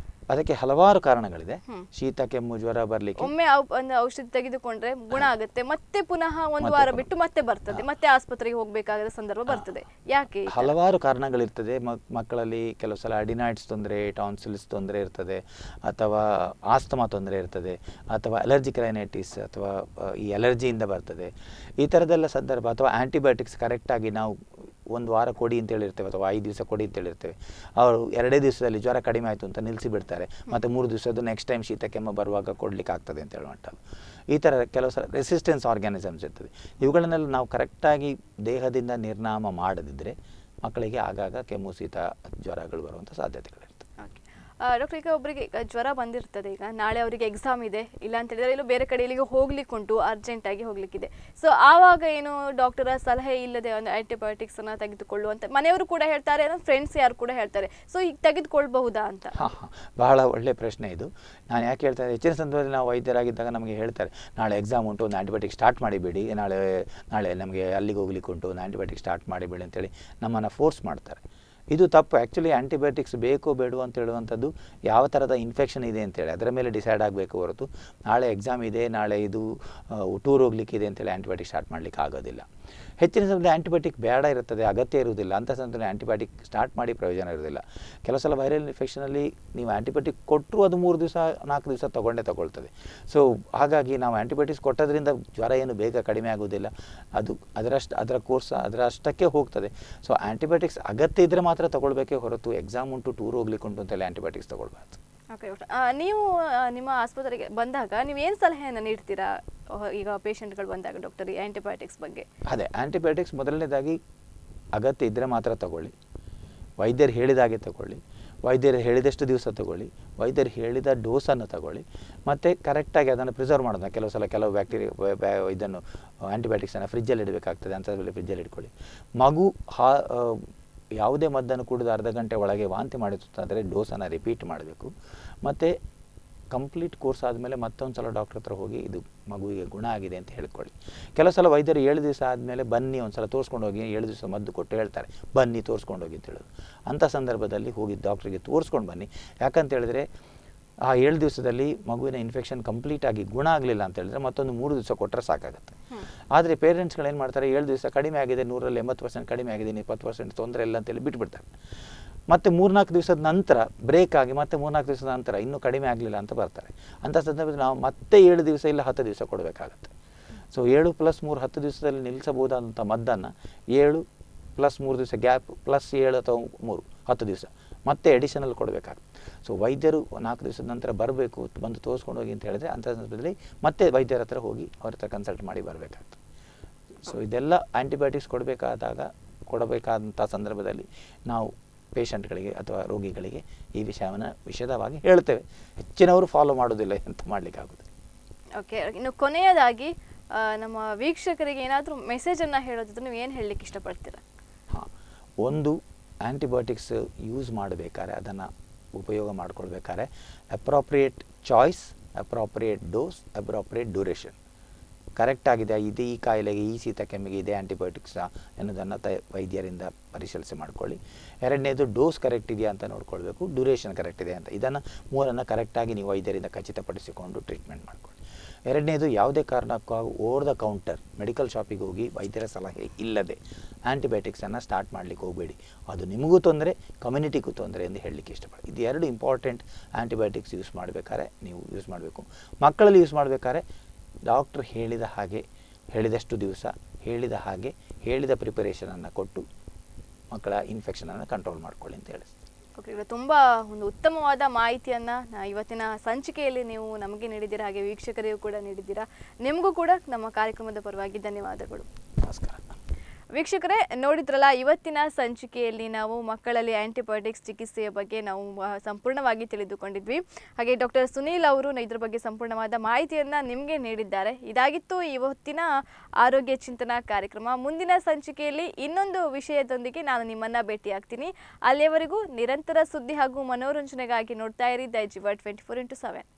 ಅದಕ್ಕೆ ಹಲವಾರು ಕಾರಣಗಳಿದೆ. ಶೀತ ಕೆಮ್ಮು ಜ್ವರ ಬರ್ಲಿಕ್ಕೆ ಒಮ್ಮೆ ಔಷಧಿ ತೆಗೆದುಕೊಂಡ್ರೆ ಗುಣ ಆಗುತ್ತೆ, ಮತ್ತೆ ಪುನಃ ಒಂದು ವಾರ ಬಿಟ್ಟು ಮತ್ತೆ ಬರ್ತದೆ, ಮತ್ತೆ ಆಸ್ಪತ್ರೆಗೆ ಹೋಗಬೇಕಾದ ಸಂದರ್ಭ ಬರ್ತದೆ. ಯಾಕೆ? ಹಲವಾರು ಕಾರಣಗಳಿರ್ತದೆ. ಮಕ್ಕಳಲ್ಲಿ ಕೆಲವು ಸಲ ಅಡಿನಾಯ್ಡ್ಸ್ ತೊಂದರೆ, ಟಾನ್ಸಿಲ್ಸ್ ತೊಂದರೆ ಇರ್ತದೆ, ಅಥವಾ ಆಸ್ತಮಾ ತೊಂದರೆ ಇರ್ತದೆ, ಅಥವಾ ಅಲರ್ಜಿ ರೈನೈಟಿಸ್ ಅಥವಾ ಈ ಅಲರ್ಜಿಯಿಂದ ಬರ್ತದೆ. ಈ ಥರದ್ದೆಲ್ಲ ಸಂದರ್ಭ, ಅಥವಾ ಆ್ಯಂಟಿಬಯೋಟಿಕ್ಸ್ ಕರೆಕ್ಟಾಗಿ ನಾವು ಒಂದು ವಾರ ಕೊಡಿ ಅಂತ ಹೇಳಿರ್ತೇವೆ ಅಥವಾ ಐದು ದಿವಸ ಕೊಡಿ ಅಂತ ಹೇಳಿರ್ತೇವೆ. ಅವರು ಎರಡೇ ದಿವಸದಲ್ಲಿ ಜ್ವರ ಕಡಿಮೆ ಆಯಿತು ಅಂತ ನಿಲ್ಲಿಸಿಬಿಡ್ತಾರೆ, ಮತ್ತು ಮೂರು ದಿವಸದ್ದು ನೆಕ್ಸ್ಟ್ ಟೈಮ್ ಶೀತ ಕೆಮ್ಮು ಬರುವಾಗ ಕೊಡಲಿಕ್ಕೆ ಆಗ್ತದೆ ಅಂತ ಹೇಳುವಂಥದ್ದು. ಈ ಥರ ಕೆಲವು ಸಲ ರೆಸಿಸ್ಟೆನ್ಸ್ ಆರ್ಗ್ಯಾನಿಸಮ್ಸ್ ಇರ್ತದೆ. ಇವುಗಳನ್ನೆಲ್ಲ ನಾವು ಕರೆಕ್ಟಾಗಿ ದೇಹದಿಂದ ನಿರ್ನಾಮ ಮಾಡದಿದ್ದರೆ ಮಕ್ಕಳಿಗೆ ಆಗಾಗ ಕೆಮ್ಮು ಶೀತ ಜ್ವರಗಳು ಬರುವಂಥ ಸಾಧ್ಯತೆಗಳಿರ್ತವೆ. ಡಾಕ್ಟರ್, ಈಗ ಒಬ್ಬರಿಗೆ ಜ್ವರ ಬಂದಿರ್ತದೆ, ಈಗ ನಾಳೆ ಅವರಿಗೆ ಎಕ್ಸಾಮ್ ಇದೆ, ಇಲ್ಲ ಅಂತ ಹೇಳಿದರೆ ಇಲ್ಲೂ ಬೇರೆ ಕಡೆ ಇಲ್ಲಿಗೆ ಹೋಗ್ಲಿಕ್ಕುಂಟು, ಅರ್ಜೆಂಟಾಗಿ ಹೋಗ್ಲಿಕ್ಕಿದೆ, ಸೊ ಆವಾಗ ಏನು ಡಾಕ್ಟರ ಸಲಹೆ ಇಲ್ಲದೆ ಒಂದು ಆ್ಯಂಟಿಬಯೋಟಿಕ್ಸನ್ನು ತೆಗೆದುಕೊಳ್ಳುವಂಥ ಮನೆಯವರು ಕೂಡ ಹೇಳ್ತಾರೆ, ಫ್ರೆಂಡ್ಸ್ ಯಾರು ಕೂಡ ಹೇಳ್ತಾರೆ, ಸೊ ಈಗ ತೆಗೆದುಕೊಳ್ಬಹುದಾ ಅಂತ? ಹಾಂ ಹಾಂ, ಬಹಳ ಒಳ್ಳೆಯ ಪ್ರಶ್ನೆ ಇದು. ನಾನು ಯಾಕೆ ಹೇಳ್ತಾ ಇದ್ದೆ, ಹೆಚ್ಚಿನ ಸಂದರ್ಭದಲ್ಲಿ ನಾವು ವೈದ್ಯರಾಗಿದ್ದಾಗ ನಮಗೆ ಹೇಳ್ತಾರೆ, ನಾಳೆ ಎಕ್ಸಾಮ್ ಉಂಟು, ಒಂದು ಆ್ಯಂಟಿಬಯೋಟಿಕ್ ಸ್ಟಾರ್ಟ್ ಮಾಡಿಬಿಡಿ, ನಾಳೆ ನಾಳೆ ನಮಗೆ ಅಲ್ಲಿಗೆ ಹೋಗ್ಲಿಕ್ಕುಂಟು, ಒಂದು ಆ್ಯಂಟಿಬಯೋಟಿಕ್ ಸ್ಟಾರ್ಟ್ ಮಾಡಿಬಿಡಿ ಅಂತೇಳಿ ನಮ್ಮನ್ನು ಫೋರ್ಸ್ ಮಾಡ್ತಾರೆ. ಇದು ತಪ್ಪು. ಆ್ಯಕ್ಚುಲಿ ಆ್ಯಂಟಿಬಯೋಟಿಕ್ಸ್ ಬೇಕೋ ಬೇಡವೋ ಅಂತ ಹೇಳುವಂಥದ್ದು ಯಾವ ಥರದ ಇನ್ಫೆಕ್ಷನ್ ಇದೆ ಅಂತೇಳಿ ಅದರ ಮೇಲೆ ಡಿಸೈಡ್ ಆಗಬೇಕು ಹೊರತು ನಾಳೆ ಎಕ್ಸಾಮ್ ಇದೆ, ನಾಳೆ ಇದು ಟೂರ್ ಹೋಗ್ಲಿಕ್ಕಿದೆ ಅಂತೇಳಿ ಆ್ಯಂಟಿಬಯೋಟಿಕ್ ಸ್ಟಾರ್ಟ್ ಮಾಡಲಿಕ್ಕೆ ಆಗೋದಿಲ್ಲ. ಹೆಚ್ಚಿನ ಸಮಯದಲ್ಲಿ ಆ್ಯಂಟಿಬಯೋಟಿಕ್ ಬೇಡ ಇರ್ತದೆ, ಅಗತ್ಯ ಇರುವುದಿಲ್ಲ, ಅಂಥ ಸಮಯದಲ್ಲಿ ಆ್ಯಂಟಿಬಯೋಟಿಕ್ ಸ್ಟಾರ್ಟ್ ಮಾಡಿ ಪ್ರಯೋಜನ ಇರೋದಿಲ್ಲ. ಕೆಲವು ಸಲ ವೈರಲ್ ಇನ್ಫೆಕ್ಷನಲ್ಲಿ ನೀವು ಆ್ಯಂಟಿಬಯೋಟಿಕ್ ಕೊಟ್ಟರು ಅದು ಮೂರು ದಿವಸ ನಾಲ್ಕು ದಿವಸ ತೊಗೊಂಡೇ ತಗೊಳ್ತದೆ. ಸೊ ಹಾಗಾಗಿ ನಾವು ಆ್ಯಂಟಿಬಯೋಟಿಕ್ಸ್ ಕೊಟ್ಟೋದ್ರಿಂದ ಜ್ವರ ಏನು ಬೇಗ ಕಡಿಮೆ ಆಗೋದಿಲ್ಲ, ಅದು ಅದರಷ್ಟು ಅದರ ಕೋರ್ಸ್ ಅದರ ಅಷ್ಟಕ್ಕೆ ಹೋಗ್ತದೆ. ಸೊ ಆ್ಯಂಟಿಬಯೋಟಿಕ್ಸ್ ಅಗತ್ಯ ಇದ್ದರೆ ಮಾತ್ರ ತಗೊಳ್ಬೇಕೇ ಹೊರತು ಎಕ್ಸಾಮ್ ಉಂಟು, ಟೂರ್ ಹೋಗ್ಲಿಕ್ಕೆ ಉಂಟು ಅಂತೆಲ್ಲ ಆ್ಯಂಟಿಬಯೋಟಿಕ್ಸ್ ತಗೊಳ್ಬಾರ್ದು. ಓಕೆ ಡಾಕ್ಟರ್, ನೀವು ನಿಮ್ಮ ಆಸ್ಪತ್ರೆಗೆ ಬಂದಾಗ ನೀವು ಏನು ಸಲಹೆಯನ್ನು ನೀಡ್ತೀರಾ ಈಗ ಪೇಷಂಟ್ಗಳು ಬಂದಾಗ ಡಾಕ್ಟರ್ ಈ ಆ್ಯಂಟಿಬಯೋಟಿಕ್ಸ್ ಬಗ್ಗೆ? ಅದೇ ಆ್ಯಂಟಿಬಯೋಟಿಕ್ಸ್ ಮೊದಲನೇದಾಗಿ ಅಗತ್ಯ ಇದ್ದರೆ ಮಾತ್ರ ತಗೊಳ್ಳಿ, ವೈದ್ಯರು ಹೇಳಿದಾಗೆ ತಗೊಳ್ಳಿ, ವೈದ್ಯರು ಹೇಳಿದಷ್ಟು ದಿವಸ ತಗೊಳ್ಳಿ, ವೈದ್ಯರು ಹೇಳಿದ ಡೋಸನ್ನು ತಗೊಳ್ಳಿ, ಮತ್ತು ಕರೆಕ್ಟಾಗಿ ಅದನ್ನು ಪ್ರಿಸರ್ವ್ ಮಾಡೋದು. ಕೆಲವು ಸಲ ಕೆಲವು ಬ್ಯಾಕ್ಟೀರಿಯಾ ಇದನ್ನು ಆ್ಯಂಟಿಬಯೋಟಿಕ್ಸನ್ನು ಫ್ರಿಜ್ಜಲ್ಲಿ ಇಡಬೇಕಾಗ್ತದೆ, ಅಂಥದ್ರಲ್ಲಿ ಫ್ರಿಜ್ಜಲ್ಲಿ ಇಟ್ಕೊಳ್ಳಿ. ಮಗು ಹಾ ಯಾವುದೇ ಮದ್ದನ್ನು ಕುಡಿದು ಅರ್ಧ ಗಂಟೆ ಒಳಗೆ ವಾಂತಿ ಮಾಡಿತು ಅಂದರೆ ಡೋಸನ್ನು ರಿಪೀಟ್ ಮಾಡಬೇಕು, ಮತ್ತು ಕಂಪ್ಲೀಟ್ ಕೋರ್ಸ್ ಆದಮೇಲೆ ಮತ್ತೊಂದು ಸಲ ಡಾಕ್ಟ್ರ್ ಹತ್ರ ಹೋಗಿ ಇದು ಮಗುವಿಗೆ ಗುಣ ಆಗಿದೆ ಅಂತ ಹೇಳ್ಕೊಳ್ಳಿ. ಕೆಲವು ಸಲ ವೈದ್ಯರು ಏಳು ದಿವಸ ಆದಮೇಲೆ ಬನ್ನಿ ಒಂದು ಸಲ ತೋರಿಸ್ಕೊಂಡು ಹೋಗಿ, ಏಳು ದಿವಸ ಮದ್ದು ಕೊಟ್ಟು ಹೇಳ್ತಾರೆ ಬನ್ನಿ ತೋರಿಸ್ಕೊಂಡು ಹೋಗಿ ಅಂತ ಹೇಳೋದು. ಅಂಥ ಸಂದರ್ಭದಲ್ಲಿ ಹೋಗಿ ಡಾಕ್ಟ್ರಿಗೆ ತೋರಿಸ್ಕೊಂಡು ಬನ್ನಿ. ಯಾಕಂತ ಹೇಳಿದರೆ ಆ ಏಳು ದಿವಸದಲ್ಲಿ ಮಗುವಿನ ಇನ್ಫೆಕ್ಷನ್ ಕಂಪ್ಲೀಟಾಗಿ ಗುಣ ಆಗಲಿಲ್ಲ ಅಂತ ಹೇಳಿದ್ರೆ ಮತ್ತೊಂದು ಮೂರು ದಿವಸ ಕೊಟ್ಟರೆ ಸಾಕಾಗುತ್ತೆ. ಆದರೆ ಪೇರೆಂಟ್ಸ್ಗಳೇನು ಮಾಡ್ತಾರೆ, ಏಳು ದಿವಸ ಕಡಿಮೆ ಆಗಿದೆ, ನೂರಲ್ಲಿ ಎಂಬತ್ತು ಪರ್ಸೆಂಟ್ ಕಡಿಮೆ ಆಗಿದೆ, ಇಪ್ಪತ್ತು ಪರ್ಸೆಂಟ್ ತೊಂದರೆ ಇಲ್ಲ ಅಂತೇಳಿ ಬಿಟ್ಬಿಡ್ತಾರೆ. ಮತ್ತು ಮೂರ್ನಾಲ್ಕು ದಿವಸದ ನಂತರ ಬ್ರೇಕ್ ಆಗಿ ಮತ್ತೆ ಮೂರ್ನಾಲ್ಕು ದಿವಸದ ನಂತರ ಇನ್ನೂ ಕಡಿಮೆ ಆಗಲಿಲ್ಲ ಅಂತ ಬರ್ತಾರೆ. ಅಂಥ ಸಂದರ್ಭದಲ್ಲಿ ನಾವು ಮತ್ತೆ ಏಳು ದಿವಸ ಇಲ್ಲ ಹತ್ತು ದಿವಸ ಕೊಡಬೇಕಾಗತ್ತೆ. ಸೊ ಏಳು ಪ್ಲಸ್ ಮೂರು ಹತ್ತು ದಿವಸದಲ್ಲಿ ನಿಲ್ಲಿಸಬಹುದಾದಂಥ ಮದ್ದನ್ನು ಏಳು ಪ್ಲಸ್ ಮೂರು ದಿವಸ ಗ್ಯಾಪ್ ಪ್ಲಸ್ ಏಳು ಅಥವಾ ಮೂರು ಹತ್ತು ದಿವಸ ಮತ್ತೆ ಎಡಿಷನಲ್ ಕೊಡಬೇಕಾಗುತ್ತೆ. ಸೊ ವೈದ್ಯರು ನಾಲ್ಕು ದಿವಸದ ನಂತರ ಬರಬೇಕು, ಬಂದು ತೋರಿಸ್ಕೊಂಡು ಹೋಗಿ ಅಂತ ಹೇಳಿದ್ರೆ ಅಂಥ ಸಂದರ್ಭದಲ್ಲಿ ಮತ್ತೆ ವೈದ್ಯರ ಹತ್ರ ಹೋಗಿ ಅವ್ರ ಹತ್ರ ಕನ್ಸಲ್ಟ್ ಮಾಡಿ ಬರಬೇಕಾಗ್ತದೆ. ಸೊ ಇದೆಲ್ಲ ಆ್ಯಂಟಿಬಯೋಟಿಕ್ಸ್ ಕೊಡಬೇಕಾದಾಗ ಕೊಡಬೇಕಾದಂಥ ಸಂದರ್ಭದಲ್ಲಿ ನಾವು ಪೇಷಂಟ್ಗಳಿಗೆ ಅಥವಾ ರೋಗಿಗಳಿಗೆ ಈ ವಿಷಯವನ್ನು ವಿಶದವಾಗಿ ಹೇಳ್ತೇವೆ. ಹೆಚ್ಚಿನವರು ಫಾಲೋ ಮಾಡೋದಿಲ್ಲ, ಎಂತ ಮಾಡಲಿಕ್ಕಾಗೋದು. ಓಕೆ, ಇನ್ನು ಕೊನೆಯದಾಗಿ ನಮ್ಮ ವೀಕ್ಷಕರಿಗೆ ಏನಾದರೂ ಮೆಸೇಜನ್ನು ಹೇಳೋದಿದ್ರೆ ನೀವು ಏನು ಹೇಳಲಿಕ್ಕೆ ಇಷ್ಟಪಡ್ತೀರಾ? ಹಾಂ, ಒಂದು ಆ್ಯಂಟಿಬಯೋಟಿಕ್ಸ್ ಯೂಸ್ ಮಾಡಬೇಕಾದ್ರೆ ಅದನ್ನು ಉಪಯೋಗ ಮಾಡಿಕೊಳ್ಬೇಕಾದ್ರೆ appropriate choice, appropriate dose, appropriate duration. ಕರೆಕ್ಟಾಗಿದೆ ಇದು ಈ ಕಾಯಿಲೆಗೆ, ಈ ಶೀತ ಕೆಮ್ಮಿಗೆ ಇದೇ ಆ್ಯಂಟಿಬಯೋಟಿಕ್ಸ ಅನ್ನೋದನ್ನು ತ ವೈದ್ಯರಿಂದ ಪರಿಶೀಲಿಸಿ ಮಾಡಿಕೊಳ್ಳಿ. ಎರಡನೇದು ಡೋಸ್ ಕರೆಕ್ಟ್ ಇದೆಯಾ ಅಂತ ನೋಡ್ಕೊಳ್ಬೇಕು, ಡ್ಯೂರೇಷನ್ ಕರೆಕ್ಟ್ ಇದೆ ಅಂತ. ಇದನ್ನು ಮೂರನ್ನು ಕರೆಕ್ಟಾಗಿ ನೀವು ವೈದ್ಯರಿಂದ ಖಚಿತಪಡಿಸಿಕೊಂಡು ಟ್ರೀಟ್ಮೆಂಟ್ ಮಾಡಿಕೊಳ್ಳಿ. ಎರಡನೇದು, ಯಾವುದೇ ಕಾರಣಕ್ಕಾಗಿ ಓವರ್ ದ ಕೌಂಟರ್ ಮೆಡಿಕಲ್ ಶಾಪಿಗೆ ಹೋಗಿ ವೈದ್ಯರ ಸಲಹೆ ಇಲ್ಲದೆ ಆ್ಯಂಟಿಬಯೋಟಿಕ್ಸನ್ನು ಸ್ಟಾರ್ಟ್ ಮಾಡಲಿಕ್ಕೆ ಹೋಗಬೇಡಿ. ಅದು ನಿಮಗೂ ತೊಂದರೆ, ಕಮ್ಯುನಿಟಿಗೂ ತೊಂದರೆ ಎಂದು ಹೇಳಲಿಕ್ಕೆ ಇಷ್ಟಪಡಿ. ಇದು ಎರಡು ಇಂಪಾರ್ಟೆಂಟ್ ಆ್ಯಂಟಿಬಯೋಟಿಕ್ಸ್ ಯೂಸ್ ಮಾಡಬೇಕಾದ್ರೆ ನೀವು ಯೂಸ್ ಮಾಡಬೇಕು. ಮಕ್ಕಳಲ್ಲಿ ಯೂಸ್ ಮಾಡಬೇಕಾದ್ರೆ ಡಾಕ್ಟ್ರ್ ಹೇಳಿದ ಹಾಗೆ, ಹೇಳಿದಷ್ಟು ದಿವಸ, ಹೇಳಿದ ಹಾಗೆ, ಹೇಳಿದ ಪ್ರಿಪರೇಷನನ್ನು ಕೊಟ್ಟು ಮಕ್ಕಳ ಇನ್ಫೆಕ್ಷನನ್ನು ಕಂಟ್ರೋಲ್ ಮಾಡಿಕೊಳ್ಳಿ ಅಂತ ಹೇಳಿ. ಓಕೆ, ತುಂಬ ಒಂದು ಉತ್ತಮವಾದ ಮಾಹಿತಿಯನ್ನು ಇವತ್ತಿನ ಸಂಚಿಕೆಯಲ್ಲಿ ನೀವು ನಮಗೆ ನೀಡಿದ್ದೀರಾ, ಹಾಗೆ ವೀಕ್ಷಕರಿಗೂ ಕೂಡ ನೀಡಿದ್ದೀರಾ. ನಿಮಗೂ ಕೂಡ ನಮ್ಮ ಕಾರ್ಯಕ್ರಮದ ಪರವಾಗಿ ಧನ್ಯವಾದಗಳು. ನಮಸ್ಕಾರ ವೀಕ್ಷಕರೇ, ನೋಡಿದ್ರಲ್ಲ ಇವತ್ತಿನ ಸಂಚಿಕೆಯಲ್ಲಿ ನಾವು ಮಕ್ಕಳಲ್ಲಿ ಆ್ಯಂಟಿಬಯೋಟಿಕ್ಸ್ ಚಿಕಿತ್ಸೆಯ ಬಗ್ಗೆ ನಾವು ಸಂಪೂರ್ಣವಾಗಿ ತಿಳಿದುಕೊಂಡಿದ್ವಿ. ಹಾಗೆ ಡಾಕ್ಟರ್ ಸುನೀಲ್ ಅವರು ಇದ್ರ ಬಗ್ಗೆ ಸಂಪೂರ್ಣವಾದ ಮಾಹಿತಿಯನ್ನು ನಿಮಗೆ ನೀಡಿದ್ದಾರೆ. ಇದಾಗಿತ್ತು ಇವತ್ತಿನ ಆರೋಗ್ಯ ಚಿಂತನಾ ಕಾರ್ಯಕ್ರಮ. ಮುಂದಿನ ಸಂಚಿಕೆಯಲ್ಲಿ ಇನ್ನೊಂದು ವಿಷಯದೊಂದಿಗೆ ನಾನು ನಿಮ್ಮನ್ನು ಭೇಟಿಯಾಗ್ತೀನಿ. ಅಲ್ಲಿಯವರೆಗೂ ನಿರಂತರ ಸುದ್ದಿ ಹಾಗೂ ಮನೋರಂಜನೆಗಾಗಿ ನೋಡ್ತಾ ಇರಿ ದ ಜೀವ ಟ್ವೆಂಟಿ ಫೋರ್ ಇಂಟು ಸೆವೆನ್.